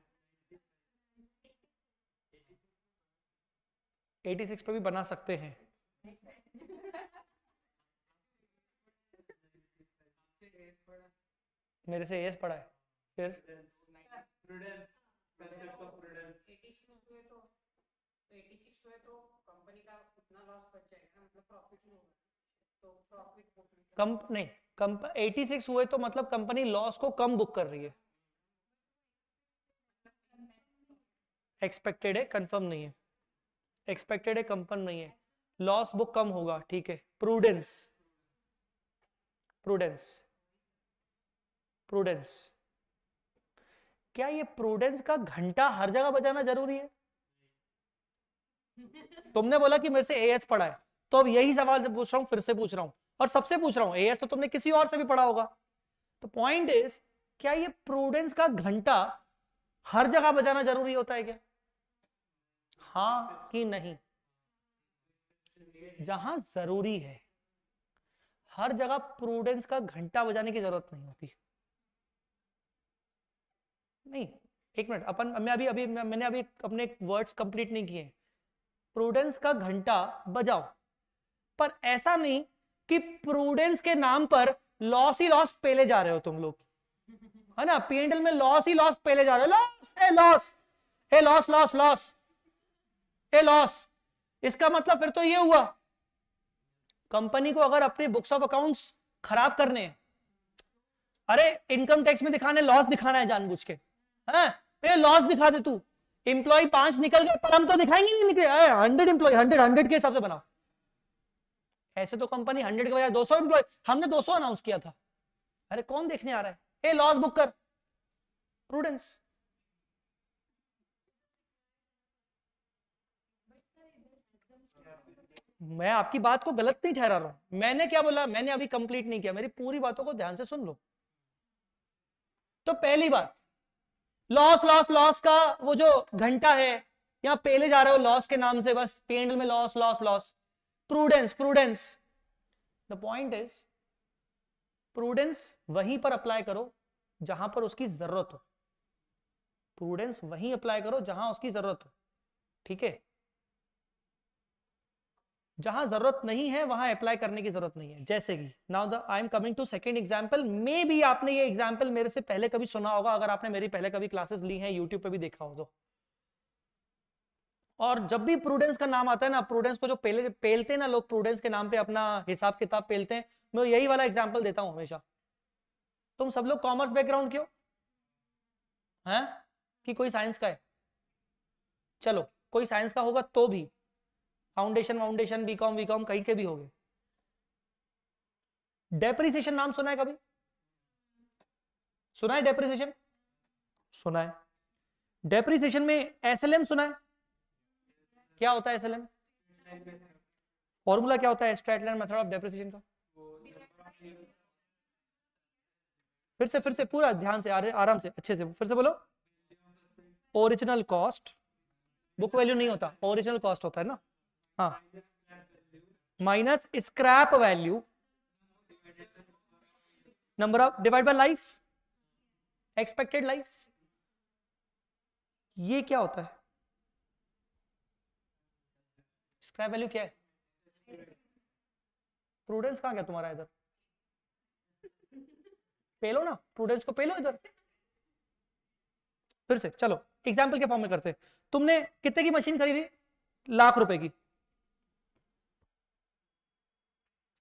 एटी सिक्स पे भी बना सकते हैं मेरे से एस पढ़ा है फिर prudence concept of prudence eighty six हुए तो एटी सिक्स हुए तो कंपनी का कितना लॉस बच जाएगा मतलब प्रॉफिट होगा तो प्रॉफिट कम नहीं कम एटी सिक्स हुए तो मतलब कंपनी लॉस को कम बुक कर रही है एक्सपेक्टेड है कंफर्म नहीं है एक्सपेक्टेड है कंफर्म नहीं है लॉस बुक कम होगा ठीक है प्रूडेंस प्रूडेंस प्रूडेंस क्या ये प्रूडेंस का घंटा हर जगह बजाना जरूरी है तुमने बोला कि मेरे से एएस पढ़ा है तो अब यही सवाल पूछ रहा हूं फिर से पूछ रहा हूं और सबसे पूछ रहा हूं एएस तो तुमने किसी और से भी पढ़ा होगा तो पॉइंट इज क्या ये प्रूडेंस का घंटा हर जगह बजाना जरूरी होता है क्या हाँ कि नहीं जहां जरूरी है हर जगह प्रूडेंस का घंटा बजाने की जरूरत नहीं होती नहीं एक मिनट अपन मैं अभी अभी मैं, मैंने अभी अपने वर्ड्स कंप्लीट नहीं किए प्रूडेंस का घंटा बजाओ पर ऐसा नहीं कि प्रूडेंस के नाम पर लॉस ही लॉस पेले जा रहे हो तुम लोग है ना, पीएनएल में लॉस ही लॉस पहले जा रहे, loss a loss a loss loss loss a loss. इसका मतलब फिर तो ये हुआ कंपनी को अगर अपने बुक्स ऑफ अकाउंट्स खराब करने हैं, अरे इनकम टैक्स में दिखाने लॉस दिखाना है जानबूझ के, हैं लॉस दिखा दे तू, एम्प्लॉय पांच निकल गए पर हम तो दिखाएंगे नहीं निकले, हंड्रेड एम्प्लॉय हंड्रेड हंड्रेड के हिसाब से बनाओ। ऐसे तो कंपनी हंड्रेड के बजाय दो सौ एम्प्लॉय, हमने दो सौ अनाउंस किया था, अरे कौन देखने आ रहा है, ए लॉस बुक कर, प्रूडेंस। मैं आपकी बात को गलत नहीं ठहरा रहा हूं, मैंने क्या बोला, मैंने अभी कंप्लीट नहीं किया, मेरी पूरी बातों को ध्यान से सुन लो। तो पहली बात, लॉस लॉस लॉस का वो जो घंटा है यहाँ पहले जा रहे हो लॉस के नाम से, बस पी एंड एल में loss loss loss. Prudence prudence, the point is prudence वहीं पर अप्लाई करो जहां पर उसकी जरूरत हो, प्रूडेंस वहीं अप्लाई करो जहां उसकी जरूरत हो, ठीक है। जहां जरूरत नहीं है वहां अप्लाई करने की जरूरत नहीं है। जैसे कि now the I am coming to second example, maybe आपने ये एग्जांपल मेरे से पहले कभी सुना होगा, अगर आपने मेरी पहले कभी क्लासेस ली हैं, यूट्यूब पे भी देखा हो तो। और जब भी प्रूडेंस का नाम आता है ना, प्रूडेंस को जो पहले पेलते हैं ना लोग, प्रूडेंस के नाम पे अपना हिसाब किताब पेलते हैं, मैं यही वाला एग्जाम्पल देता हूं हमेशा। तुम सब लोग कॉमर्स बैकग्राउंड क्यों है कि कोई साइंस का है, चलो कोई साइंस का होगा तो भी फाउंडेशन फाउंडेशन बीकॉम बीकॉम कहीं के भी हो गए। डेप्रिसिएशन नाम सुना है कभी, सुना है डेप्रिसिएशन, सुना है। डेप्रिसिएशन में एस एल एम सुना है, क्या होता है एस एल एम, फॉर्मूला क्या होता है straight line method of depreciation का। फिर से फिर से पूरा ध्यान से आराम से अच्छे से फिर से बोलो, ओरिजिनल कॉस्ट, बुक वैल्यू नहीं होता, ओरिजिनल कॉस्ट होता है ना, minus scrap value number of divide by life, expected life. ये क्या होता है, स्क्रैप वैल्यू क्या है। प्रूडेंस कहां गया तुम्हारा, इधर पेलो ना, प्रूडेंस को पेलो इधर। फिर से चलो एग्जाम्पल के फॉर्म में करते हैं। तुमने कितने की मशीन खरीदी, लाख रुपए की,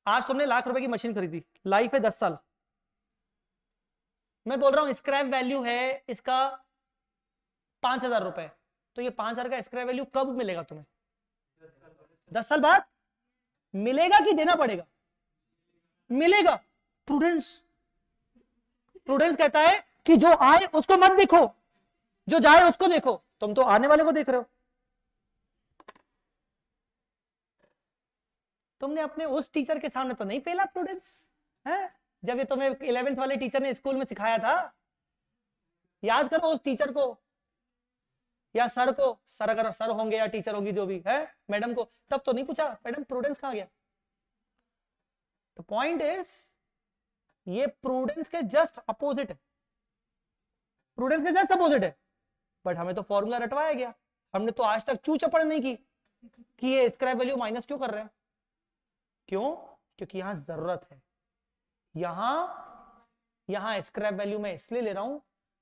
आज तुमने लाख रुपए की मशीन खरीदी, लाइफ है दस साल। मैं बोल रहा हूं स्क्रैप वैल्यू है इसका पांच हजार रुपए, तो ये पांच हजार का स्क्रैप वैल्यू कब मिलेगा तुम्हें, दस साल बाद मिलेगा कि देना पड़ेगा, मिलेगा। प्रूडेंस प्रूडेंस कहता है कि जो आए उसको मत देखो, जो जाए उसको देखो, तुम तो आने वाले को देख रहे हो। तुमने अपने उस टीचर के सामने तो नहीं पेला प्रूडेंस, हैं? जब ये तुम्हें इलेवेंथ वाले टीचर ने स्कूल में सिखाया था, याद करो उस टीचर को या सर को, सर अगर सर होंगे या टीचर होंगी जो भी है, मैडम को, तब तो नहीं पूछा मैडम प्रूडेंस कहाँ गया। द पॉइंट इज ये प्रूडेंस के जस्ट अपोजिट है, प्रूडेंस के जस्ट अपोजिट है, बट हमें तो फॉर्मूला रटवाया गया, हमने तो आज तक चू चपड़ नहीं की कि ये स्क्रैप वैल्यू माइनस क्यों कर रहे हैं। क्यों, क्योंकि यहां जरूरत है, यहां यहां स्क्रैप वैल्यू मैं इसलिए ले रहा हूं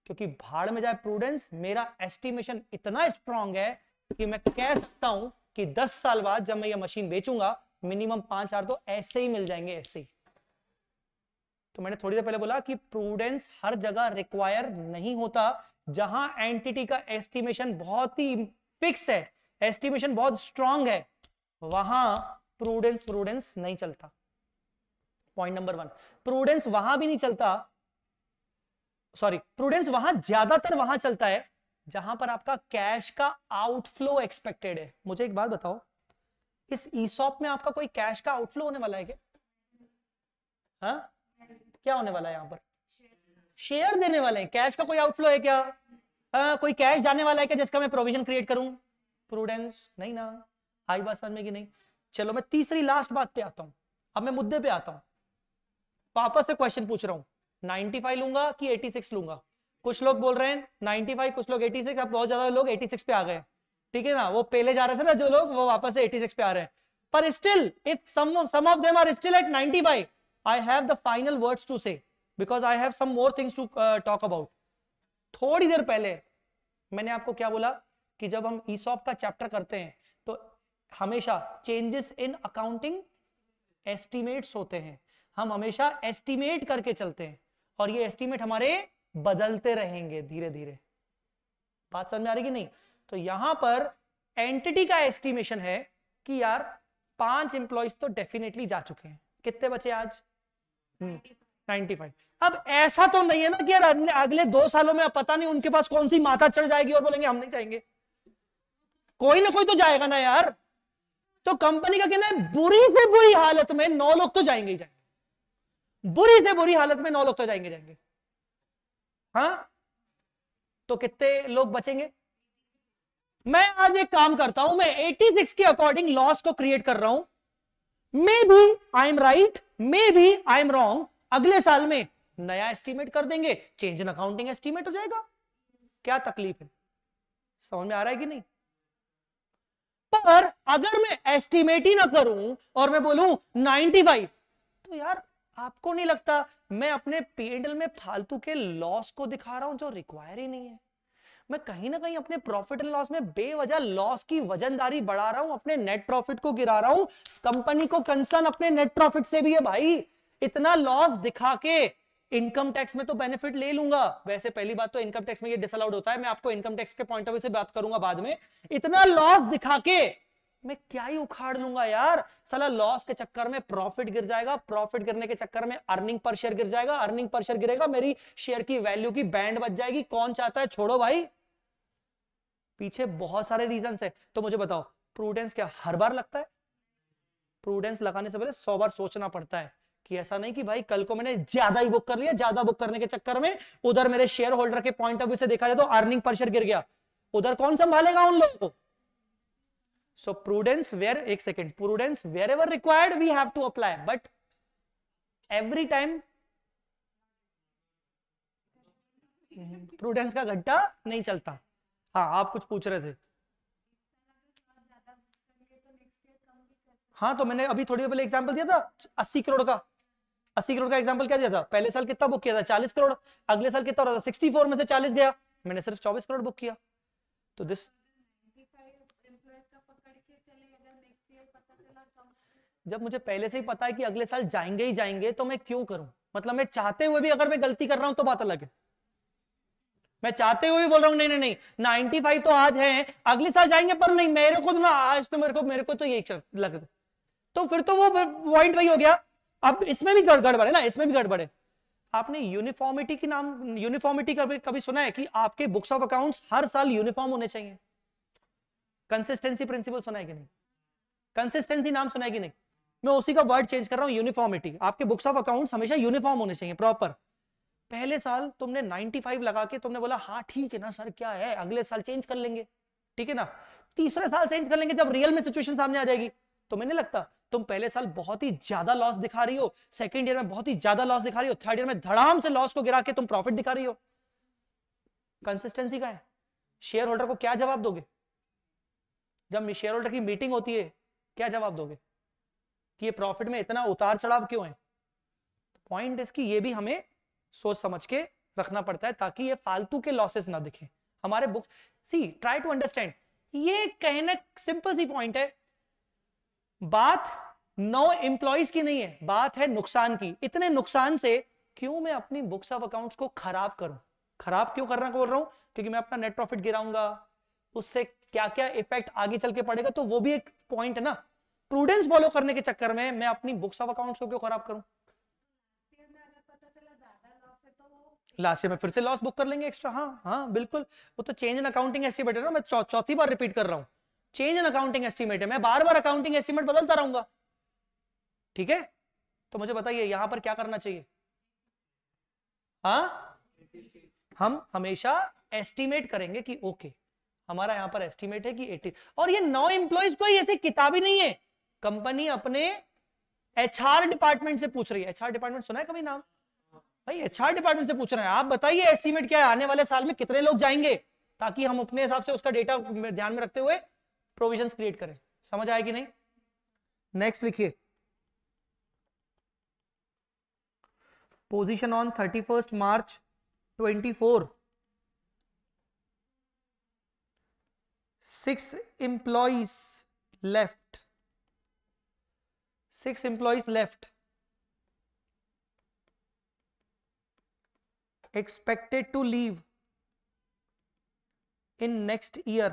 क्योंकि भाड़ में जाए प्रूडेंस, मेरा एस्टिमेशन इतना स्ट्रांग है कि मैं कह सकता हूं कि दस साल बाद जब मैं ये मशीन बेचूंगा मिनिमम पांच हजार तो ऐसे ही मिल जाएंगे, ऐसे ही। तो मैंने थोड़ी देर पहले बोला कि प्रूडेंस हर जगह रिक्वायर नहीं होता, जहां एंटिटी का एस्टिमेशन बहुत ही फिक्स है, एस्टिमेशन बहुत स्ट्रांग है, वहां प्रूडेंस प्रूडेंस नहीं चलता। पॉइंट नंबर वन, प्रूडेंस वहां भी नहीं चलता, सॉरी प्रूडेंस वहां ज्यादातर वहां चलता है जहां पर आपका कैश का आउटफ्लो एक्सपेक्टेड है। मुझे एक बात बताओ, इस ईसॉप में आपका कोई कैश का आउटफ्लो होने वाला है क्या, हाँ क्या होने वाला है, यहां पर शेयर देने वाले हैं, कैश का कोई आउटफ्लो है क्या, आ, कोई कैश जाने वाला है क्या जिसका मैं प्रोविजन क्रिएट करूं, प्रूडेंस नहीं ना। आई बात समझ में कि नहीं। चलो मैं तीसरी लास्ट बात पे आता हूं, अब मैं मुद्दे पे आता हूं, वापस से क्वेश्चन पूछ रहा हूं, नाइंटी फाइव लूंगा कि एटी सिक्स लूंगा। कुछ लोग बोल रहे हैं नाइंटी फाइव, कुछ लोग एटी सिक्स, अब बहुत ज्यादा लोग एटी सिक्स पे आ गए, ठीक है ना, वो पहले जा रहे थे ना जो लोग, वो वापस से एटी सिक्स पे आ रहे हैं, पर still if some of them are still at ninety five, I have the final words to say, because I have some more things to uh, talk about. थोड़ी देर पहले मैंने आपको क्या बोला कि जब हम ईसॉप का चैप्टर करते हैं तो हमेशा चेंजेस इन अकाउंटिंग एस्टिमेट्स होते हैं, हम हमेशा एस्टिमेट करके चलते हैं और ये एस्टिमेट हमारे बदलते रहेंगे धीरे धीरे। बात समझ में आ रही कि नहीं? तो यहां पर एंटिटी का एस्टिमेशन है कि यार पांच एम्प्लॉइज तो डेफिनेटली जा चुके हैं, कितने बचे आज? Ninety five. अब ऐसा तो नहीं है ना कि यार अगले दो सालों में पता नहीं उनके पास कौन सी माता चढ़ जाएगी और बोलेंगे हम नहीं जाएंगे। कोई ना कोई तो जाएगा ना यार। तो कंपनी का कहना है बुरी से बुरी हालत में नौ लोग तो जाएंगे ही जाएंगे, बुरी से बुरी हालत में नौ लोग तो जाएंगे जाएंगे। हाँ, तो कितने लोग बचेंगे? मैं आज एक काम करता हूं, मैं छियासी के अकॉर्डिंग लॉस को क्रिएट कर रहा हूं। Maybe I am right, maybe I am wrong. अगले साल में नया एस्टिमेट कर देंगे, चेंज इन अकाउंटिंग एस्टिमेट हो जाएगा। क्या तकलीफ है? समझ में आ रहा है कि नहीं? पर अगर मैं एस्टिमेट ही ना करूं और मैं बोलूं नाइंटी फाइव, तो यार आपको नहीं लगता मैं अपने पी एंड एल में फालतू के लॉस को दिखा रहा हूं जो रिक्वायर ही नहीं है? मैं कहीं ना कहीं अपने प्रॉफिट एंड लॉस में बेवजह लॉस की वजनदारी बढ़ा रहा हूं, अपने नेट प्रॉफिट को गिरा रहा हूं। कंपनी को कंसर्न अपने नेट प्रॉफिट से भी है भाई, इतना लॉस दिखा के इनकम टैक्स में तो बेनिफिट ले लूंगा। वैसे पहली बात तो इनकम टैक्स में ये डिसअलाउड होता है, मैं आपको इनकम टैक्स के पॉइंट ऑफ व्यू से बात करूंगा बाद में। इतना लॉस दिखा के मैं क्या ही उखाड़ लूंगा यार। साला लॉस के चक्कर में प्रॉफिट गिर जाएगा, प्रॉफिट गिरने के चक्कर में अर्निंग पर शेयर गिर जाएगा, अर्निंग पर शेयर गिरेगा, मेरी शेयर की वैल्यू की बैंड बच जाएगी। कौन चाहता है? छोड़ो भाई, पीछे बहुत सारे रीजंस है। तो मुझे बताओ प्रूडेंस क्या हर बार लगता है? प्रूडेंस लगाने से पहले सौ बार सोचना पड़ता है कि ऐसा नहीं कि भाई कल को मैंने ज्यादा ही बुक कर लिया, ज्यादा बुक करने के चक्कर में उधर मेरे शेयर होल्डर के पॉइंट ऑफ व्यू से देखा जाए तो अर्निंग पर शेयर गिर गया, उधर कौन संभालेगा उन लोगों को? सो प्रूडेंस वेयर एक second prudence wherever required we have to apply, but every time prudence का घंटा नहीं चलता। हाँ, आप कुछ पूछ रहे थे? हाँ, तो मैंने अभी थोड़ी देर पहले एग्जाम्पल दिया था अस्सी करोड़ का। अस्सी करोड़ का एग्जाम्पल क्या दिया था? पहले साल कितना बुक किया था? चालीस करोड़। अगले साल कितना हो रहा था? सिक्सटी फोर में से चालीस गया, मैंने सिर्फ चौबीस करोड़ बुक किया। तो दिस जब मुझे पहले से ही पता है कि अगले साल जाएंगे ही जाएंगे तो मैं क्यों करूं? मतलब मैं चाहते हुए भी अगर मैं गलती कर रहा हूं तो बात अलग है। मैं चाहते हुए भी बोल रहा हूं नहीं नहीं नहीं नाइंटी फाइव तो आज है, अगले साल जाएंगे, पर नहीं मेरे को तो ना आज तो मेरे को मेरे को तो यही लग रहा है। तो फिर तो वो पॉइंट वही हो गया। अब इसमें भी गड़बड़ है ना, इसमें भी गड़बड़ है। आपने यूनिफॉर्मिटी की नाम यूनिफॉर्मिटी कभी कभी सुना है कि आपके बुक्स ऑफ अकाउंट्स हर साल यूनिफॉर्म होने चाहिए? कंसिस्टेंसी प्रिंसिपल सुना है कि नहीं? कंसिस्टेंसी नाम सुना है कि नहीं? मैं उसी का वर्ड चेंज कर रहा हूं, यूनिफॉर्मिटी। आपके बुक्स ऑफ अकाउंट्स हमेशा यूनिफॉर्म होने चाहिए, प्रॉपर। पहले साल तुमने नाइंटी फाइव लगा के तुमने बोला हाँ ठीक है ना सर, क्या है, अगले साल चेंज कर लेंगे, ठीक है ना, तीसरे साल चेंज कर लेंगे जब रियल में सिचुएशन सामने आ जाएगी। तो मैंने लगता तुम पहले साल बहुत ही ज्यादा लॉस दिखा रही हो, सेकंड ईयर में बहुत ही ज्यादा लॉस दिखा रही हो, थर्ड ईयर में धड़ाम से लॉस को गिरा के तुम प्रॉफिट दिखा रही हो। कंसिस्टेंसी का है। शेयर होल्डर को क्या जवाब दोगे जब शेयर होल्डर की मीटिंग होती है? क्या जवाब दोगे कि ये प्रॉफिट में इतना उतार चढ़ाव क्यों है? पॉइंट इसकी ये भी हमें सोच समझ के रखना पड़ता है ताकि ये फालतू के लॉसेस ना दिखें हमारे book. See try to understand, ये कहना सिंपल सी पॉइंट है। बात नौ एम्प्लॉइज की नहीं है, बात है नुकसान की। इतने नुकसान से क्यों मैं अपनी बुक्स ऑफ अकाउंट्स को खराब करूं? खराब क्यों करना बोल रहा हूं? क्योंकि मैं अपना नेट प्रॉफिट गिराऊंगा, उससे क्या क्या इफेक्ट आगे चल के पड़ेगा, तो वो भी एक पॉइंट है ना। प्रूडेंस फॉलो करने के चक्कर में मैं अपनी बुक्स ऑफ अकाउंट्स को क्यों खराब करूं? लास्ट में फिर से लॉस बुक कर लेंगे एक्स्ट्रा। हाँ हाँ बिल्कुल, वो तो चेंज इन अकाउंटिंग एस्टिमेट है ना। मैं चौ, चौथी बार रिपीट कर रहा हूँ, चेंज इन अकाउंटिंग एस्टिमेट है। मैं बार बार अकाउंटिंग एस्टिमेट बदलता रहूंगा, ठीक है? तो मुझे बताइए यहाँ पर क्या करना चाहिए? हाँ, हम हमेशा एस्टिमेट करेंगे कि ओके हमारा यहाँ पर एस्टिमेट है कि एटी, और ये नौ एम्प्लॉइज कोई ऐसी किताबी नहीं है। कंपनी अपने एच आर डिपार्टमेंट से पूछ रही है। एच आर डिपार्टमेंट सुना है कभी नाम? भाई एच आर डिपार्टमेंट से पूछ रहे हैं, आप बताइए एस्टीमेट क्या है, आने वाले साल में कितने लोग जाएंगे, ताकि हम अपने हिसाब से उसका डेटा ध्यान में रखते हुए प्रोविजंस क्रिएट करें। समझ आया कि नहीं? नेक्स्ट लिखिए, position on thirty first March twenty four six employees left six employees left expected to leave in next year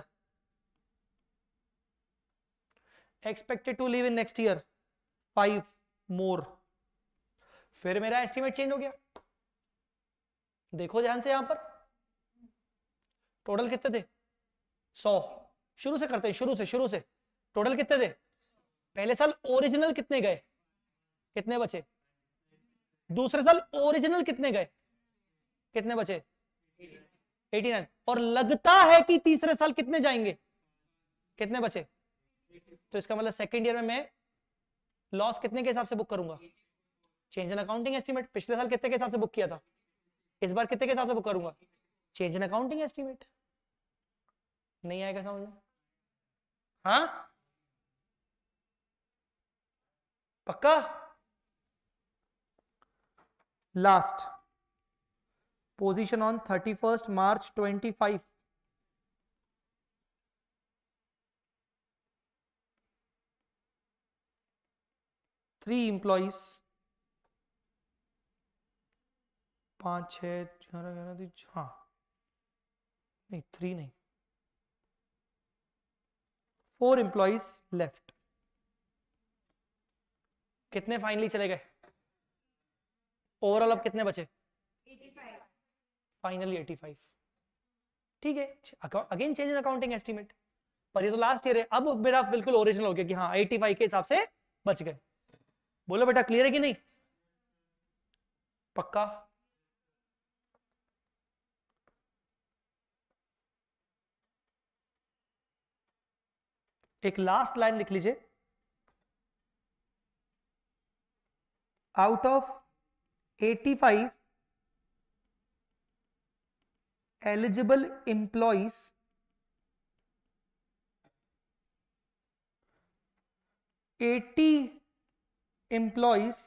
expected to leave in next year five more. फिर मेरा एस्टिमेट चेंज हो गया, देखो ध्यान से यहां पर टोटल कितने थे सौ, शुरू से करते हैं शुरू से शुरू से टोटल कितने थे पहले साल ओरिजिनल कितने गए कितने बचे, दूसरे साल ओरिजिनल कितने गए कितने बचे एटी नाइन, और लगता है कि तीसरे साल कितने जाएंगे कितने बचे एटी. तो इसका मतलब सेकंड ईयर में मैं लॉस कितने के हिसाब से बुक करूंगा, चेंज इन अकाउंटिंग एस्टीमेट पिछले साल कितने के हिसाब से बुक किया था इस बार कितने के हिसाब से बुक करूंगा, चेंज इन अकाउंटिंग एस्टीमेट नहीं आएगा समझ में, हाँ पक्का। Last position on thirty first March twenty five three employees पांच छ हाँ नहीं थ्री नहीं फोर इंप्लॉइज लेफ्ट, कितने फाइनली चले गए ओवरऑल अब कितने बचे फाइनली एटी फाइव, ठीक है again change in accounting estimate पर ये तो लास्ट ईयर है, अब मेरा बिल्कुल ओरिजिनल हो गया कि हाँ एटी फाइव के हिसाब से बच गए। बोलो बेटा क्लियर है कि नहीं, पक्का। एक लास्ट लाइन लिख लीजिए, out of eighty five eligible employees eighty employees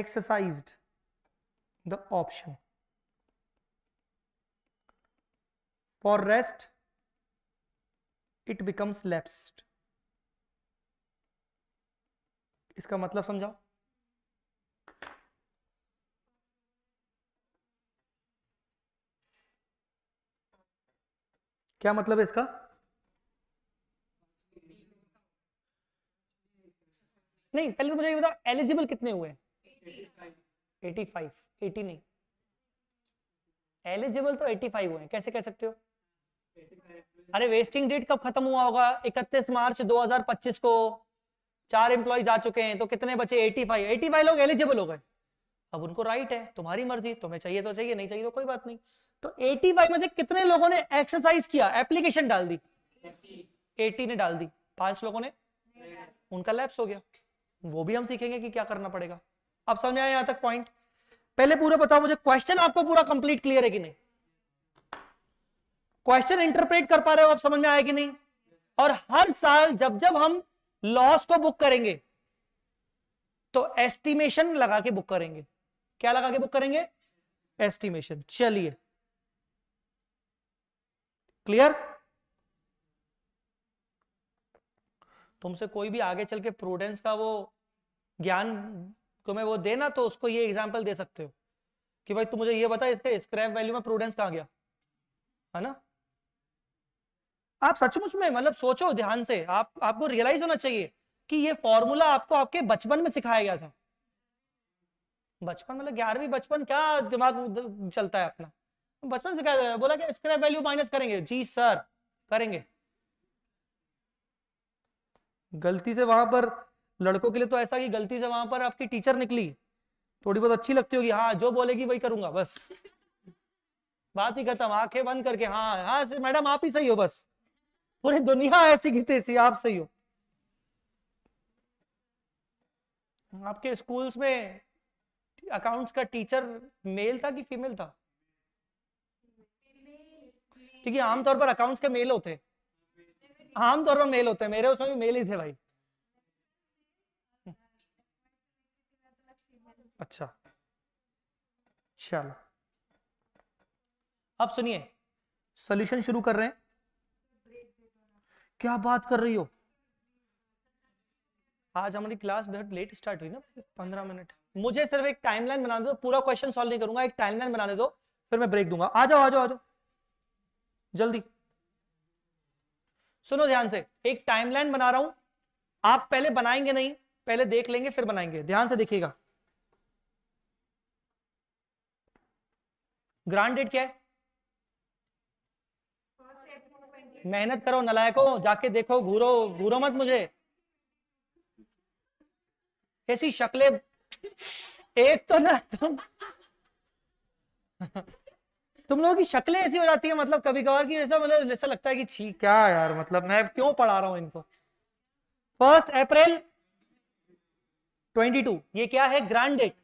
exercised the option, for rest it becomes lapsed। इसका मतलब समझाओ, क्या मतलब है इसका, नहीं पहले तो मुझे ये बताओ एलिजिबल कितने हुए एटी फाइव, एटी नहीं एलिजिबल तो एटी फाइव हुए, कैसे कह सकते हो एटी फाइव. अरे वेस्टिंग डेट कब खत्म हुआ होगा इकतीस मार्च दो हज़ार पच्चीस को, चार एम्प्लॉय जा चुके हैं तो कितने बचे एटी फाइव, एटी फाइव लोग एलिजिबल हो गए। अब उनको राइट है तुम्हारी मर्जी, तुम्हें चाहिए तो चाहिए नहीं चाहिए तो कोई बात नहीं, तो एटी फाइव में से कितने लोगों ने एक्सरसाइज किया एप्लीकेशन डाल दी अस्सी ने डाल दी, पांच लोगों ने उनका लैप्स हो गया, वो भी हम सीखेंगे कि क्या करना पड़ेगा। अब समझ आया यहां तक पॉइंट, पहले पूरा बताओ मुझे क्वेश्चन आपको पूरा कंप्लीट क्लियर है कि नहीं, क्वेश्चन इंटरप्रेट कर पा रहे हो आप, समझ में आया कि नहीं। और हर साल जब जब हम लॉस को बुक करेंगे तो एस्टिमेशन लगा के बुक करेंगे, क्या लगा के बुक करेंगे एस्टिमेशन। चलिए क्लियर, तुमसे कोई भी आगे चल के प्रूडेंस का वो ज्ञान तुम्हें वो देना तो उसको ये एग्जांपल दे सकते हो कि भाई तू मुझे ये बता इसके स्क्रैप वैल्यू में प्रूडेंस कहां गया, है ना। आप सचमुच में मतलब सोचो ध्यान से, आप आपको रियलाइज होना चाहिए कि ये फॉर्मूला आपको आपके बचपन में सिखाया गया था, बचपन मतलब ग्यारहवीं बचपन क्या दिमाग चलता है अपना, बचपन से क्या बोला कि स्क्रैप वैल्यू माइनस करेंगे, जी सर करेंगे। गलती से वहां पर लड़कों के लिए तो ऐसा कि गलती से वहां पर आपकी टीचर निकली थोड़ी बहुत अच्छी लगती होगी, हाँ जो बोलेगी वही करूंगा बस बात ही खत्म, आंखें बंद करके हाँ हाँ मैडम आप ही सही हो, बस पूरी दुनिया ऐसी की तैसी आप सही हो। आपके स्कूल्स में अकाउंट्स का टीचर मेल था कि फीमेल था, क्योंकि आमतौर पर अकाउंट्स के मेल होते हैं, आमतौर पर मेल होते हैं, मेरे उसमें भी मेल ही थे भाई, अच्छा चलो अब सुनिए सॉल्यूशन शुरू कर रहे हैं। क्या बात कर रही हो, आज हमारी क्लास बहुत लेट स्टार्ट हुई ना, पंद्रह मिनट। मुझे सिर्फ एक टाइमलाइन बनाने दो, पूरा क्वेश्चन सॉल्व नहीं करूंगा, एक टाइमलाइन बनाने दो फिर मैं ब्रेक दूंगा। आ जाओ आ जाओ आ जाओ जल्दी। सुनो ध्यान से, एक टाइमलाइन बना रहा हूं, आप पहले बनाएंगे नहीं, पहले देख लेंगे फिर बनाएंगे। ध्यान से देखिएगा, ग्रांट डेट क्या है, मेहनत करो नलायकों, जाके देखो, घूरो घूरो मत मुझे, ऐसी शक्लें एक तो ना तुम तुम लोगों की शक्लें ऐसी हो जाती है, मतलब कभी कभार की ऐसा मतलब ऐसा लगता है कि छी क्या यार, मतलब मैं क्यों पढ़ा रहा हूं इनको। फर्स्ट अप्रैल बाईस, ये क्या है, ग्रांट डेट।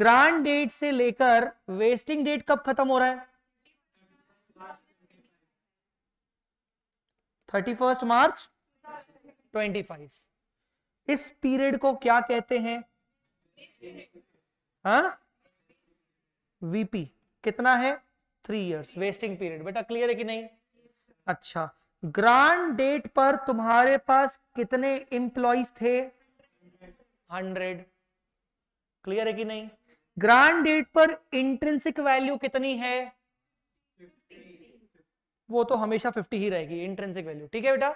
ग्रांट डेट से लेकर वेस्टिंग डेट कब खत्म हो रहा है, इकतीस मार्च पच्चीस। इस पीरियड को क्या कहते हैं, हाँ वीपी। कितना है, थ्री इयर्स वेस्टिंग पीरियड। बेटा क्लियर है कि नहीं? अच्छा, ग्रांट डेट पर तुम्हारे पास कितने एम्प्लॉइज थे, हंड्रेड। क्लियर है कि नहीं? ग्रांट डेट पर इंट्रिंसिक वैल्यू कितनी है, वो तो हमेशा फिफ्टी ही रहेगी इंट्रिंसिक वैल्यू। ठीक है बेटा,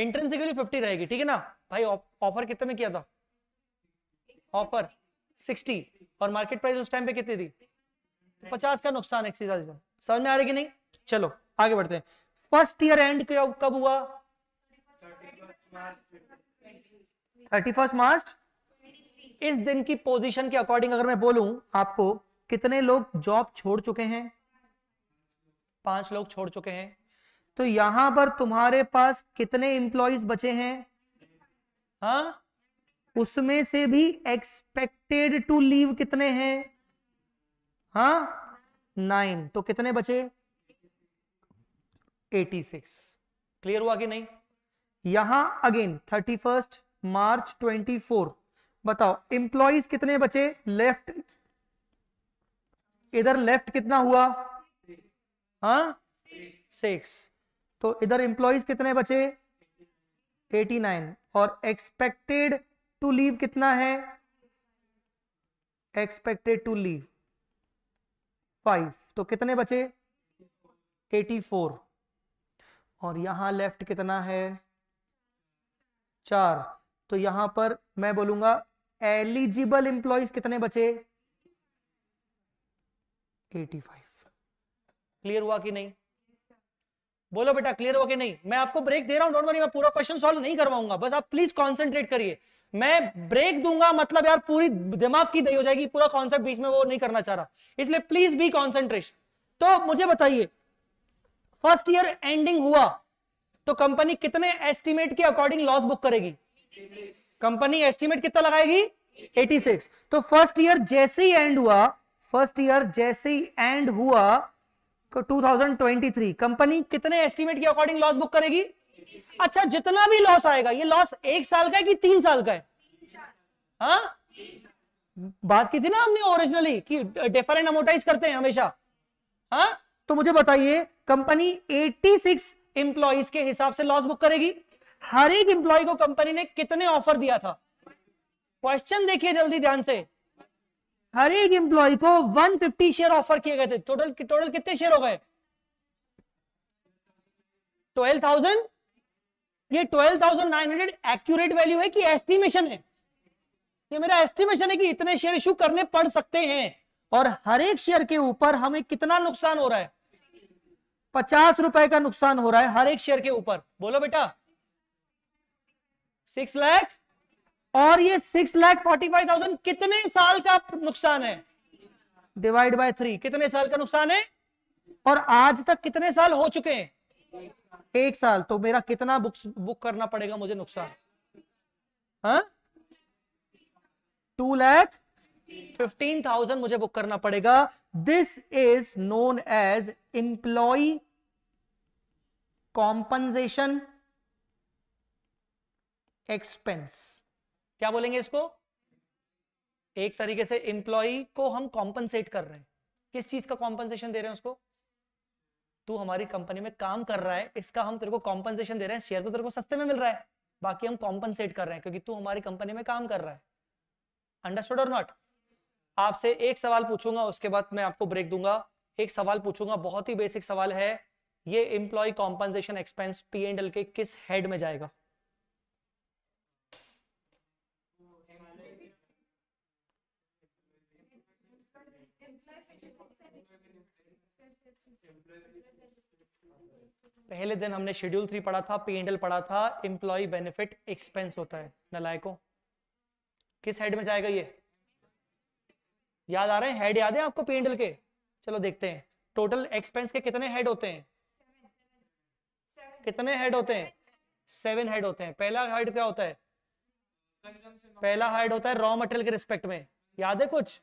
इंट्रिंसिक वैल्यू फिफ्टी रहेगी। ठीक है ना भाई, ऑफर कितने में किया था, ऑफर सिक्सटी, और मार्केट प्राइस उस टाइम पे कितनी थी, पचास का नुकसान एक सीधा सीधा। समझ में आ रही कि नहीं? चलो आगे बढ़ते हैं। फर्स्ट ईयर एंड कब हुआ, थर्टी फर्स्ट मार्च। इस दिन की पोजीशन के अकॉर्डिंग अगर मैं बोलूं आपको, कितने लोग जॉब छोड़ चुके हैं, पांच लोग छोड़ चुके हैं। तो यहां पर तुम्हारे पास कितने इंप्लॉइज बचे हैं, हाँ उसमें से भी एक्सपेक्टेड टू लीव कितने हैं, हाँ नाइन। तो कितने बचे, एटी सिक्स। क्लियर हुआ कि नहीं? यहां again thirty first March twenty four, बताओ इंप्लॉइज कितने बचे लेफ्ट, इधर लेफ्ट कितना हुआ, हाँ सिक्स। तो इधर एम्प्लॉइज कितने बचे, एटी नाइन, और एक्सपेक्टेड टू लीव कितना है, एक्सपेक्टेड टू लीव फाइव। तो कितने बचे, एटी फोर, और यहां लेफ्ट कितना है, चार। तो यहां पर मैं बोलूंगा एलिजिबल एम्प्लॉइज कितने बचे, एटी फाइव। क्लियर हुआ कि नहीं? बोलो बेटा क्लियर हुआ कि नहीं? मैं आपको ब्रेक दे रहा हूं, डोंट वरी, मैं पूरा क्वेश्चन सॉल्व नहीं करवाऊंगा, बस आप प्लीज कॉन्सेंट्रेट करिए। मैं ब्रेक दूंगा मतलब यार पूरी दिमाग की दही हो जाएगी, पूरा कॉन्सेप्ट बीच में वो नहीं करना चाह रहा, इसलिए प्लीज बी कॉन्सेंट्रेट। तो मुझे बताइए, फर्स्ट ईयर एंडिंग हुआ तो कंपनी कितने एस्टिमेट के अकॉर्डिंग लॉस बुक करेगी, कंपनी एस्टिमेट कितना लगाएगी, एटी सिक्स। तो फर्स्ट ईयर जैसे ही एंड हुआ, फर्स्ट ईयर जैसे ही एंड हुआ two thousand twenty three, company कितने एस्टीमेट के अकॉर्डिंग लॉस बुक करेगी, एटी सिक्स. अच्छा जितना भी लॉस आएगा, ये लॉस एक साल का है कि तीन साल का है, हाँ बात की थी ना हमने ओरिजिनली कि डेफर एंड अमोर्टाइज करते हैं हमेशा, हाँ। तो मुझे बताइए कंपनी एटी सिक्स एम्प्लॉइज के हिसाब से लॉस बुक करेगी। हर एक एम्प्लॉय को कंपनी ने कितने ऑफर दिया था, क्वेश्चन देखिए जल्दी ध्यान से, हर एक एम्प्लॉय को एक सौ पचास शेयर ऑफर किए गए थे। टोटल टोटल कितने शेयर हो गए, ट्वेल्व थाउजेंड। ये twelve thousand nine hundred accurate value है कि एस्टीमेशन है, ये मेरा एस्टीमेशन है कि इतने शेयर इशू करने पड़ सकते हैं, और हर एक शेयर के ऊपर हमें कितना नुकसान हो रहा है, पचास रुपए का नुकसान हो रहा है हर एक शेयर के ऊपर। बोलो बेटा सिक्स लाख, और ये six lakh forty five thousand कितने साल का नुकसान है, डिवाइड बाय थ्री, कितने साल का नुकसान है, और आज तक कितने साल हो चुके हैं, एक साल। तो मेरा कितना बुक बुक करना पड़ेगा मुझे नुकसान, हाँ टू लाख फिफ्टीन थाउजेंड मुझे बुक करना पड़ेगा। This is known as employee compensation expense. क्या बोलेंगे इसको, एक तरीके से एम्प्लॉई को हम कॉम्पनसेट कर रहे हैं। किस चीज का कॉम्पनसेशन दे रहे हैं उसको? तू हमारी कंपनी में काम कर रहा है, इसका हम तेरे को कॉम्पनसेशन दे रहे हैं। शेयर तो तेरे को सस्ते में मिल रहा है, बाकी हम कॉम्पनसेट कर रहे हैं क्योंकि तू हमारी कंपनी में काम कर रहा है। अंडरस्टूड और नॉट? आपसे एक सवाल पूछूंगा, उसके बाद मैं आपको ब्रेक दूंगा। एक सवाल पूछूंगा, बहुत ही बेसिक सवाल है, ये employee compensation expense P and L के किस हेड में जाएगा? पहले दिन हमने शेड्यूल थ्री पढ़ा था, पी एंड एल पढ़ा था, एम्प्लॉय बेनिफिट एक्सपेंस होता है। नलायकों, किस हेड में जाएगा ये? याद आ रहे हैं हेड? याद है आपको पी एंड एल के? चलो देखते हैं टोटल एक्सपेंस के कितने हेड होते हैं। कितने हेड होते हैं? सेवन हेड होते हैं। पहला हेड क्या होता है? पहला हेड होता है रॉ मटेरियल के रिस्पेक्ट में। याद है कुछ?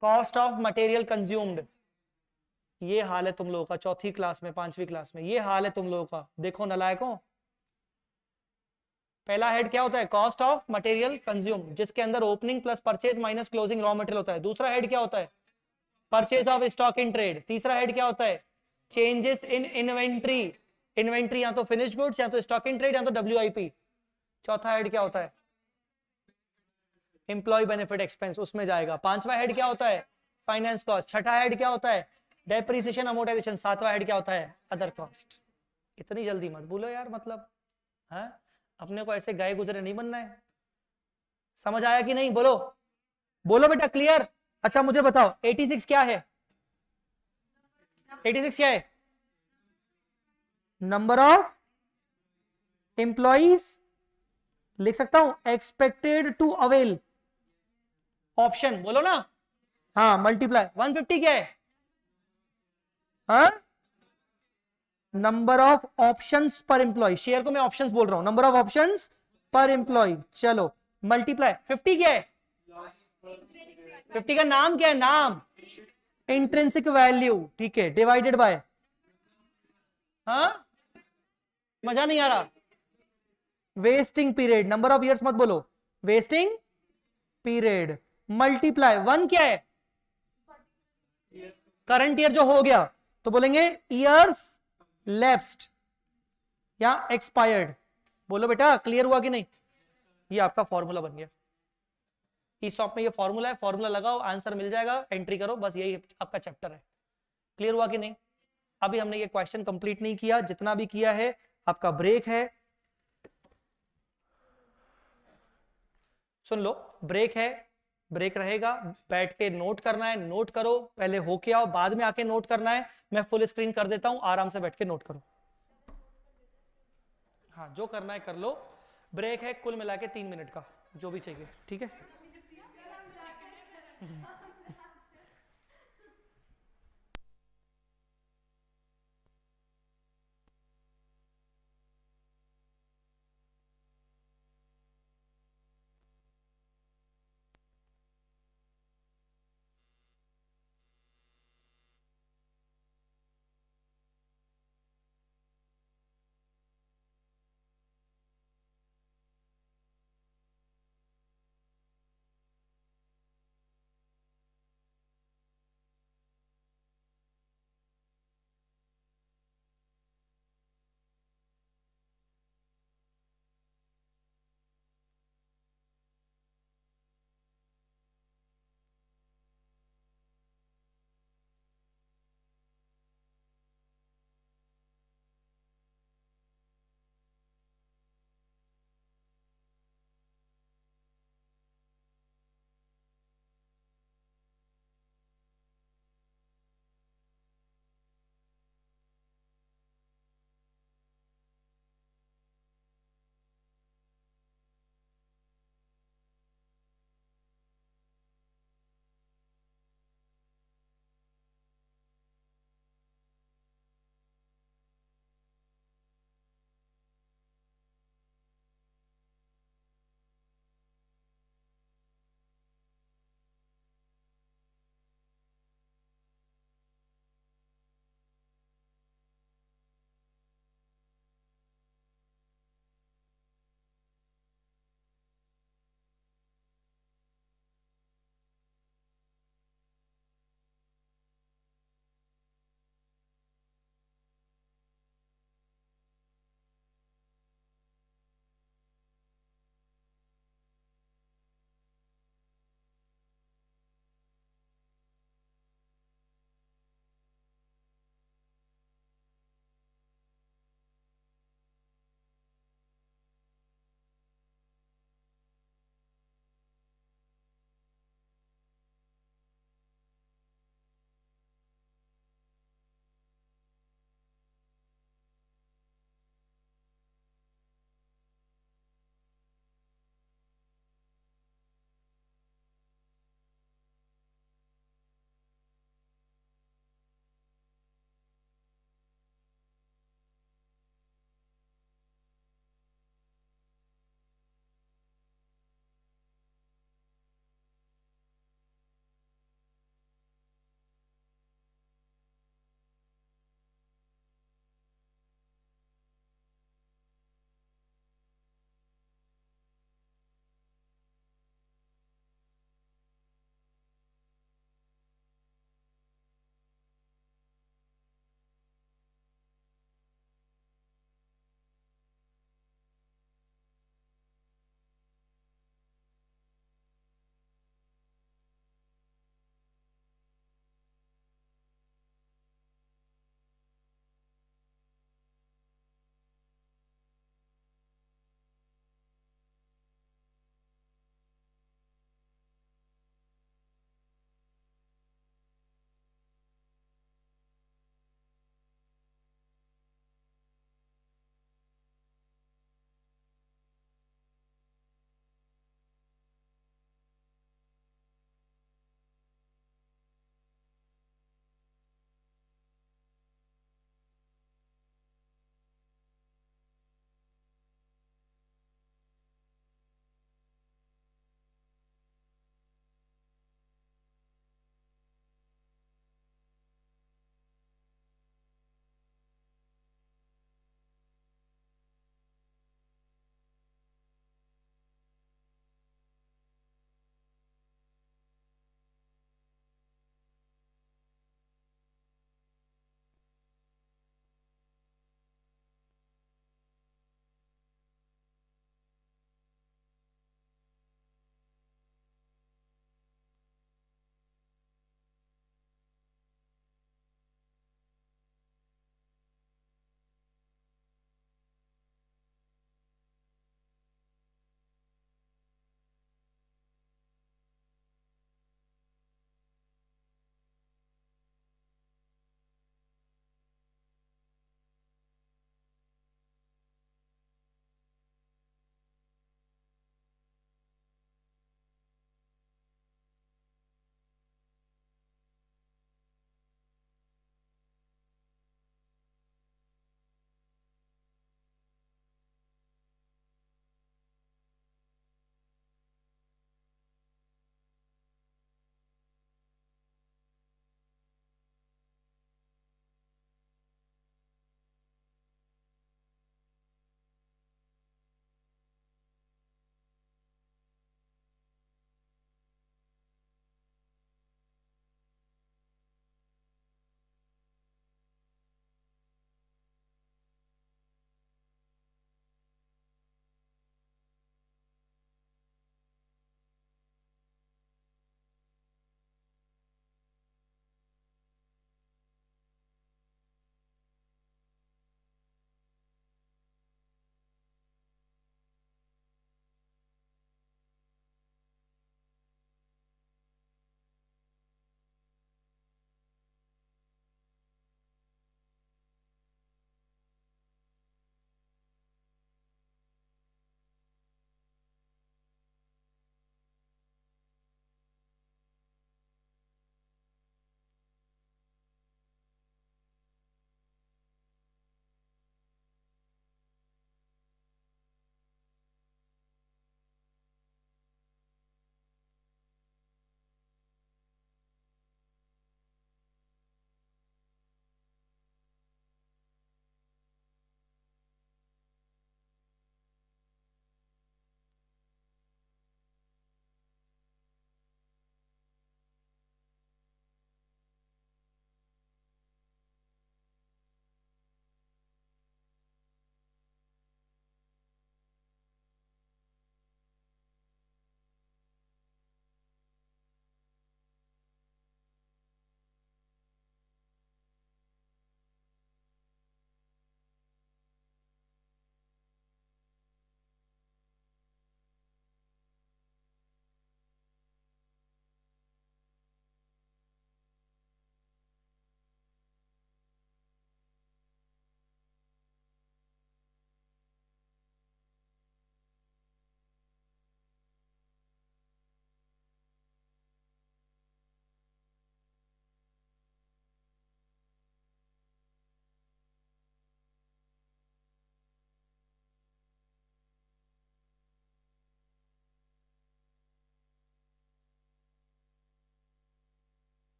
Cost of material consumed. ये हाल है तुम लोगों का चौथी क्लास में, पांचवी क्लास में ये हाल है तुम लोगों का। देखो नलायकों, पहला हेड क्या होता है? कॉस्ट ऑफ मटेरियल कंज्यूम, जिसके अंदर opening plus purchase minus closing raw material होता है। दूसरा हेड क्या होता है? Purchase of stock in trade. तीसरा हेड क्या होता है? Changes in inventory. इन्वेंट्री या तो फिनिश गुड्स, या तो स्टॉक इन ट्रेड, या तो डब्ल्यू आई पी। चौथा हेड क्या होता है? एम्प्लॉय बेनिफिट एक्सपेंस, उसमें जाएगा। पांचवा हेड क्या होता है? Finance cost. छठा हेड क्या होता है? Depreciation amortization. सातवां हेड क्या होता है? Other cost. इतनी जल्दी मत भूलो यार, मतलब है अपने को ऐसे गाय गुजरे नहीं बनना है। समझ आया कि नहीं? बोलो बोलो बेटा, क्लियर? अच्छा मुझे बताओ छियासी क्या है? छियासी क्या है? नंबर ऑफ एम्प्लॉइज, लिख सकता हूं एक्सपेक्टेड टू अवेल ऑप्शन, बोलो ना। हाँ, मल्टीप्लाई। एक सौ पचास क्या है? Number of options per employ. Share को मैं ऑप्शंस बोल रहा हूं, number of options per employ. चलो मल्टीप्लाई। पचास क्या है? पचास का नाम क्या है? नाम, इंट्रिंसिक वैल्यू, ठीक है, डिवाइडेड बाय। हाँ, मजा नहीं आ रहा। Vesting period, number of years मत बोलो, वेस्टिंग पीरियड। मल्टीप्लाई। वन क्या है? करंट ईयर जो हो गया, तो बोलेंगे ईयर्स लैप्स्ड या एक्सपायर्ड। बोलो बेटा, क्लियर हुआ कि नहीं? ये आपका फॉर्मूला बन गया। ईसॉप में ये फॉर्मूला है, फॉर्मूला लगाओ, आंसर मिल जाएगा, एंट्री करो, बस यही आपका चैप्टर है। क्लियर हुआ कि नहीं? अभी हमने ये क्वेश्चन कंप्लीट नहीं किया, जितना भी किया है। आपका ब्रेक है, सुन लो, ब्रेक है, ब्रेक रहेगा, बैठ के नोट करना है। नोट करो, पहले होके आओ, बाद में आके नोट करना है। मैं फुल स्क्रीन कर देता हूं, आराम से बैठ के नोट करो। हाँ, जो करना है कर लो। ब्रेक है कुल मिला के तीन मिनट का, जो भी चाहिए, ठीक है।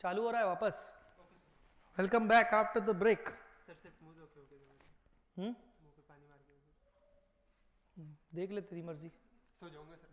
चालू हो रहा है वापस. Welcome back after the break. देख ले तेरी मर्जी, सो जाऊंगा sir.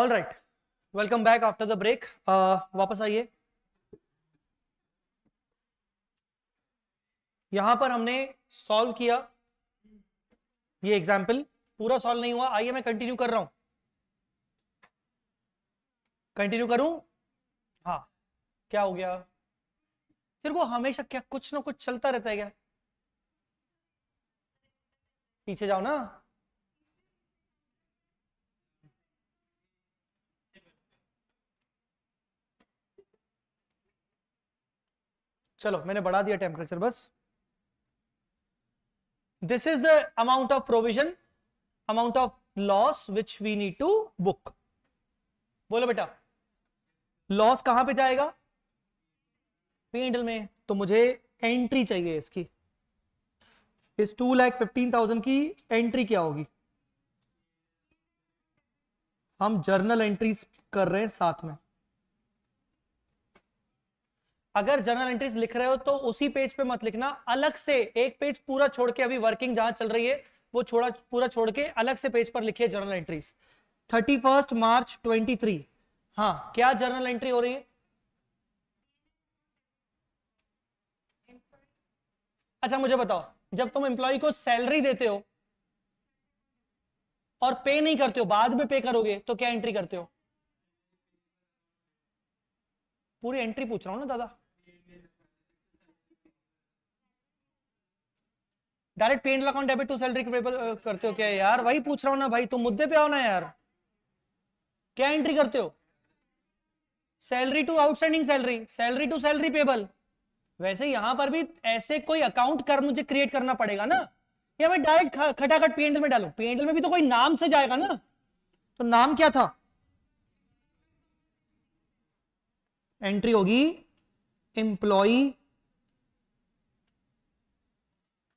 All right, welcome back after the break. वापस आइए. यहां पर हमने सॉल्व किया ये एग्जाम्पल. पूरा सॉल्व नहीं हुआ. आइए मैं कंटिन्यू कर रहा हूं. कंटिन्यू करूं? हाँ. क्या हो गया तेरे को? हमेशा क्या कुछ ना कुछ चलता रहता है क्या? पीछे जाओ ना. चलो मैंने बढ़ा दिया टेम्परेचर बस. This is the amount of provision, amount of loss which we need to book. बोलो बेटा, लॉस कहां पे जाएगा? पी एंड एल में. तो मुझे एंट्री चाहिए इसकी. इस टू लाख फिफ्टीन थाउजेंड की एंट्री क्या होगी? हम जर्नल एंट्रीज कर रहे हैं साथ में. अगर जर्नल एंट्रीज लिख रहे हो तो उसी पेज पे मत लिखना, अलग से एक पेज पूरा छोड़ के, अभी वर्किंग जहां चल रही है वो छोड़ा पूरा छोड़ के अलग से पेज पर लिखिए journal entries. Thirty first March twenty three हाँ, क्या जर्नल एंट्री हो रही है? अच्छा मुझे बताओ, जब तुम एम्प्लॉय को सैलरी देते हो और पे नहीं करते हो, बाद में पे करोगे तो क्या एंट्री करते हो? पूरी एंट्री पूछ रहा हूं ना दादा, डायरेक्ट पेंड अकाउंट डेबिट टू सैलरी करते हो क्या यार? वही पूछ रहा हूं ना भाई, तुम मुद्दे पे आओ ना यार। क्या एंट्री करते हो? Salary to outstanding salary, salary to salary payable. वैसे यहां पर भी ऐसे कोई अकाउंट कर मुझे क्रिएट करना पड़ेगा ना, या मैं डायरेक्ट खटाखट पी एंड एल में डालूं? पी एंड एल में भी तो कोई नाम से जाएगा ना, तो नाम क्या था? एंट्री होगी एम्प्लॉई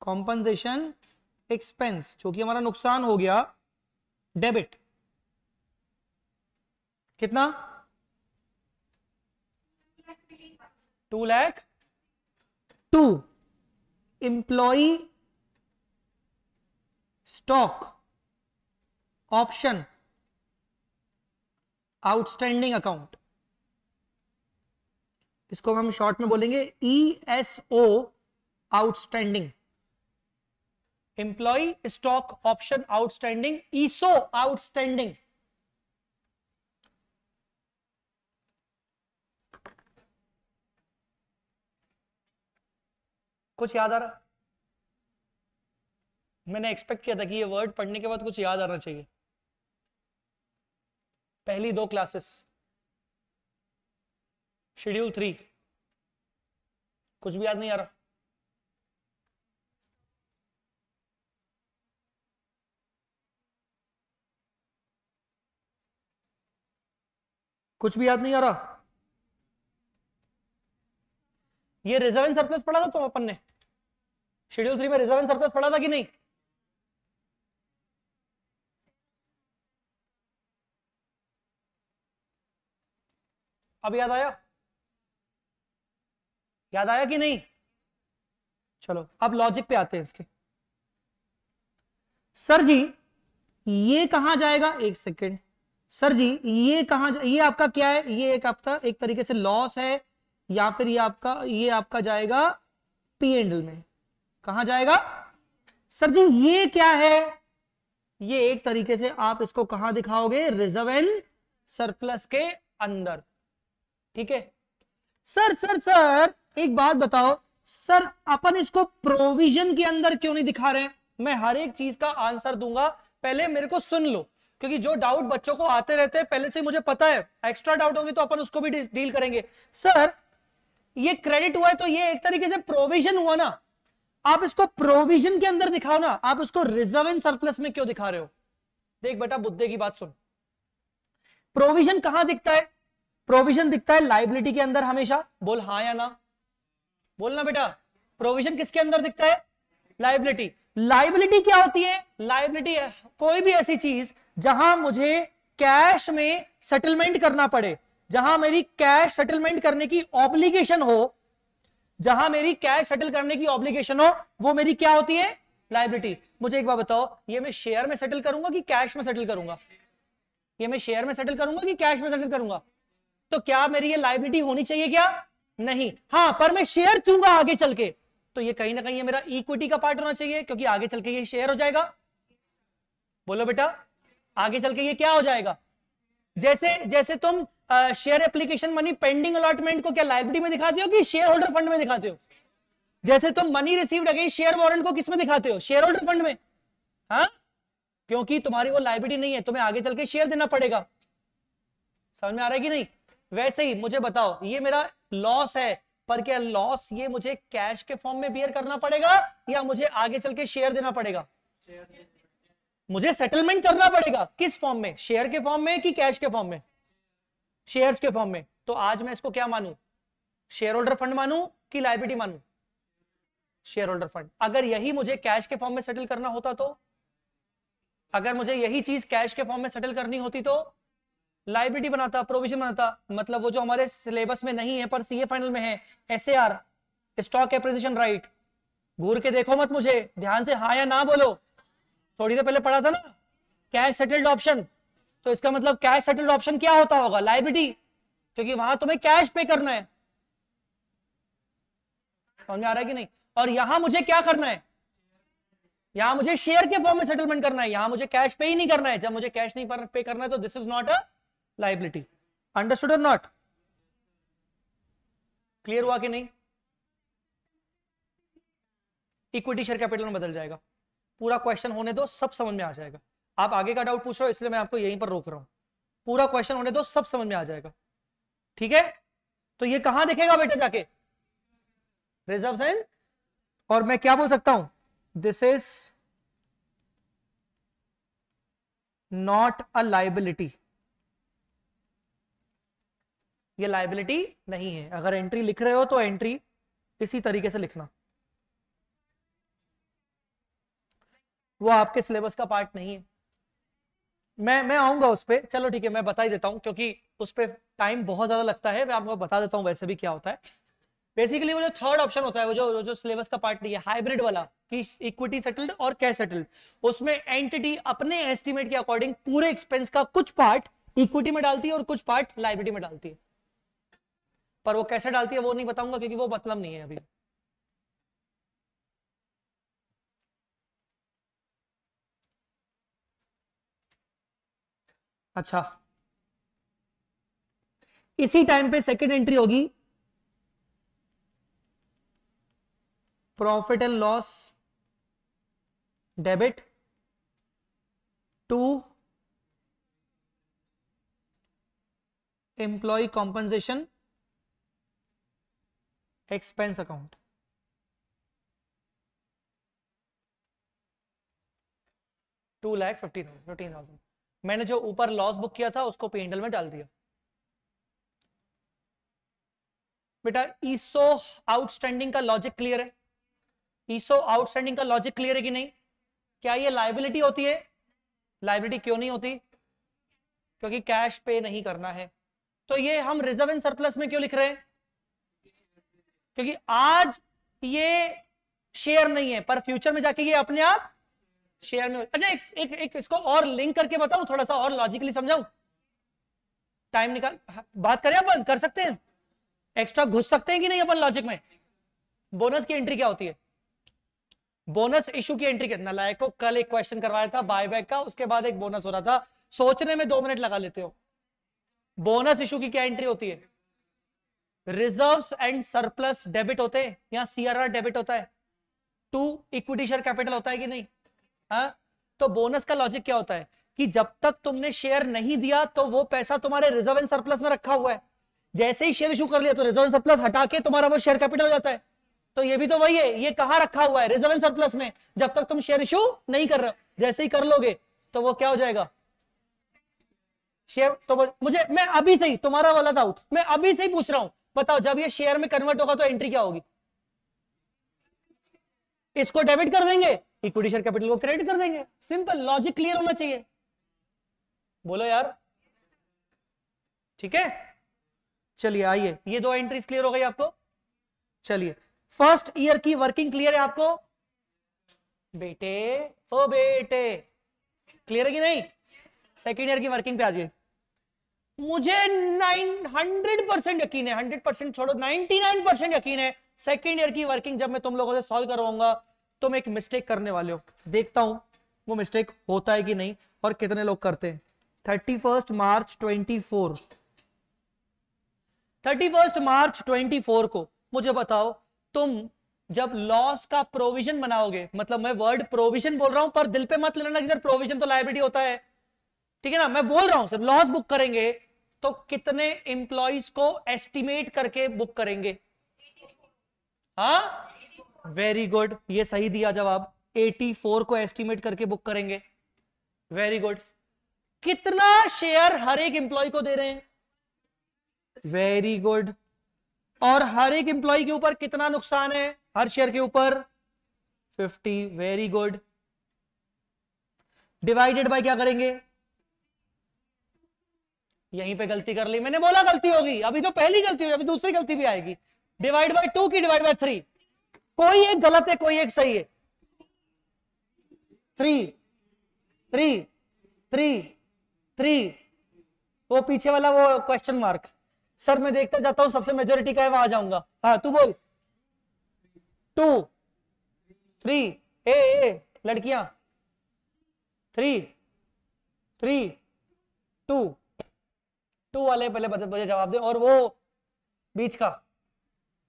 कॉम्पनसेशन एक्सपेंस, जो कि हमारा नुकसान हो गया, डेबिट कितना? Two lakh two. Employee stock option outstanding account, इसको हम शॉर्ट में बोलेंगे E S O outstanding, employee stock option outstanding, ESO outstanding. कुछ याद आ रहा? मैंने एक्सपेक्ट किया था कि ये वर्ड पढ़ने के बाद कुछ याद आना चाहिए। पहली दो क्लासेस शेड्यूल थ्री, कुछ भी याद नहीं आ रहा? कुछ भी याद नहीं आ रहा? ये रिजर्व एंड सरप्लस पढ़ा था तो अपन ने शेड्यूल थ्री में, रिजर्व एंड सरप्लस पढ़ा था कि नहीं? अब याद आया? याद आया कि नहीं? चलो अब लॉजिक पे आते हैं इसके। सर जी ये कहां जाएगा? एक सेकेंड, सर जी ये कहां जा... ये आपका क्या है? ये एक आपका एक तरीके से लॉस है, या फिर ये आपका ये आपका जाएगा पी एंड एल में। कहां जाएगा? सर जी ये क्या है? ये एक तरीके से आप इसको कहां दिखाओगे? रिजर्व एंड सरप्लस के अंदर, ठीक है। सर सर सर एक बात बताओ सर, अपन इसको प्रोविजन के अंदर क्यों नहीं दिखा रहे हैं? मैं हर एक चीज का आंसर दूंगा, पहले मेरे को सुन लो, क्योंकि जो डाउट बच्चों को आते रहते हैं पहले से मुझे पता है, एक्स्ट्रा डाउट होंगे तो अपन उसको भी डील करेंगे। सर ये क्रेडिट हुआ है तो ये एक तरीके से प्रोविजन हुआ ना, आप इसको प्रोविजन के अंदर दिखाओ ना, आप उसको रिजर्व एंड सरप्लस में क्यों दिखा रहे हो? देख बेटा बुद्धे की बात सुन, प्रोविजन कहां दिखता है? प्रोविजन दिखता है लायबिलिटी के अंदर हमेशा। बोल हाँ या ना, बोलना बेटा, प्रोविजन किसके अंदर दिखता है? लायबिलिटी। लायबिलिटी क्या होती है? लायबिलिटी कोई भी ऐसी चीज जहां मुझे कैश में सेटलमेंट करना पड़े, जहां मेरी कैश सेटलमेंट करने की ऑब्लिगेशन हो, जहां मेरी कैश सेटल करने की ऑब्लिगेशन हो, वो मेरी क्या होती है? लायबिलिटी। मुझे एक बार बताओ, ये मैं शेयर में सेटल करूंगा कि कैश में सेटल करूंगा? ये मैं शेयर में सेटल करूंगा कि कैश में सेटल करूंगा? तो क्या मेरी ये लायबिलिटी होनी चाहिए क्या? नहीं। हाँ, पर मैं शेयर दूंगा आगे चल के, तो ये कहीं ना कहीं ये मेरा इक्विटी का पार्ट होना चाहिए, क्योंकि आगे चल के ये शेयर हो जाएगा। बोलो बेटा, आगे चल के ये क्या हो जाएगा? जैसे जैसे तुम आ, share application money pending allotment को क्या लायबिलिटी में दिखाते हो कि शेयर होल्डर फंड में दिखाते हो? जैसे तुम money received against share warrant को किसमें दिखाते हो? शेयर होल्डर फंड में। हाँ, क्योंकि तुम्हारी वो लायबिलिटी नहीं है, तुम्हें आगे चल के शेयर देना पड़ेगा। समझ में आ रहा है कि नहीं? वैसे ही मुझे बताओ, ये मेरा लॉस है, पर क्या लॉस ये मुझे कैश के फॉर्म में बियर करना पड़ेगा या मुझे आगे चल के शेयर देना पड़ेगा? मुझे सेटलमेंट करना पड़ेगा। किस फॉर्म में? शेयर के फॉर्म में कि कैश के फॉर्म में? शेयर्स के फॉर्म में। तो आज मैं इसको क्या मानूं? शेयर होल्डर फंड मानूं कि लायबिलिटी मानूं? Share holder fund. अगर यही मुझे कैश के फॉर्म में सेटल करना होता तो, अगर मुझे यही चीज कैश के फॉर्म में सेटल करनी होती तो लाइबिलिटी बनाता, प्रोविजन बनाता, मतलब वो जो हमारे सिलेबस में नहीं है पर सीए फाइनल में है, एसएआर स्टॉक एप्रिसिएशन राइट। घूर के देखो मत मुझे, ध्यान से हाँ या ना बोलो। थोड़ी देर पहले पढ़ा था ना कैश सेटल्ड ऑप्शन, तो इसका मतलब कैश सेटल्ड ऑप्शन क्या होता होगा, लाइबिलिटी, क्योंकि वहां तुम्हें कैश पे करना है। समझ में आ रहा है कि नहीं? और यहां मुझे क्या करना है, यहां मुझे शेयर के फॉर्म में सेटलमेंट करना है, यहां मुझे कैश पे ही नहीं करना है। जब मुझे कैश नहीं पे करना है तो this is not a liability. Understood और नॉट? क्लियर हुआ कि नहीं? इक्विटी शेयर कैपिटल में बदल जाएगा। पूरा क्वेश्चन होने दो, सब समझ में आ जाएगा। आप आगे का डाउट पूछ रहे हो इसलिए मैं आपको यहीं पर रोक रहा हूं। पूरा क्वेश्चन होने दो, सब समझ में आ जाएगा। ठीक है, तो ये कहां देखेगा बेटा जाके? रिजर्व्स एंड, और मैं क्या बोल सकता हूं, this is not a liability. ये लायबिलिटी नहीं है। अगर एंट्री लिख रहे हो तो एंट्री इसी तरीके से लिखना, वो आपके सिलेबस का पार्ट नहीं है। मैं मैं आऊंगा उस पर, चलो ठीक है मैं बता ही देता हूं क्योंकि उस पर टाइम बहुत ज्यादा लगता है। मैं आपको बता देता हूं वैसे भी क्या होता है। बेसिकली वो जो थर्ड ऑप्शन होता है, वो जो जो सिलेबस का पार्ट नहीं है, हाइब्रिड वाला कि इक्विटी सेटल्ड और कैश सेटल्ड, उसमें एंटिटी अपने एस्टिमेट के अकॉर्डिंग पूरे एक्सपेंस का कुछ पार्ट इक्विटी में डालती है और कुछ पार्ट लायबिलिटी में डालती है। पर वो कैसे डालती है वो नहीं बताऊंगा क्योंकि वो मतलब नहीं है अभी। अच्छा, इसी टाइम पे सेकंड एंट्री होगी profit and loss debit to employ compensation expense account. Two lakh fifty thousand fifteen thousand मैंने जो ऊपर लॉस बुक किया था उसको पी एंड एल में डाल दिया। बेटा ईसो आउटस्टैंडिंग का लॉजिक क्लियर है? ईसो आउटस्टैंडिंग का लॉजिक क्लियर है कि नहीं? क्या ये लायबिलिटी होती है? लायबिलिटी क्यों नहीं होती? क्योंकि कैश पे नहीं करना है। तो ये हम रिजर्व एंड सरप्लस में क्यों लिख रहे हैं? क्योंकि आज ये शेयर नहीं है पर फ्यूचर में जाके ये अपने आप शेयर में। अच्छा एक, एक, एक इसको और लिंक करके बताऊं, थोड़ा सा और लॉजिकली समझाऊं? टाइम निकाल बात करें अपन, कर सकते हैं एक्स्ट्रा, घुस सकते हैं कि नहीं अपन लॉजिक में? बोनस की एंट्री क्या होती है? बोनस इशू की एंट्री कितना लायक को कल एक क्वेश्चन करवाया था बायबैक का, उसके बाद एक बोनस हो रहा था। सोचने में दो मिनट लगा लेते हो। बोनस इशू की क्या एंट्री होती है? रिजर्व्स एंड सरप्लस डेबिट होते हैं या सीआरआर डेबिट होता है, टू इक्विटी शेयर कैपिटल होता है कि नहीं? हाँ? तो बोनस का लॉजिक क्या होता है कि जब तक तुमने शेयर नहीं दिया तो वो पैसा तुम्हारे रिजर्व एंड सरप्लस में रखा हुआ है। जैसे ही शेयर इशू कर लिया तो रिजर्व एंड सरप्लस हटा के तुम्हारा वो शेयर कैपिटल हो जाता है। तो ये भी तो वही है, ये कहां रखा हुआ है? रिजर्व एंड सरप्लस में। जब तक तुम शेयर इशू नहीं कर रहे हो, जैसे ही कर लोगे तो वो क्या हो जाएगा शेयर। तो मुझे, मैं अभी से ही तुम्हारा वाला डाउट मैं अभी से ही पूछ रहा हूं, बताओ जब ये शेयर में कन्वर्ट होगा तो एंट्री क्या होगी? इसको डेबिट कर देंगे, इक्विटी शेयर कैपिटल को क्रेडिट कर देंगे। सिंपल, लॉजिक क्लियर होना चाहिए। बोलो यार, ठीक है? चलिए आइए, ये दो एंट्रीज क्लियर हो गई आपको। चलिए फर्स्ट ईयर की वर्किंग क्लियर है आपको बेटे? ओ बेटे क्लियर है कि नहीं? सेकेंड ईयर की वर्किंग पे आ जाइए। मुझे नाइन हंड्रेड परसेंट यकीन है, हंड्रेड परसेंट छोड़ो नाइनटी नाइन परसेंट यकीन है सेकेंड ईयर की वर्किंग जब मैं तुम लोगों से सॉल्व करवाऊंगा तुम एक मिस्टेक करने वाले हो। देखता हूं वो मिस्टेक होता है कि नहीं और कितने लोग करते हैं। Thirty first March twenty four, thirty first March twenty four को मुझे बताओ तुम जब लॉस का प्रोविजन बनाओगे, मतलब मैं वर्ड प्रोविजन बोल रहा हूं पर दिल पे मत लेना कि सर प्रोविजन तो लायबिलिटी होता है, ठीक है ना? मैं बोल रहा हूं सिर्फ लॉस बुक करेंगे तो कितने एम्प्लॉइज को एस्टिमेट करके बुक करेंगे? हाँ, वेरी गुड, ये सही दिया जवाब। चौरासी को एस्टिमेट करके बुक करेंगे, वेरी गुड। कितना शेयर हर एक एम्प्लॉय को दे रहे हैं? Very good. और हर एक एम्प्लॉय के ऊपर कितना नुकसान है हर शेयर के ऊपर? पचास, वेरी गुड। डिवाइडेड बाय क्या करेंगे? यहीं पे गलती कर ली, मैंने बोला गलती होगी, अभी तो पहली गलती हुई, अभी दूसरी गलती भी आएगी। डिवाइड बाय टू की डिवाइड बाय थ्री, कोई एक गलत है कोई एक सही है। थ्री थ्री थ्री थ्री, वो पीछे वाला वो क्वेश्चन मार्क। सर मैं देखता जाता हूं सबसे मेजोरिटी का है, वहां जाऊंगा। हाँ तू बोल, टू थ्री, ए ए लड़कियां, थ्री थ्री टू, टू वाले पहले मुझे जवाब दे, और वो बीच का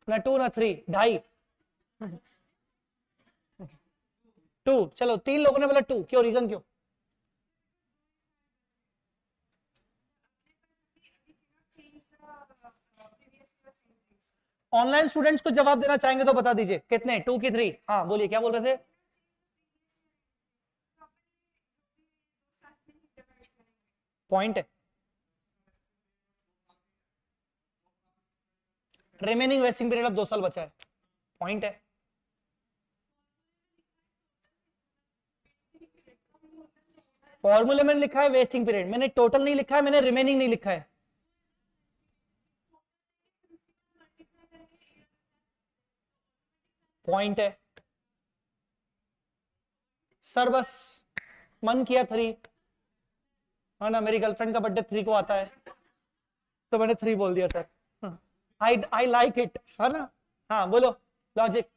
ना टू ना थ्री, ढाई टू। चलो तीन लोगों ने बोला टू, क्यों, रीजन क्यों? ऑनलाइन स्टूडेंट्स को जवाब देना चाहेंगे तो बता दीजिए कितने, टू की थ्री? हाँ बोलिए, क्या बोल रहे थे? पॉइंट है, रिमेनिंग वेस्टिंग पीरियड अब दो साल बचा है, पॉइंट है। फॉर्मूले में लिखा है वेस्टिंग पीरियड, मैंने टोटल नहीं लिखा है, मैंने रिमेनिंग नहीं लिखा है। पॉइंट है सर, बस मन किया थ्री, हाँ ना मेरी गर्लफ्रेंड का बर्थडे थ्री को आता है तो मैंने थ्री बोल दिया sir. I I like it, है ना? हाँ बोलो लॉजिक।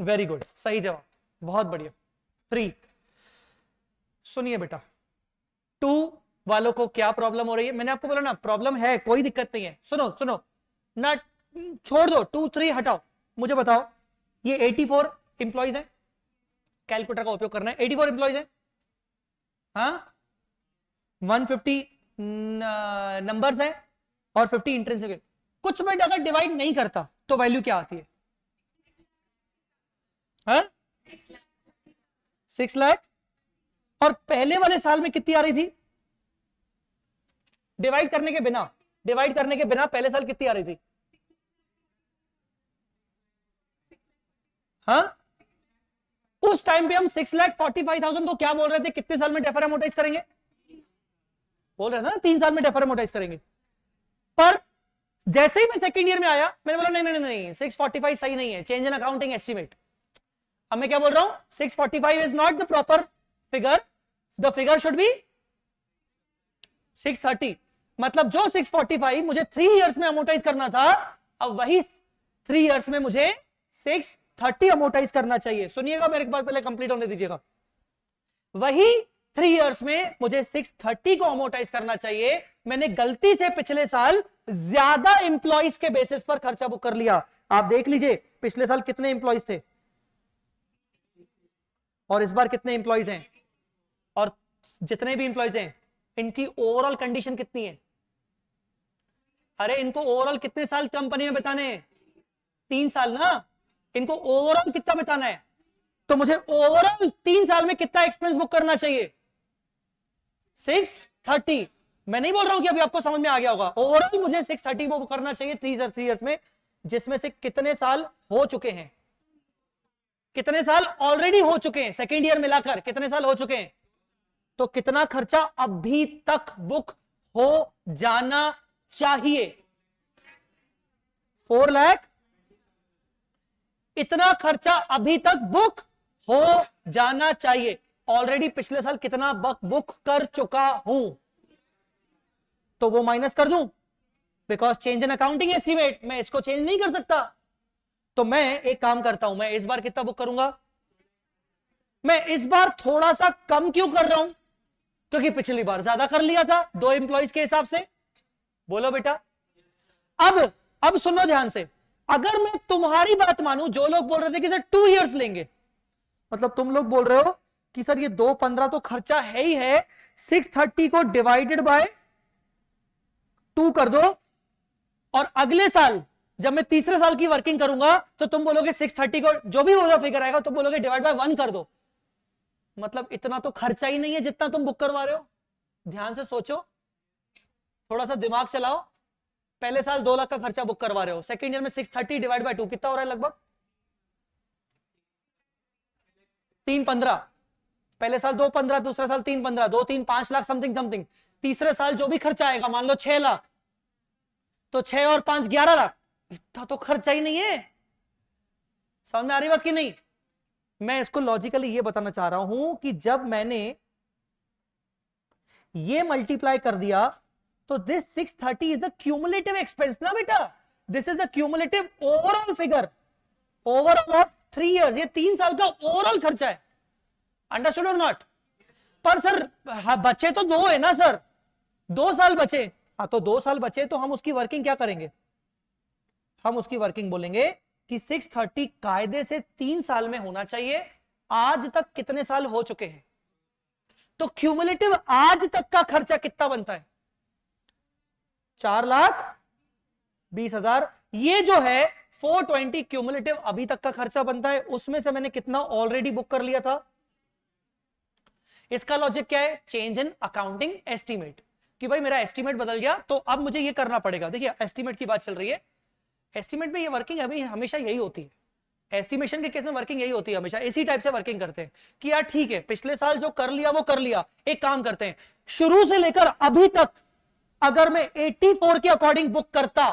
वेरी गुड, सही जवाब, बहुत बढ़िया। थ्री, सुनिए बेटा, टू वालों को क्या प्रॉब्लम हो रही है? मैंने आपको बोला ना प्रॉब्लम है, कोई दिक्कत नहीं है। सुनो सुनो ना, छोड़ दो टू थ्री, हटाओ, मुझे बताओ ये चौरासी एम्प्लॉइज हैं, कैलकुलेटर का उपयोग करना है, चौरासी एम्प्लॉइज हैं, हाँ एक सौ पचास नंबर्स हैं और पचास इंट्रेंसिक। कुछ में अगर डिवाइड नहीं करता तो वैल्यू क्या आती है? हाँ सिक्स लाख। और पहले वाले साल में कितनी आ रही थी डिवाइड करने के बिना? डिवाइड करने के बिना पहले साल कितनी आ रही थी? हाँ? उस टाइम पे हम six lakh forty five thousand को क्या बोल रहे थे? कितने साल में डेफर अमोर्टाइज करेंगे? बोल रहे थे ना तीन साल में डेफर अमोर्टाइज करेंगे। पर जैसे ही मैं सेकंड ईयर में आया मैंने बोला नहीं नहीं नहीं, सिक्स फोर्टी फाइव सही नहीं है, चेंज इन अकाउंटिंग एस्टिमेट। अब मैं क्या बोल रहा हूं? Six forty five is not the proper figure, the figure should be six thirty. मतलब जो सिक्स फोर्टी फाइव मुझे थ्री ईयर्स में अमोर्टाइज करना था, अब वही थ्री ईयर्स में मुझे सिक्स थर्टी अमोर्टाइज करना चाहिए। सुनिएगा मेरे पास, पहले कंप्लीट होने दीजिएगा। वही थ्री इयर्स में मुझे सिक्स थर्टी को अमोर्टाइज करना चाहिए। मैंने गलती से पिछले साल ज्यादा एम्प्लॉइज के बेसिस पर खर्चा बुक कर लिया। आप देख लीजिए पिछले साल कितने एम्प्लॉइज थे और इस बार कितने एम्प्लॉइज हैं, और जितने भी एम्प्लॉइज हैं इनकी ओवरऑल कंडीशन कितनी है? अरे इनको ओवरऑल कितने साल कंपनी में बिताने हैं? तीन साल ना, इनको ओवरऑल कितना बताना है? तो मुझे ओवरऑल तीन साल में कितना एक्सपेंस बुक करना चाहिए? Six thirty. मैं नहीं बोल रहा हूं कि अभी आपको समझ में आ गया होगा। ओवरऑल मुझे सिक्स थर्टी बुक करना चाहिए थ्री इयर्स थ्री इयर्स में, जिसमें से कितने साल हो चुके हैं, कितने साल ऑलरेडी हो चुके हैं, सेकेंड ईयर मिलाकर कितने साल हो चुके हैं। तो कितना खर्चा अभी तक बुक हो जाना चाहिए? फोर लाख। इतना खर्चा अभी तक बुक हो जाना चाहिए। ऑलरेडी पिछले साल कितना बुक कर चुका हूं तो वो माइनस कर दूं, because change in accounting estimate, मैं इसको चेंज नहीं कर सकता। तो मैं एक काम करता हूं, मैं इस बार कितना बुक करूंगा? मैं इस बार थोड़ा सा कम क्यों कर रहा हूं? क्योंकि पिछली बार ज्यादा कर लिया था दो एम्प्लॉइज के हिसाब से। बोलो बेटा, अब अब सुनो ध्यान से, अगर मैं तुम्हारी बात मानूं, जो लोग बोल रहे थे कि सर टू इयर्स लेंगे, मतलब तुम लोग बोल रहे हो कि सर ये दो पंद्रह तो खर्चा है ही है, सिक्स थर्टी को डिवाइडेड बाय टू कर दो, और अगले साल जब मैं तीसरे साल की वर्किंग करूंगा तो तुम बोलोगे सिक्स थर्टी को जो भी वो फिगर आएगा तुम बोलोगे डिवाइड बाय वन कर दो। मतलब इतना तो खर्चा ही नहीं है जितना तुम बुक करवा रहे हो। ध्यान से सोचो, थोड़ा सा दिमाग चलाओ। पहले साल दो लाख का खर्चा बुक करवा रहे हो, सेकंड ईयर में six thirty divide by two कितना हो रहा है? लगभग तीन पंद्रह, पहले साल दो पंद्रह, दूसरे साल तीन पंद्रह, दो तीन पांच लाख समथिंग समथिंग, तीसरे साल जो भी खर्चा आएगा मान लो छह लाख, तो छह और पांच ग्यारह लाख, इतना तो खर्चा ही नहीं है। समझ में आ रही बात की नहीं? मैं इसको लॉजिकली ये बताना चाह रहा हूं कि जब मैंने ये मल्टीप्लाई कर दिया तो this six thirty is the cumulative expense ना बेटा, this is the cumulative overall figure, overall of three years, ये तीन साल का ओवरऑल खर्चा है। अंडरस्टूड और नॉट? पर सर बचे तो दो है ना सर, दो साल बचे। हाँ तो दो साल बचे तो हम उसकी वर्किंग क्या करेंगे, हम उसकी वर्किंग बोलेंगे कि सिक्स थर्टी कायदे से तीन साल में होना चाहिए, आज तक कितने साल हो चुके हैं, तो क्यूमुलेटिव आज तक का खर्चा कितना बनता है, चार लाख बीस हजार। ये जो है फोर ट्वेंटी क्यूमुलेटिव अभी तक का खर्चा बनता है, उसमें से मैंने कितना ऑलरेडी बुक कर लिया था। इसका लॉजिक क्या है, चेंज इन अकाउंटिंग एस्टीमेट, कि भाई मेरा एस्टीमेट बदल गया तो अब मुझे ये करना पड़ेगा। देखिए एस्टीमेट की बात चल रही है, एस्टीमेट में ये वर्किंग अभी हमेशा यही होती है, एस्टिमेशन के केस में वर्किंग यही होती है, हमेशा इसी टाइप से वर्किंग करते हैं कि यार ठीक है पिछले साल जो कर लिया वो कर लिया, एक काम करते हैं शुरू से लेकर अभी तक अगर मैं चौरासी के अकॉर्डिंग बुक करता,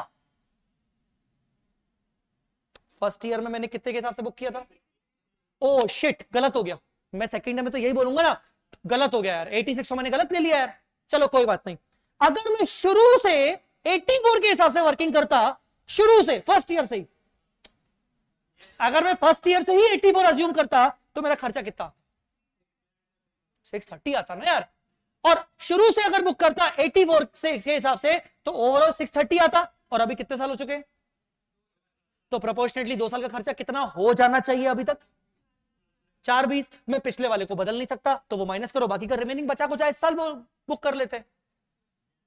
फर्स्ट ईयर में मैंने कितने के हिसाब से बुक किया था, ओ शिट गलत हो गया, मैं सेकंड में तो यही बोलूंगा ना गलत हो गया यार, छियासी को मैंने गलत ले लिया यार, चलो कोई बात नहीं। अगर मैं शुरू से चौरासी के हिसाब से वर्किंग करता, शुरू से फर्स्ट ईयर से ही, अगर मैं फर्स्ट ईयर से ही चौरासी अज्यूम करता तो मेरा खर्चा कितना, छह सौ तीस आता ना यार, और शुरू से अगर बुक करता चौरासी से के हिसाब से तो ओवरऑल छह सौ तीस आता, और अभी कितने साल हो चुके हैं, तो प्रोपोर्शनेटली दो साल का खर्चा कितना हो जाना चाहिए अभी तक, चार बीस। मैं पिछले वाले को बदल नहीं सकता तो वो माइनस करो, बाकी का रिमेनिंग बचा कुछ इस साल बुक कर लेते हैं।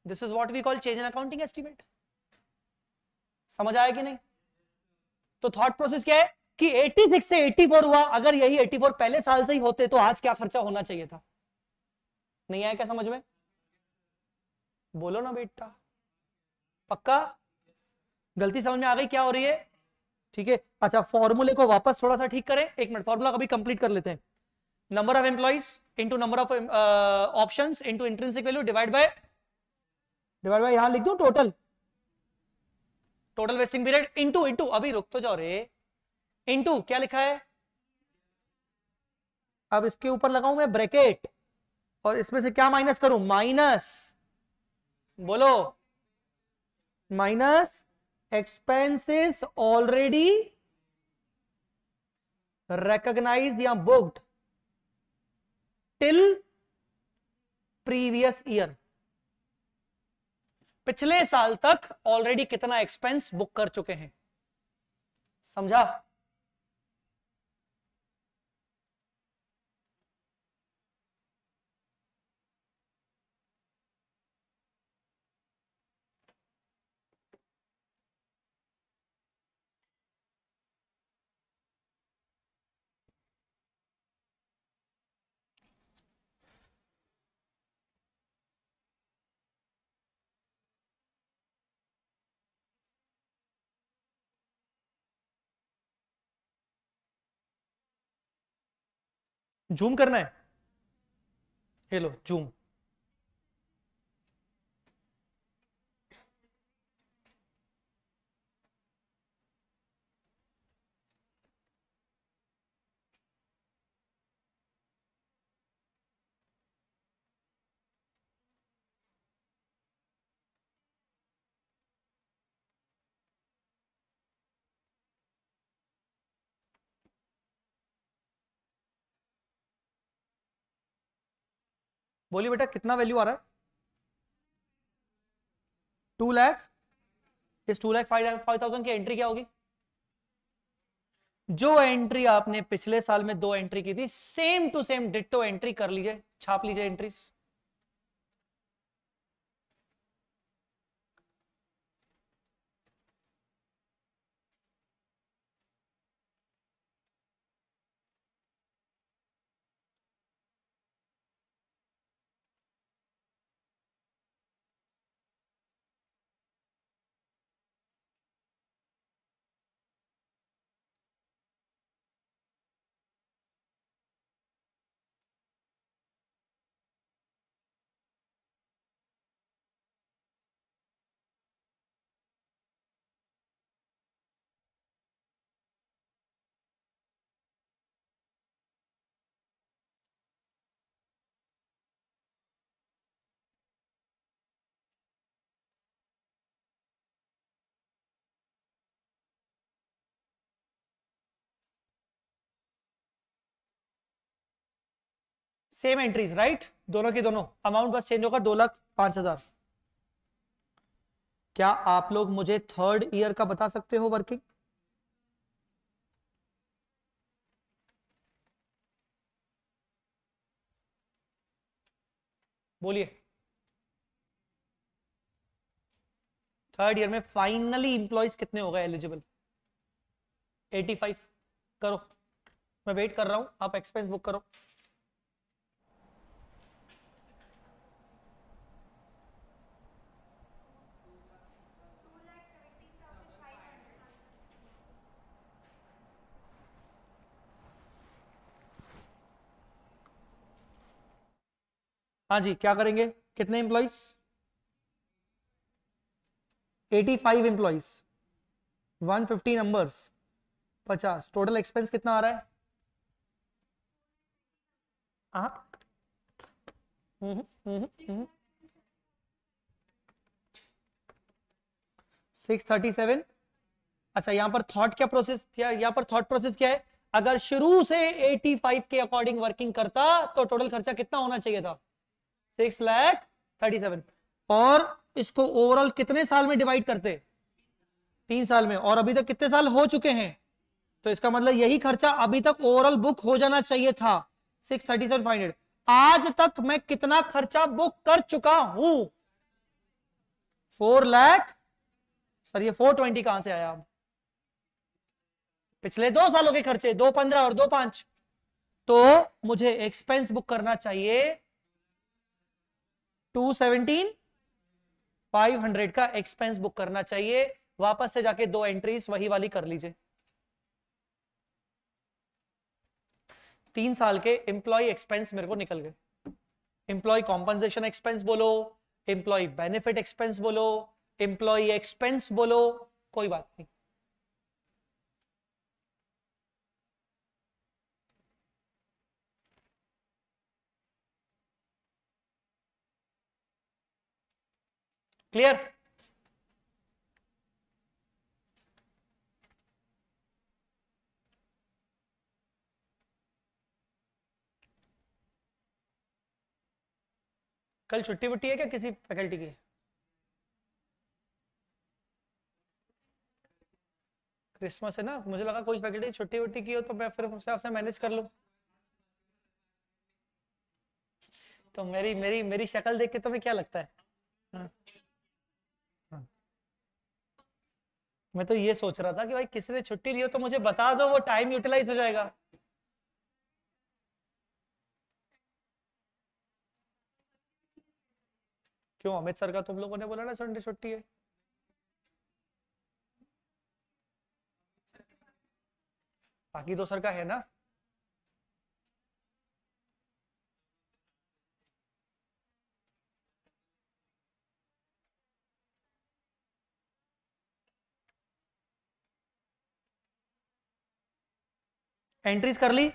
This is what we call change in accounting estimate. समझ आया कि नहीं? तो थॉट प्रोसेस क्या है कि छियासी से चौरासी हुआ, अगर यही चौरासी पहले साल से ही होते तो आज क्या खर्चा होना चाहिए था। नहीं आया क्या समझ में? बोलो ना बेटा, पक्का गलती समझ में आ गई क्या हो रही है? ठीक है, अच्छा फॉर्मूले को वापस थोड़ा सा ठीक करें, एक मिनट फॉर्मूला कभी कंप्लीट कर लेते हैं। Number of employees into number of options into intrinsic value divide by divide by यहां लिख दूं total, total vesting period into into अभी रुक तो जाओ रे, इनटू क्या लिखा है, अब इसके ऊपर लगाऊं मैं ब्रैकेट और इसमें से क्या माइनस करूं, माइनस बोलो माइनस expenses already recognized या booked till previous year, पिछले साल तक ऑलरेडी कितना एक्सपेंस बुक कर चुके हैं। समझा? जूम करना है, हेलो जूम। बोलिए बेटा कितना वैल्यू आ रहा है? टू लाख इस two lakh five five thousand की एंट्री क्या होगी? जो एंट्री आपने पिछले साल में दो एंट्री की थी, same to same ditto entry कर लीजिए, छाप लीजिए एंट्रीज। सेम एंट्रीज राइट, दोनों की दोनों, अमाउंट बस चेंज होगा दो लाख पांच हजार। क्या आप लोग मुझे थर्ड ईयर का बता सकते हो वर्किंग? बोलिए, थर्ड ईयर में फाइनली इंप्लॉइज कितने हो गए एलिजिबल? पचासी करो, मैं वेट कर रहा हूं, आप एक्सपेंस बुक करो। हाँ जी, क्या करेंगे, कितने एम्प्लॉइज? पचासी एम्प्लॉइज, एक सौ पचास नंबर्स, पचास। टोटल एक्सपेंस कितना आ रहा है? हाँ सिक्स थर्टी सेवन। अच्छा, यहां पर थॉट क्या प्रोसेस, यहां पर थॉट प्रोसेस क्या है? अगर शुरू से पचासी के अकॉर्डिंग वर्किंग करता तो टोटल खर्चा कितना होना चाहिए था? Six lakh thirty seven. और इसको ओवरऑल कितने साल में डिवाइड करते? तीन साल में। और अभी तक कितने साल हो चुके हैं? तो इसका मतलब यही खर्चा अभी तक ओवरऑल बुक हो जाना चाहिए था six thirty seven five hundred. आज तक मैं कितना खर्चा बुक कर चुका हूं? फोर लाख। सर ये फोर ट्वेंटी कहां से आया? आप पिछले दो सालों के खर्चे, दो पंद्रह और दो पांच, तो मुझे एक्सपेंस बुक करना चाहिए टू सेवनटीन फाइव हंड्रेड का एक्सपेंस बुक करना चाहिए। वापस से जाके दो एंट्रीज वही वाली कर लीजिए। तीन साल के एम्प्लॉय एक्सपेंस मेरे को निकल गए। एम्प्लॉय कॉम्पनसेशन एक्सपेंस बोलो, एम्प्लॉय बेनिफिट एक्सपेंस बोलो, एम्प्लॉय एक्सपेंस बोलो, कोई बात नहीं। क्लियर? कल छुट्टी वुट्टी है क्या किसी फैकल्टी की? क्रिसमस है ना, मुझे लगा कोई फैकल्टी छुट्टी वुट्टी की हो तो मैं फिर मुझसे आपसे मैनेज कर लूं। तो मेरी मेरी मेरी शक्ल देख के तुम्हें क्या लगता है? हाँ। मैं तो ये सोच रहा था कि भाई किसी ने छुट्टी ली हो तो मुझे बता दो, वो टाइम यूटिलाइज हो जाएगा। क्यों अमित सर का तुम लोगों ने बोला ना संडे छुट्टी है? बाकी दो सर का है ना? एंट्रीज कर ली?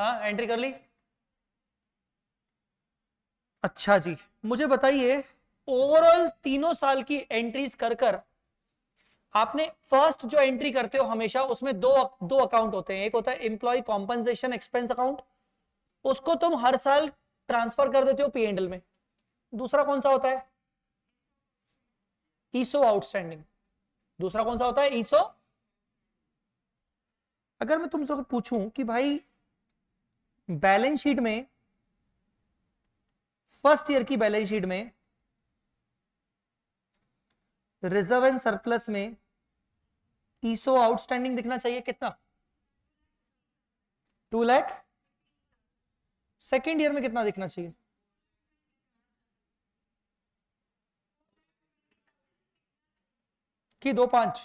हाँ एंट्री कर ली। अच्छा जी, मुझे बताइए ओवरऑल तीनों साल की एंट्रीज कर कर आपने फर्स्ट जो एंट्री करते हो हमेशा उसमें दो दो अकाउंट होते हैं। एक होता है एम्प्लॉय कॉम्पनसेशन एक्सपेंस अकाउंट, उसको तुम हर साल ट्रांसफर कर देते हो पी एंड एल में। दूसरा कौन सा होता है? ESOP outstanding. दूसरा कौन सा होता है? ईसो। अगर मैं तुमसे पूछूं कि भाई बैलेंस शीट में फर्स्ट ईयर की बैलेंस शीट में रिजर्व एंड सरप्लस में ईसो आउटस्टैंडिंग दिखना चाहिए कितना? टू लाख। सेकेंड ईयर में कितना दिखना चाहिए? कि दो पांच?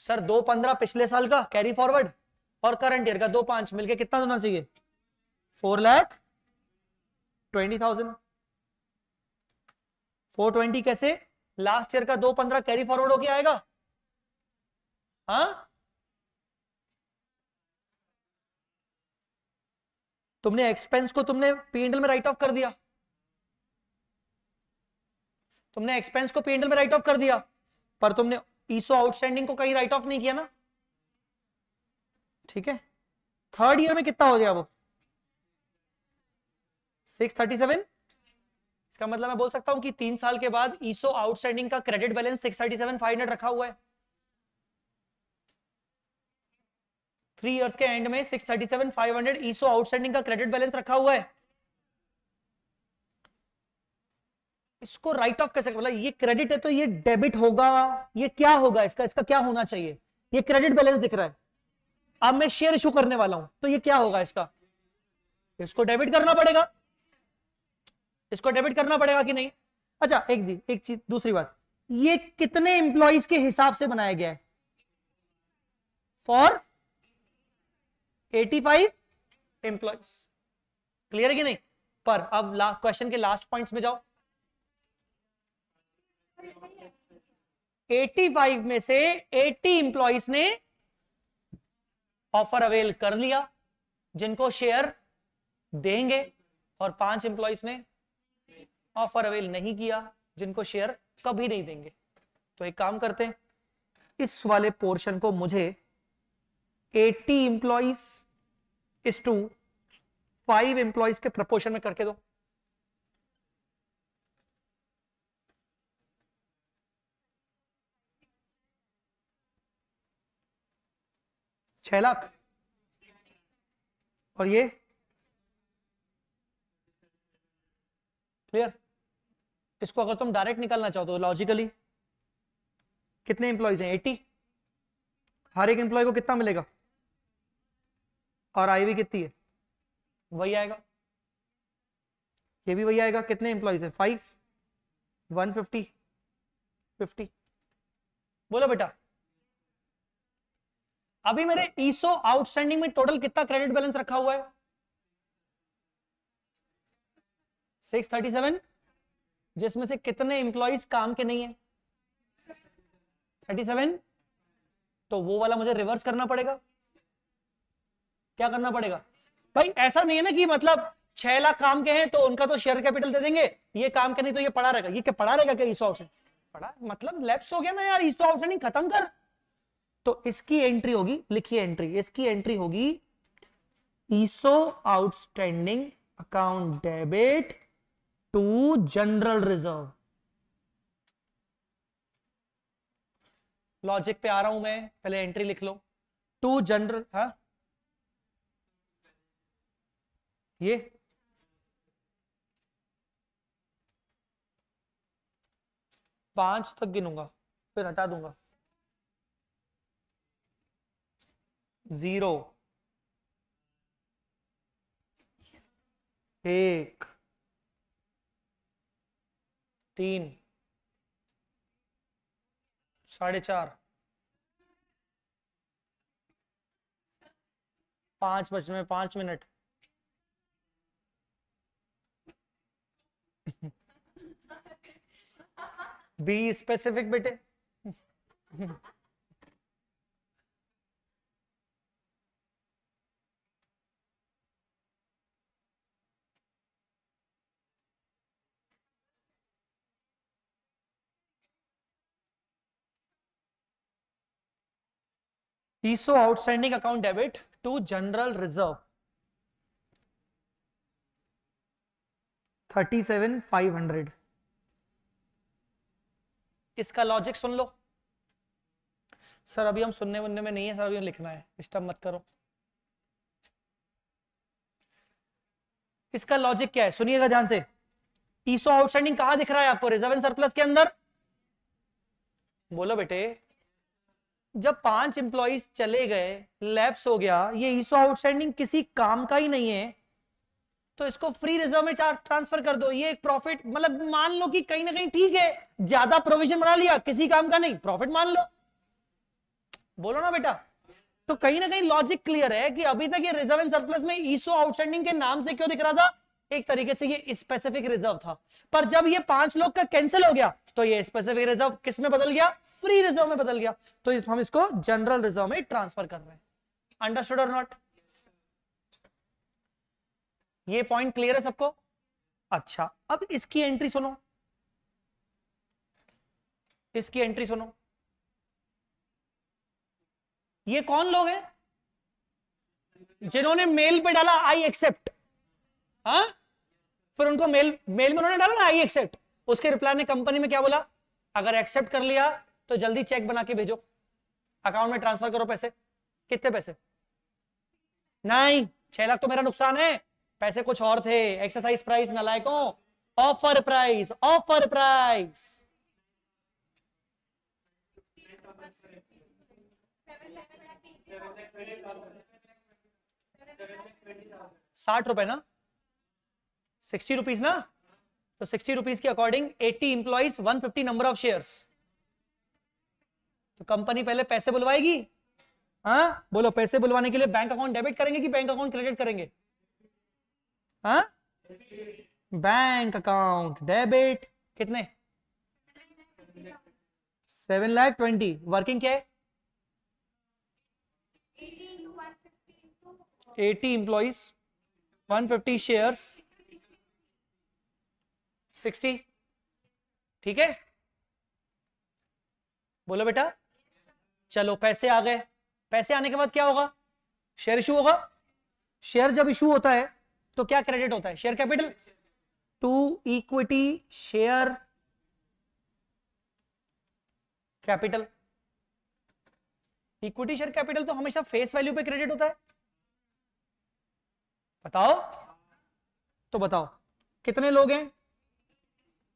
सर दो पंद्रह पिछले साल का कैरी फॉरवर्ड और करंट ईयर का दो पांच मिलके कितना होना चाहिए? Four lakh twenty thousand. Four twenty कैसे? लास्ट ईयर का दो पंद्रह कैरी फॉरवर्ड होके आएगा। हाँ तुमने एक्सपेंस को तुमने पी एंड एल में राइट ऑफ कर दिया। तुमने एक्सपेंस को पी एंड एल में राइट ऑफ कर दिया, पर तुमने ईसो आउटस्टैंडिंग को कहीं राइट ऑफ नहीं किया ना, ठीक है। थर्ड ईयर में कितना हो गया वो सिक्स थर्टी सेवन। इसका मतलब मैं बोल सकता हूं कि तीन साल के बाद ईसो आउटस्टैंडिंग का credit balance six thirty seven five hundred रखा हुआ है। थ्री इयर्स के एंड में six thirty seven five hundred ESO outstanding का क्रेडिट बैलेंस रखा हुआ है। इसको राइट ऑफ कैसे, मतलब ये क्रेडिट है तो ये डेबिट होगा, ये क्या होगा, इसका इसका क्या होना चाहिए? ये क्रेडिट बैलेंस दिख रहा है, अब मैं शेयर इशू करने वाला हूं तो ये क्या होगा इसका? इसको डेबिट करना पड़ेगा, इसको डेबिट करना पड़ेगा कि नहीं? अच्छा एक जी एक चीज, दूसरी बात, ये कितने एम्प्लॉइज के हिसाब से बनाया गया है? फॉर एटी फाइव एम्प्लॉइज, क्लियर है कि नहीं? पर अब क्वेश्चन के लास्ट पॉइंट्स में जाओ, एटी फाइव में से एटी एम्प्लॉइज ने ऑफर अवेल कर लिया जिनको शेयर देंगे, और पांच एम्प्लॉइज ने ऑफर अवेल नहीं किया जिनको शेयर कभी नहीं देंगे। तो एक काम करते हैं, इस वाले पोर्शन को मुझे eighty employees is to five employees के प्रपोर्शन में करके दो। छह लाख और ये क्लियर। इसको अगर तुम डायरेक्ट निकालना चाहो तो लॉजिकली कितने एम्प्लॉइज हैं? एटी। हर एक एम्प्लॉय को कितना मिलेगा और आईवी कितनी है? वही आएगा, ये भी वही आएगा। कितने एम्प्लॉइज हैं? Five, one fifty, fifty. बोलो बेटा, अभी मेरे ईसो आउटस्टैंडिंग में टोटल कितना क्रेडिट बैलेंस रखा हुआ है? सिक्स थर्टी सेवन, जिसमें से कितने एम्प्लॉइज काम के नहीं है? Thirty seven. तो वो वाला मुझे रिवर्स करना पड़ेगा। क्या करना पड़ेगा भाई? ऐसा नहीं है ना कि मतलब छह लाख काम के हैं तो उनका तो शेयर कैपिटल दे देंगे, ये काम के नहीं तो ये पड़ा रहेगा। ये क्या पड़ा रहेगा? क्या ईसो आउटस्टैंडिंग पड़ा, मतलब लैप्स हो गया ना यार, ईसो आउटस्टैंडिंग खत्म कर। तो इसकी एंट्री होगी, लिखिए एंट्री, इसकी एंट्री होगी ESO outstanding account debit to general reserve. Logic पे आ रहा हूं मैं, पहले एंट्री लिख लो टू जनरल। हाँ ये पांच तक गिनूंगा फिर हटा दूंगा। जीरो, एक, तीन, साढ़े चार, पांच बज में पांच मिनट बी स्पेसिफिक बेटे ESO outstanding account debit to general reserve thirty seven five hundred. इसका लॉजिक सुन लो। सर अभी हम सुनने वुनने में नहीं है सर, अभी हम लिखना है, डिस्टर्ब मत करो। इसका लॉजिक क्या है सुनिएगा ध्यान से। ईसो आउटस्टैंडिंग कहां दिख रहा है आपको? रिजर्व एंड सरप्लस के अंदर। बोलो बेटे, जब पांच एम्प्लॉइज चले गए, लैप्स हो गया, ये ईसो आउटस्टैंडिंग किसी काम का ही नहीं है तो इसको फ्री रिजर्व में ट्रांसफर कर दो। ये एक प्रॉफिट, मतलब मान लो कि कहीं ना कहीं ठीक है, ज्यादा प्रोविजन बना लिया, किसी काम का नहीं, प्रॉफिट मान लो। बोलो ना बेटा, तो कहीं ना कहीं लॉजिक क्लियर है कि अभी तक ये रिजर्व एंड सरप्लस में ईसो आउटस्टैंडिंग के नाम से क्यों दिख रहा था? एक तरीके से ये स्पेसिफिक रिजर्व था, पर जब ये पांच लोग का कैंसिल हो गया तो ये स्पेसिफिक रिजर्व किस में बदल गया? फ्री रिजर्व में बदल गया। तो इस, हम इसको जनरल रिजर्व में ट्रांसफर कर रहे हैं। अंडरस्टूड और नॉट? ये पॉइंट क्लियर है सबको? अच्छा, अब इसकी एंट्री सुनो। किसकी एंट्री सुनो, ये कौन लोग हैं जिन्होंने मेल पे डाला आई एक्सेप्ट, हाँ, फिर उनको मेल मेल में उन्होंने डाला ना आई एक्सेप्ट, उसके रिप्लाई ने कंपनी में क्या बोला, अगर एक्सेप्ट कर लिया तो जल्दी चेक बना के भेजो, अकाउंट में ट्रांसफर करो पैसे। कितने पैसे? नहीं, छह लाख तो मेरा नुकसान है, पैसे कुछ और थे, एक्सरसाइज प्राइस नालायकों, ऑफर प्राइस, ऑफर प्राइस। साठ रुपए ना, सिक्सटी रुपीज ना, तो सिक्सटी रुपीज के according eighty employees, one fifty number of shares. तो कंपनी पहले पैसे बुलवाएगी, हाँ बोलो, पैसे बुलवाने के लिए बैंक अकाउंट डेबिट करेंगे कि बैंक अकाउंट क्रेडिट करेंगे? हाँ, बैंक अकाउंट डेबिट। कितने? Seven lakh twenty. वर्किंग क्या है? Eighty employees, one fifty shares, sixty. ठीक है, बोलो बेटा। चलो पैसे आ गए, पैसे आने के बाद क्या होगा? शेयर इशू होगा। शेयर जब इशू होता है तो क्या क्रेडिट होता है? Share capital to equity share capital. Equity share capital तो हमेशा फेस वैल्यू पे क्रेडिट होता है। बताओ तो बताओ, कितने लोग हैं,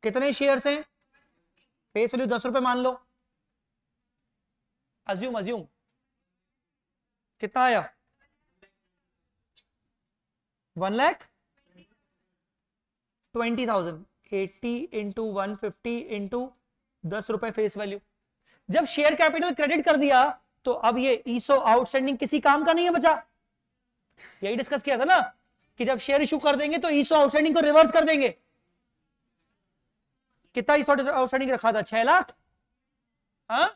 कितने शेयर्स हैं? फेस वैल्यू दस रुपए मान लो, अज्यूम अज्यूम, कितना आया? One lakh twenty thousand. Eighty into one fifty into दस रुपए फेस वैल्यू। जब शेयर कैपिटल क्रेडिट कर दिया तो अब ये ईसो आउटस्टैंडिंग किसी काम का नहीं है बचा। यही डिस्कस किया था ना कि जब शेयर इशू कर देंगे तो ईसो आउटस्टैंडिंग को रिवर्स कर देंगे। कितना ईसो आउटस्टैंडिंग रखा था? छह लाख। हाँ,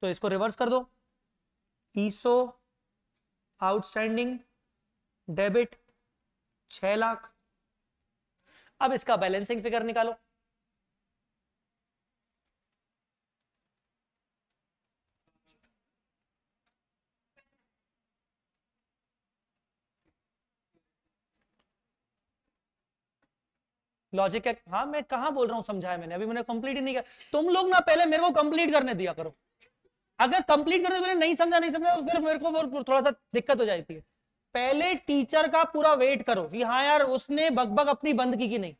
तो इसको रिवर्स कर दो, ईसो आउटस्टैंडिंग डेबिट छह लाख। अब इसका बैलेंसिंग फिगर निकालो। लॉजिक है? हाँ, मैं कहां बोल रहा हूं, समझाया मैंने, अभी मैंने कंप्लीट ही नहीं किया। तुम लोग ना पहले मेरे को कंप्लीट करने दिया करो। अगर कंप्लीट करने मैंने नहीं समझा नहीं समझा तो फिर मेरे को थोड़ा सा दिक्कत हो जाती है। पहले टीचर का पूरा वेट करो कि हाँ यार उसने बकबक अपनी बंद की कि नहीं।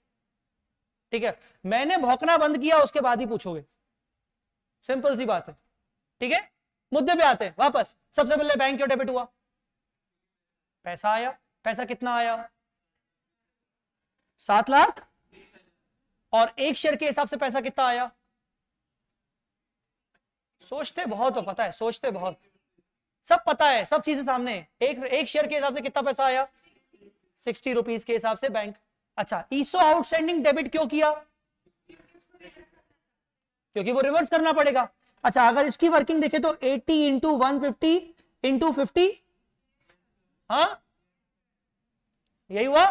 ठीक है, मैंने भौंकना बंद किया उसके बाद ही पूछोगे, सिंपल सी बात है। ठीक है, मुद्दे पे आते हैं वापस। सबसे पहले बैंक क्यों डेबिट हुआ? पैसा आया। पैसा कितना आया? सात लाख। और एक शेयर के हिसाब से पैसा कितना आया? सोचते बहुत हो, पता है, सोचते बहुत, सब पता है, सब चीजें सामने। एक एक शेयर के हिसाब से कितना पैसा आया? सिक्सटी रुपीज के हिसाब से बैंक। अच्छा, ईसो आउटस्टैंडिंग डेबिट क्यों किया? क्योंकि वो रिवर्स करना पड़ेगा। अच्छा, अगर इसकी वर्किंग देखें तो eighty into one fifty into fifty, हाँ यही हुआ।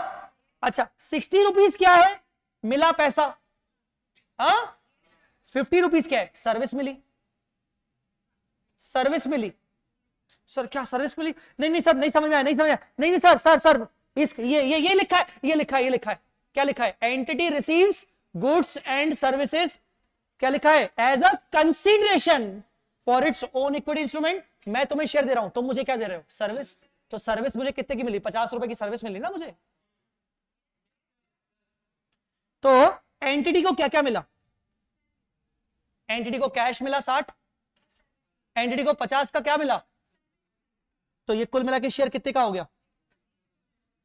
अच्छा, सिक्सटी रुपीज क्या है? मिला पैसा। हाँ, फिफ्टी रुपीज क्या है? सर्विस मिली। सर्विस मिली। सर क्या सर्विस मिली? नहीं नहीं सर, नहीं समझ में आया, नहीं समझ आया, नहीं नहीं सर सर सर इस ये ये ये लिखा है, ये लिखा है, ये लिखा है, क्या लिखा है? Entity receives goods and services, क्या लिखा है? As a consideration for its own equity instrument. मैं तुम्हें शेयर दे रहा हूं, तुम मुझे क्या दे रहे हो? सर्विस। तो सर्विस मुझे कितने की मिली? पचास रुपए की सर्विस मिली ना मुझे। तो एंटिटी को क्या क्या मिला? एंटिटी को कैश मिला साठ, एंटिटी को पचास का क्या मिला? तो ये कुल मिला के शेयर कितने का हो गया?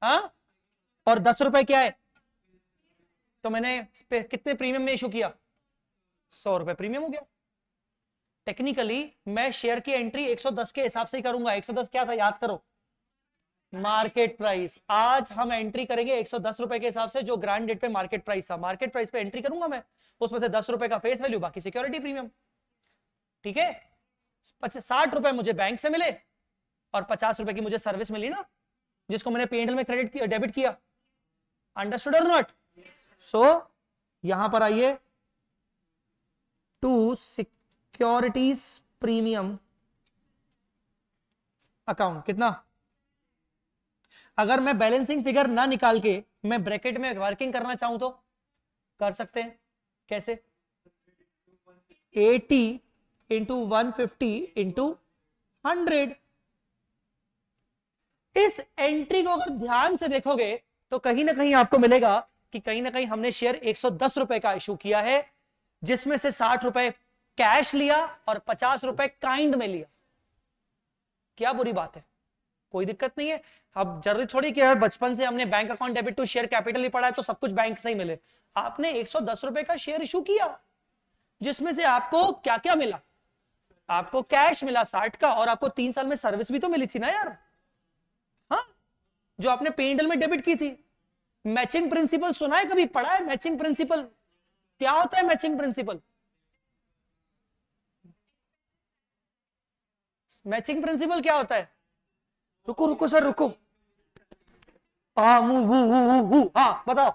हाँ, और दस रुपए क्या है? तो मैंने कितने प्रीमियम में इशू किया? सौ रुपए प्रीमियम हो गया। टेक्निकली मैं शेयर की एंट्री एक सौ दस के हिसाब से ही करूंगा। एक सौ दस क्या था, याद करो? Market price. आज हम एंट्री करेंगे एक सौ दस रुपए के हिसाब से, जो ग्रैंड डेट पे मार्केट प्राइस था। मार्केट प्राइस पे एंट्री करूंगा मैं, उसमें से दस रुपए का फेस वैल्यू, बाकी सिक्योरिटी प्रीमियम। ठीक है, साठ रुपए मुझे बैंक से मिले और पचास रुपए की मुझे सर्विस मिली ना, जिसको मैंने पी एंड एल में क्रेडिट किया, डेबिट किया। अंडरस्टूड और नॉट? सो यहां पर आइए, to securities premium account. कितना? अगर मैं बैलेंसिंग फिगर ना निकाल के मैं ब्रैकेट में वर्किंग करना चाहूं तो कर सकते हैं. कैसे? Eighty into one fifty into hundred. इस एंट्री को अगर ध्यान से देखोगे तो कहीं ना कहीं आपको मिलेगा कि कहीं ना कहीं हमने शेयर एक सौ दस रुपए का इशू किया है, जिसमें से साठ रुपए कैश लिया और पचास रुपए काइंड में लिया. क्या बुरी बात है? कोई दिक्कत नहीं है. अब जरूरी थोड़ी कि यार बचपन से हमने bank account debit to share capital ही पढ़ा है तो सब कुछ बैंक से ही मिले. आपने एक सौ दस रुपए का शेयर इशू किया, जिसमें से आपको क्या क्या मिला? आपको कैश मिला साठ का, और आपको तीन साल में सर्विस भी तो मिली थी ना यार, हाँ, जो आपने पी एंड एल में डेबिट की थी. मैचिंग प्रिंसिपल सुना है कभी? पढ़ा है मैचिंग प्रिंसिपल? क्या होता है मैचिंग प्रिंसिपल? मैचिंग प्रिंसिपल क्या होता है? रुको रुको सर रुको, आ, मु, हु, हु, हु, हु, हाँ बताओ.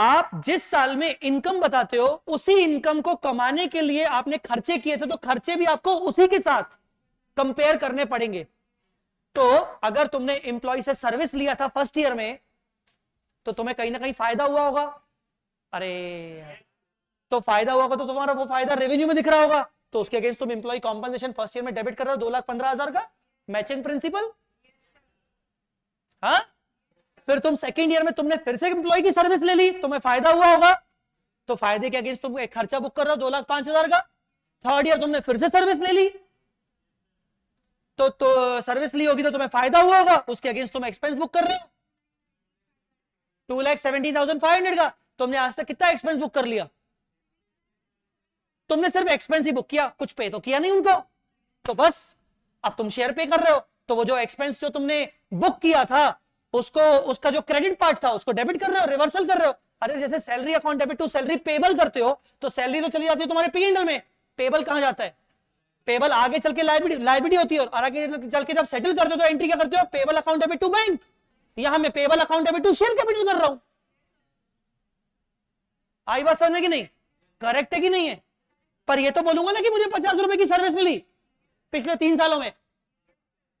आप जिस साल में इनकम बताते हो उसी इनकम को कमाने के लिए आपने खर्चे किए थे, तो खर्चे भी आपको उसी के साथ कंपेयर करने पड़ेंगे. तो अगर तुमने एम्प्लॉय से सर्विस लिया था फर्स्ट ईयर में तो तुम्हें कहीं ना कहीं फायदा हुआ होगा. अरे तो फायदा हुआ होगा तो तुम्हारा वो फायदा रेवेन्यू में दिख रहा होगा, तो उसके अगेंस्ट तुम एम्प्लॉय कॉम्पनसेशन फर्स्ट ईयर में डेबिट कर रहे हो दो लाख पंद्रह हजार का. Matching principle. हाँ, फिर तुम सेकेंड ईयर में तुमने फिर से एम्प्लॉय की सर्विस ले ली, तुम्हें फायदा हुआ होगा, तो फायदे के अगेंस्ट तुम एक खर्चा बुक कर रहे हो दो लाख पांच हजार का. थर्ड ईयर तुमने फिर से सर्विस ले ली, तो, तो सर्विस ली होगी तो तुम्हें फायदा हुआ होगा, उसके अगेंस्ट तुम एक्सपेंस बुक कर रहे हो two lakh seventeen thousand five hundred का. तुमने आज तक कितना एक्सपेंस बुक कर लिया? तुमने सिर्फ एक्सपेंस ही बुक किया, कुछ पे तो किया नहीं उनको. तो बस अब तुम शेयर पे कर रहे हो, तो वो जो एक्सपेंस जो तुमने बुक किया था उसको, उसका जो क्रेडिट पार्ट था उसको डेबिट कर रहे हो, रिवर्सल कर रहे हो. अरे जैसे salary account debit to salary payable करते हो तो सैलरी तो चली जाती है तुम्हारे पी एंड एल में, पेबल कहां जाता है? पेबल आगे चल के लायबिलिटी लायबिलिटी होती है, और आगे चल के जब सेटल करते हो तो एंट्री क्या करते हो? Payable account debit to bank. यहां मैं payable account debit to share capital कर रहा हूं. आई बात समझ में कि नहीं? करेक्ट है कि नहीं है? पर यह तो बोलूंगा ना कि मुझे पचास रुपए की सर्विस मिली पिछले तीन सालों में.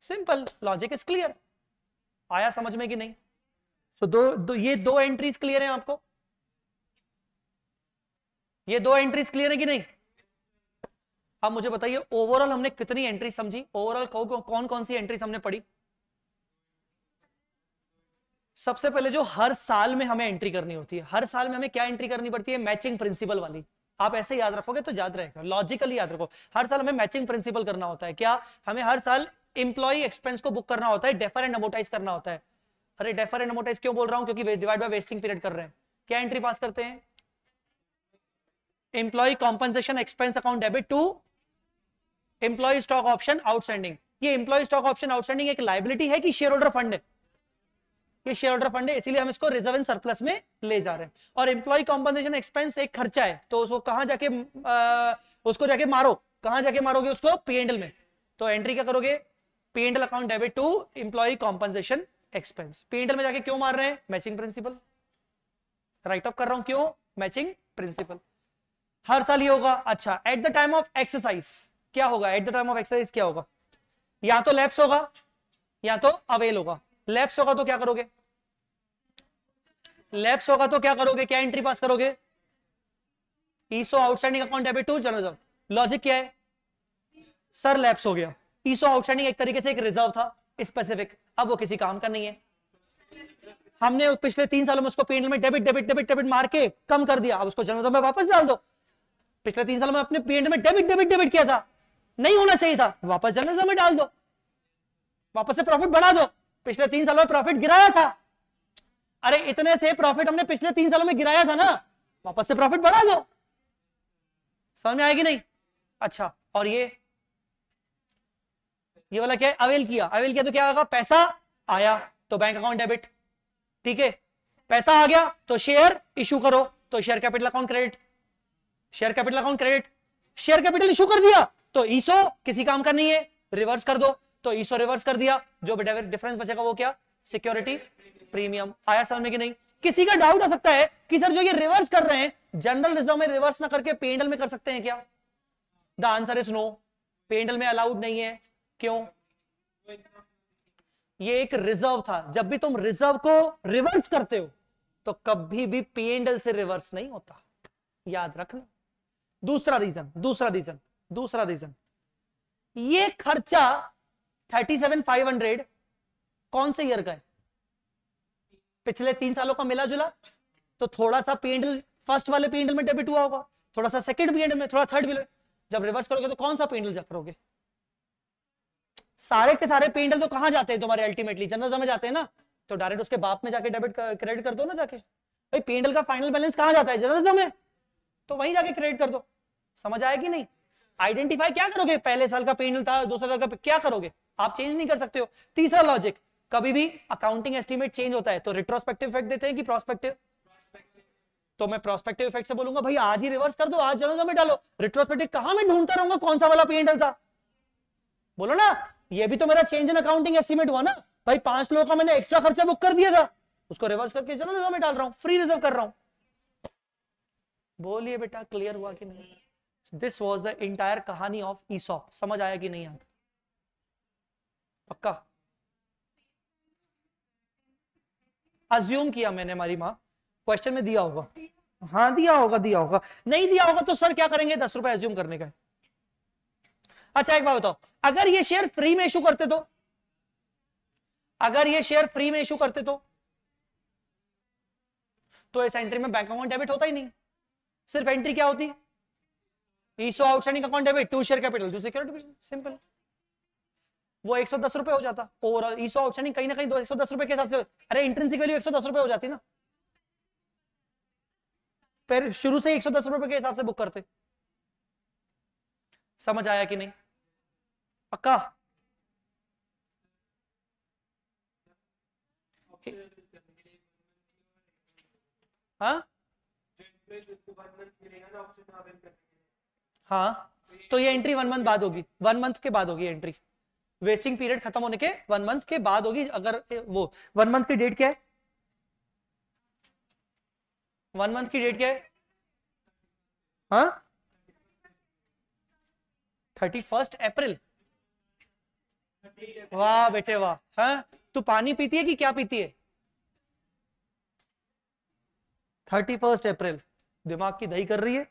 Simple, logic is clear. आया समझ में कि नहीं? सो so, दो, दो ये दो एंट्रीज क्लियर हैं आपको? ये दो एंट्रीज क्लियर है कि नहीं? अब मुझे बताइए ओवरऑल हमने कितनी एंट्री समझी? ओवरऑल कौन कौन सी एंट्रीज हमने पढ़ी? सबसे पहले जो हर साल में हमें एंट्री करनी होती है, हर साल में हमें क्या एंट्री करनी पड़ती है? मैचिंग प्रिंसिपल वाली. आप ऐसे याद रखोगे तो याद रहेगा, लॉजिकली याद रखो. हर साल हमें मैचिंग प्रिंसिपल करना होता है. क्या हमें हर साल एम्प्लॉई एक्सपेंस को बुक करना होता है, डेफर एंड अमोटाइज करना होता है. अरे डेफर एंड अमोटाइज क्यों बोल रहा हूं? क्योंकि डिवाइड बाय वेस्टिंग पीरियड कर रहे हैं. क्या एंट्री पास करते हैं? Employee compensation expense account debit to employee stock option outstanding. ये एम्प्लॉई स्टॉक ऑप्शन आउटस्टैंडिंग एक लाइबिलिटी है कि शेयर होल्डर फंड है? ये शेयर होल्डर फंड है, इसीलिए हम इसको रिजर्व एंड सरप्लस में ले जा रहे हैं. और एम्प्लॉई कॉम्पनसेशन एक्सपेंस एक खर्चा है, तो उसको कहां जाके आ, उसको जाके मारो. कहां जाके मारोगे उसको? पी एंड एल में. तो एंट्री क्या करोगे? P and L account debit to employee compensation expense. P and L में जाके क्यों मार रहे हैं? Matching principal. राइट ऑफ कर रहा हूं क्यों? Matching principal. हर साल ये होगा. अच्छा, at the time of exercise क्या होगा? At the time of exercise क्या होगा? या तो लैप्स होगा या तो अवेल होगा. लैप्स होगा तो क्या करोगे? लैप्स होगा तो क्या करोगे? क्या एंट्री पास करोगे? ESO outstanding account debit to general. Logic क्या है? सर लैप्स हो गया. ईसो आउटस्टैंडिंग एक तरीके से एक रिजर्व था स्पेसिफिक, अब वो किसी काम का नहीं है. हमने पिछले तीन सालों में उसको पी एंड एल में डेबिट डेबिट डेबिट डेबिट मार के कम कर दिया. अब उसको जनरल में वापस डाल दो. पिछले तीन सालों में अपने पी एंड एल में डेबिट डेबिट डेबिट किया था, नहीं होना चाहिए था, वापस जनरल में डाल दो, वापस से प्रॉफिट बढ़ा दो. पिछले तीन सालों में प्रॉफिट गिराया था, अरे इतने से प्रॉफिट हमने पिछले तीन सालों में गिराया था ना, वापस से प्रॉफिट बढ़ा दो. समझ में आएगी नहीं? अच्छा, और ये ये वाला क्या है? अवेल किया. अवेल किया तो क्या होगा? पैसा आया तो बैंक अकाउंट डेबिट, ठीक है, पैसा आ गया तो शेयर इशू करो, तो share capital account credit, share capital account credit. Share capital issue कर दिया तो ईसो किसी काम का नहीं है, रिवर्स कर दो, तो ईसो रिवर्स कर दिया. जो डिफरेंस बचेगा वो क्या? Security premium. आया समझ में कि नहीं? किसी का डाउट हो सकता है कि सर जो ये रिवर्स कर रहे हैं जनरल रिजर्व में रिवर्स ना करके पेंडल में कर सकते हैं क्या? The answer is no, P and L में अलाउड नहीं है। क्यों? ये एक रिजर्व था, जब भी तुम रिजर्व को रिवर्स करते हो तो कभी भी पीएनएल से रिवर्स नहीं होता, याद रखना। दूसरा रीजन दूसरा रीजन दूसरा रीजन ये खर्चा सैंतीस हज़ार पाँच सौ कौन से ईयर का है? पिछले तीन सालों का मिला जुला, तो थोड़ा सा पीएनएल फर्स्ट वाले पीएनएल में डेबिट हुआ होगा, थोड़ा सा सेकंड पीएनएल में, थोड़ा थर्ड पीएनएल। जब रिवर्स करोगे तो कौन सा पीएनएल जमा करोगे? सारे के सारे पेंडल तो कहां जाते हैं तुम्हारे? अल्टीमेटली जनरल में जाते हैं ना, तो डायरेक्ट उसके बाप में जाके डेबिट क्रेडिट कर दो ना जाके। भाई पेंडल का फाइनल बैलेंस कहां जाता है? जनरल में, तो वहीं जाके क्रेडिट कर दो। समझ आया कि नहीं? आइडेंटिफाई क्या करोगे? पहले साल का पेंडल था, दूसरे साल का, क्या करोगे? आप चेंज नहीं कर सकते हो। तीसरा लॉजिक, कभी भी अकाउंटिंग एस्टीमेट चेंज होता है तो रिट्रोस्पेक्टिव इफेक्ट देते हैं कि प्रोस्पेक्टिव? तो मैं प्रोस्पेक्टिव इफेक्ट से बोलूंगा भाई आज ही रिवर्स कर दो, आज जनरल में डालो। रिट्रोस्पेक्टिव कहां मैं ढूंढता रहूंगा कौन सा वाला पेंडल था? बोलो ना, ये भी तो मेरा चेंज इन अकाउंटिंग एस्टीमेट हुआ ना भाई। पांच लोगों का मैंने एक्स्ट्रा खर्चा बुक कर दिया था, उसको रिवर्स करके जनरल रिजर्व में डाल रहा हूं, फ्री रिजर्व कर रहा हूं। बोलिए बेटा क्लियर हुआ कि नहीं? दिस वाज द एंटायर कहानी ऑफ ईसॉप। समझ आया कि नहीं आता? पक्का अज्यूम किया मैंने, हमारी माँ क्वेश्चन में दिया होगा, हाँ दिया होगा दिया होगा नहीं दिया होगा तो सर क्या करेंगे? दस रुपए अज्यूम करने का है। अच्छा एक बात बताओ, अगर ये शेयर फ्री में इशू करते तो अगर ये शेयर फ्री में इशू करते तो तो इस एंट्री में बैंक अकाउंट डेबिट होता ही नहीं, सिर्फ एंट्री क्या होती? ESO outstanding account debit to share capital to security, simple. वो एक सौ दस रुपए हो जाता ओवरऑल, ईसो आउटस्टैंडिंग कहीं ना कहीं एक सौ दस रुपए के हिसाब से, अरे इंट्रिंसिक वैल्यू एक सौ दस रुपए हो जाती ना, पर शुरू से एक सौ दस रुपए के हिसाब से बुक करते। समझ आया कि नहीं? पक्का? हाँ हाँ तो ये एंट्री वन मंथ बाद होगी, वन मंथ के बाद होगी एंट्री, वेस्टिंग पीरियड खत्म होने के वन मंथ के बाद होगी। अगर वो वन मंथ की डेट क्या है? वन मंथ की डेट क्या है? हाँ थर्टी फर्स्ट अप्रैल। वाह बेटे वाह। हाँ तू पानी पीती है कि क्या पीती है? थर्टी फर्स्ट अप्रैल दिमाग की दही कर रही है।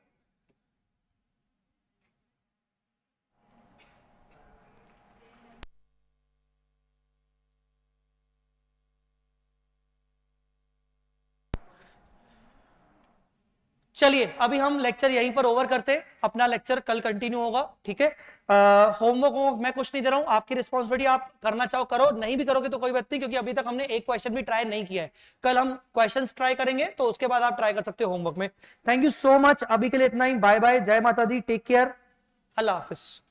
चलिए अभी हम लेक्चर यहीं पर ओवर करते हैं, अपना लेक्चर कल कंटिन्यू होगा, ठीक है? होमवर्क होमवर्क मैं कुछ नहीं दे रहा हूं, आपकी रिस्पॉन्सिबिलिटी, आप करना चाहो करो, नहीं भी करोगे तो कोई बात नहीं, क्योंकि अभी तक हमने एक क्वेश्चन भी ट्राई नहीं किया है। कल हम क्वेश्चंस ट्राई करेंगे तो उसके बाद आप ट्राई कर सकते हो होमवर्क में। थैंक यू सो मच, अभी के लिए इतना ही, बाय बाय, जय माता दी, टेक केयर, अल्लाह हाफिज।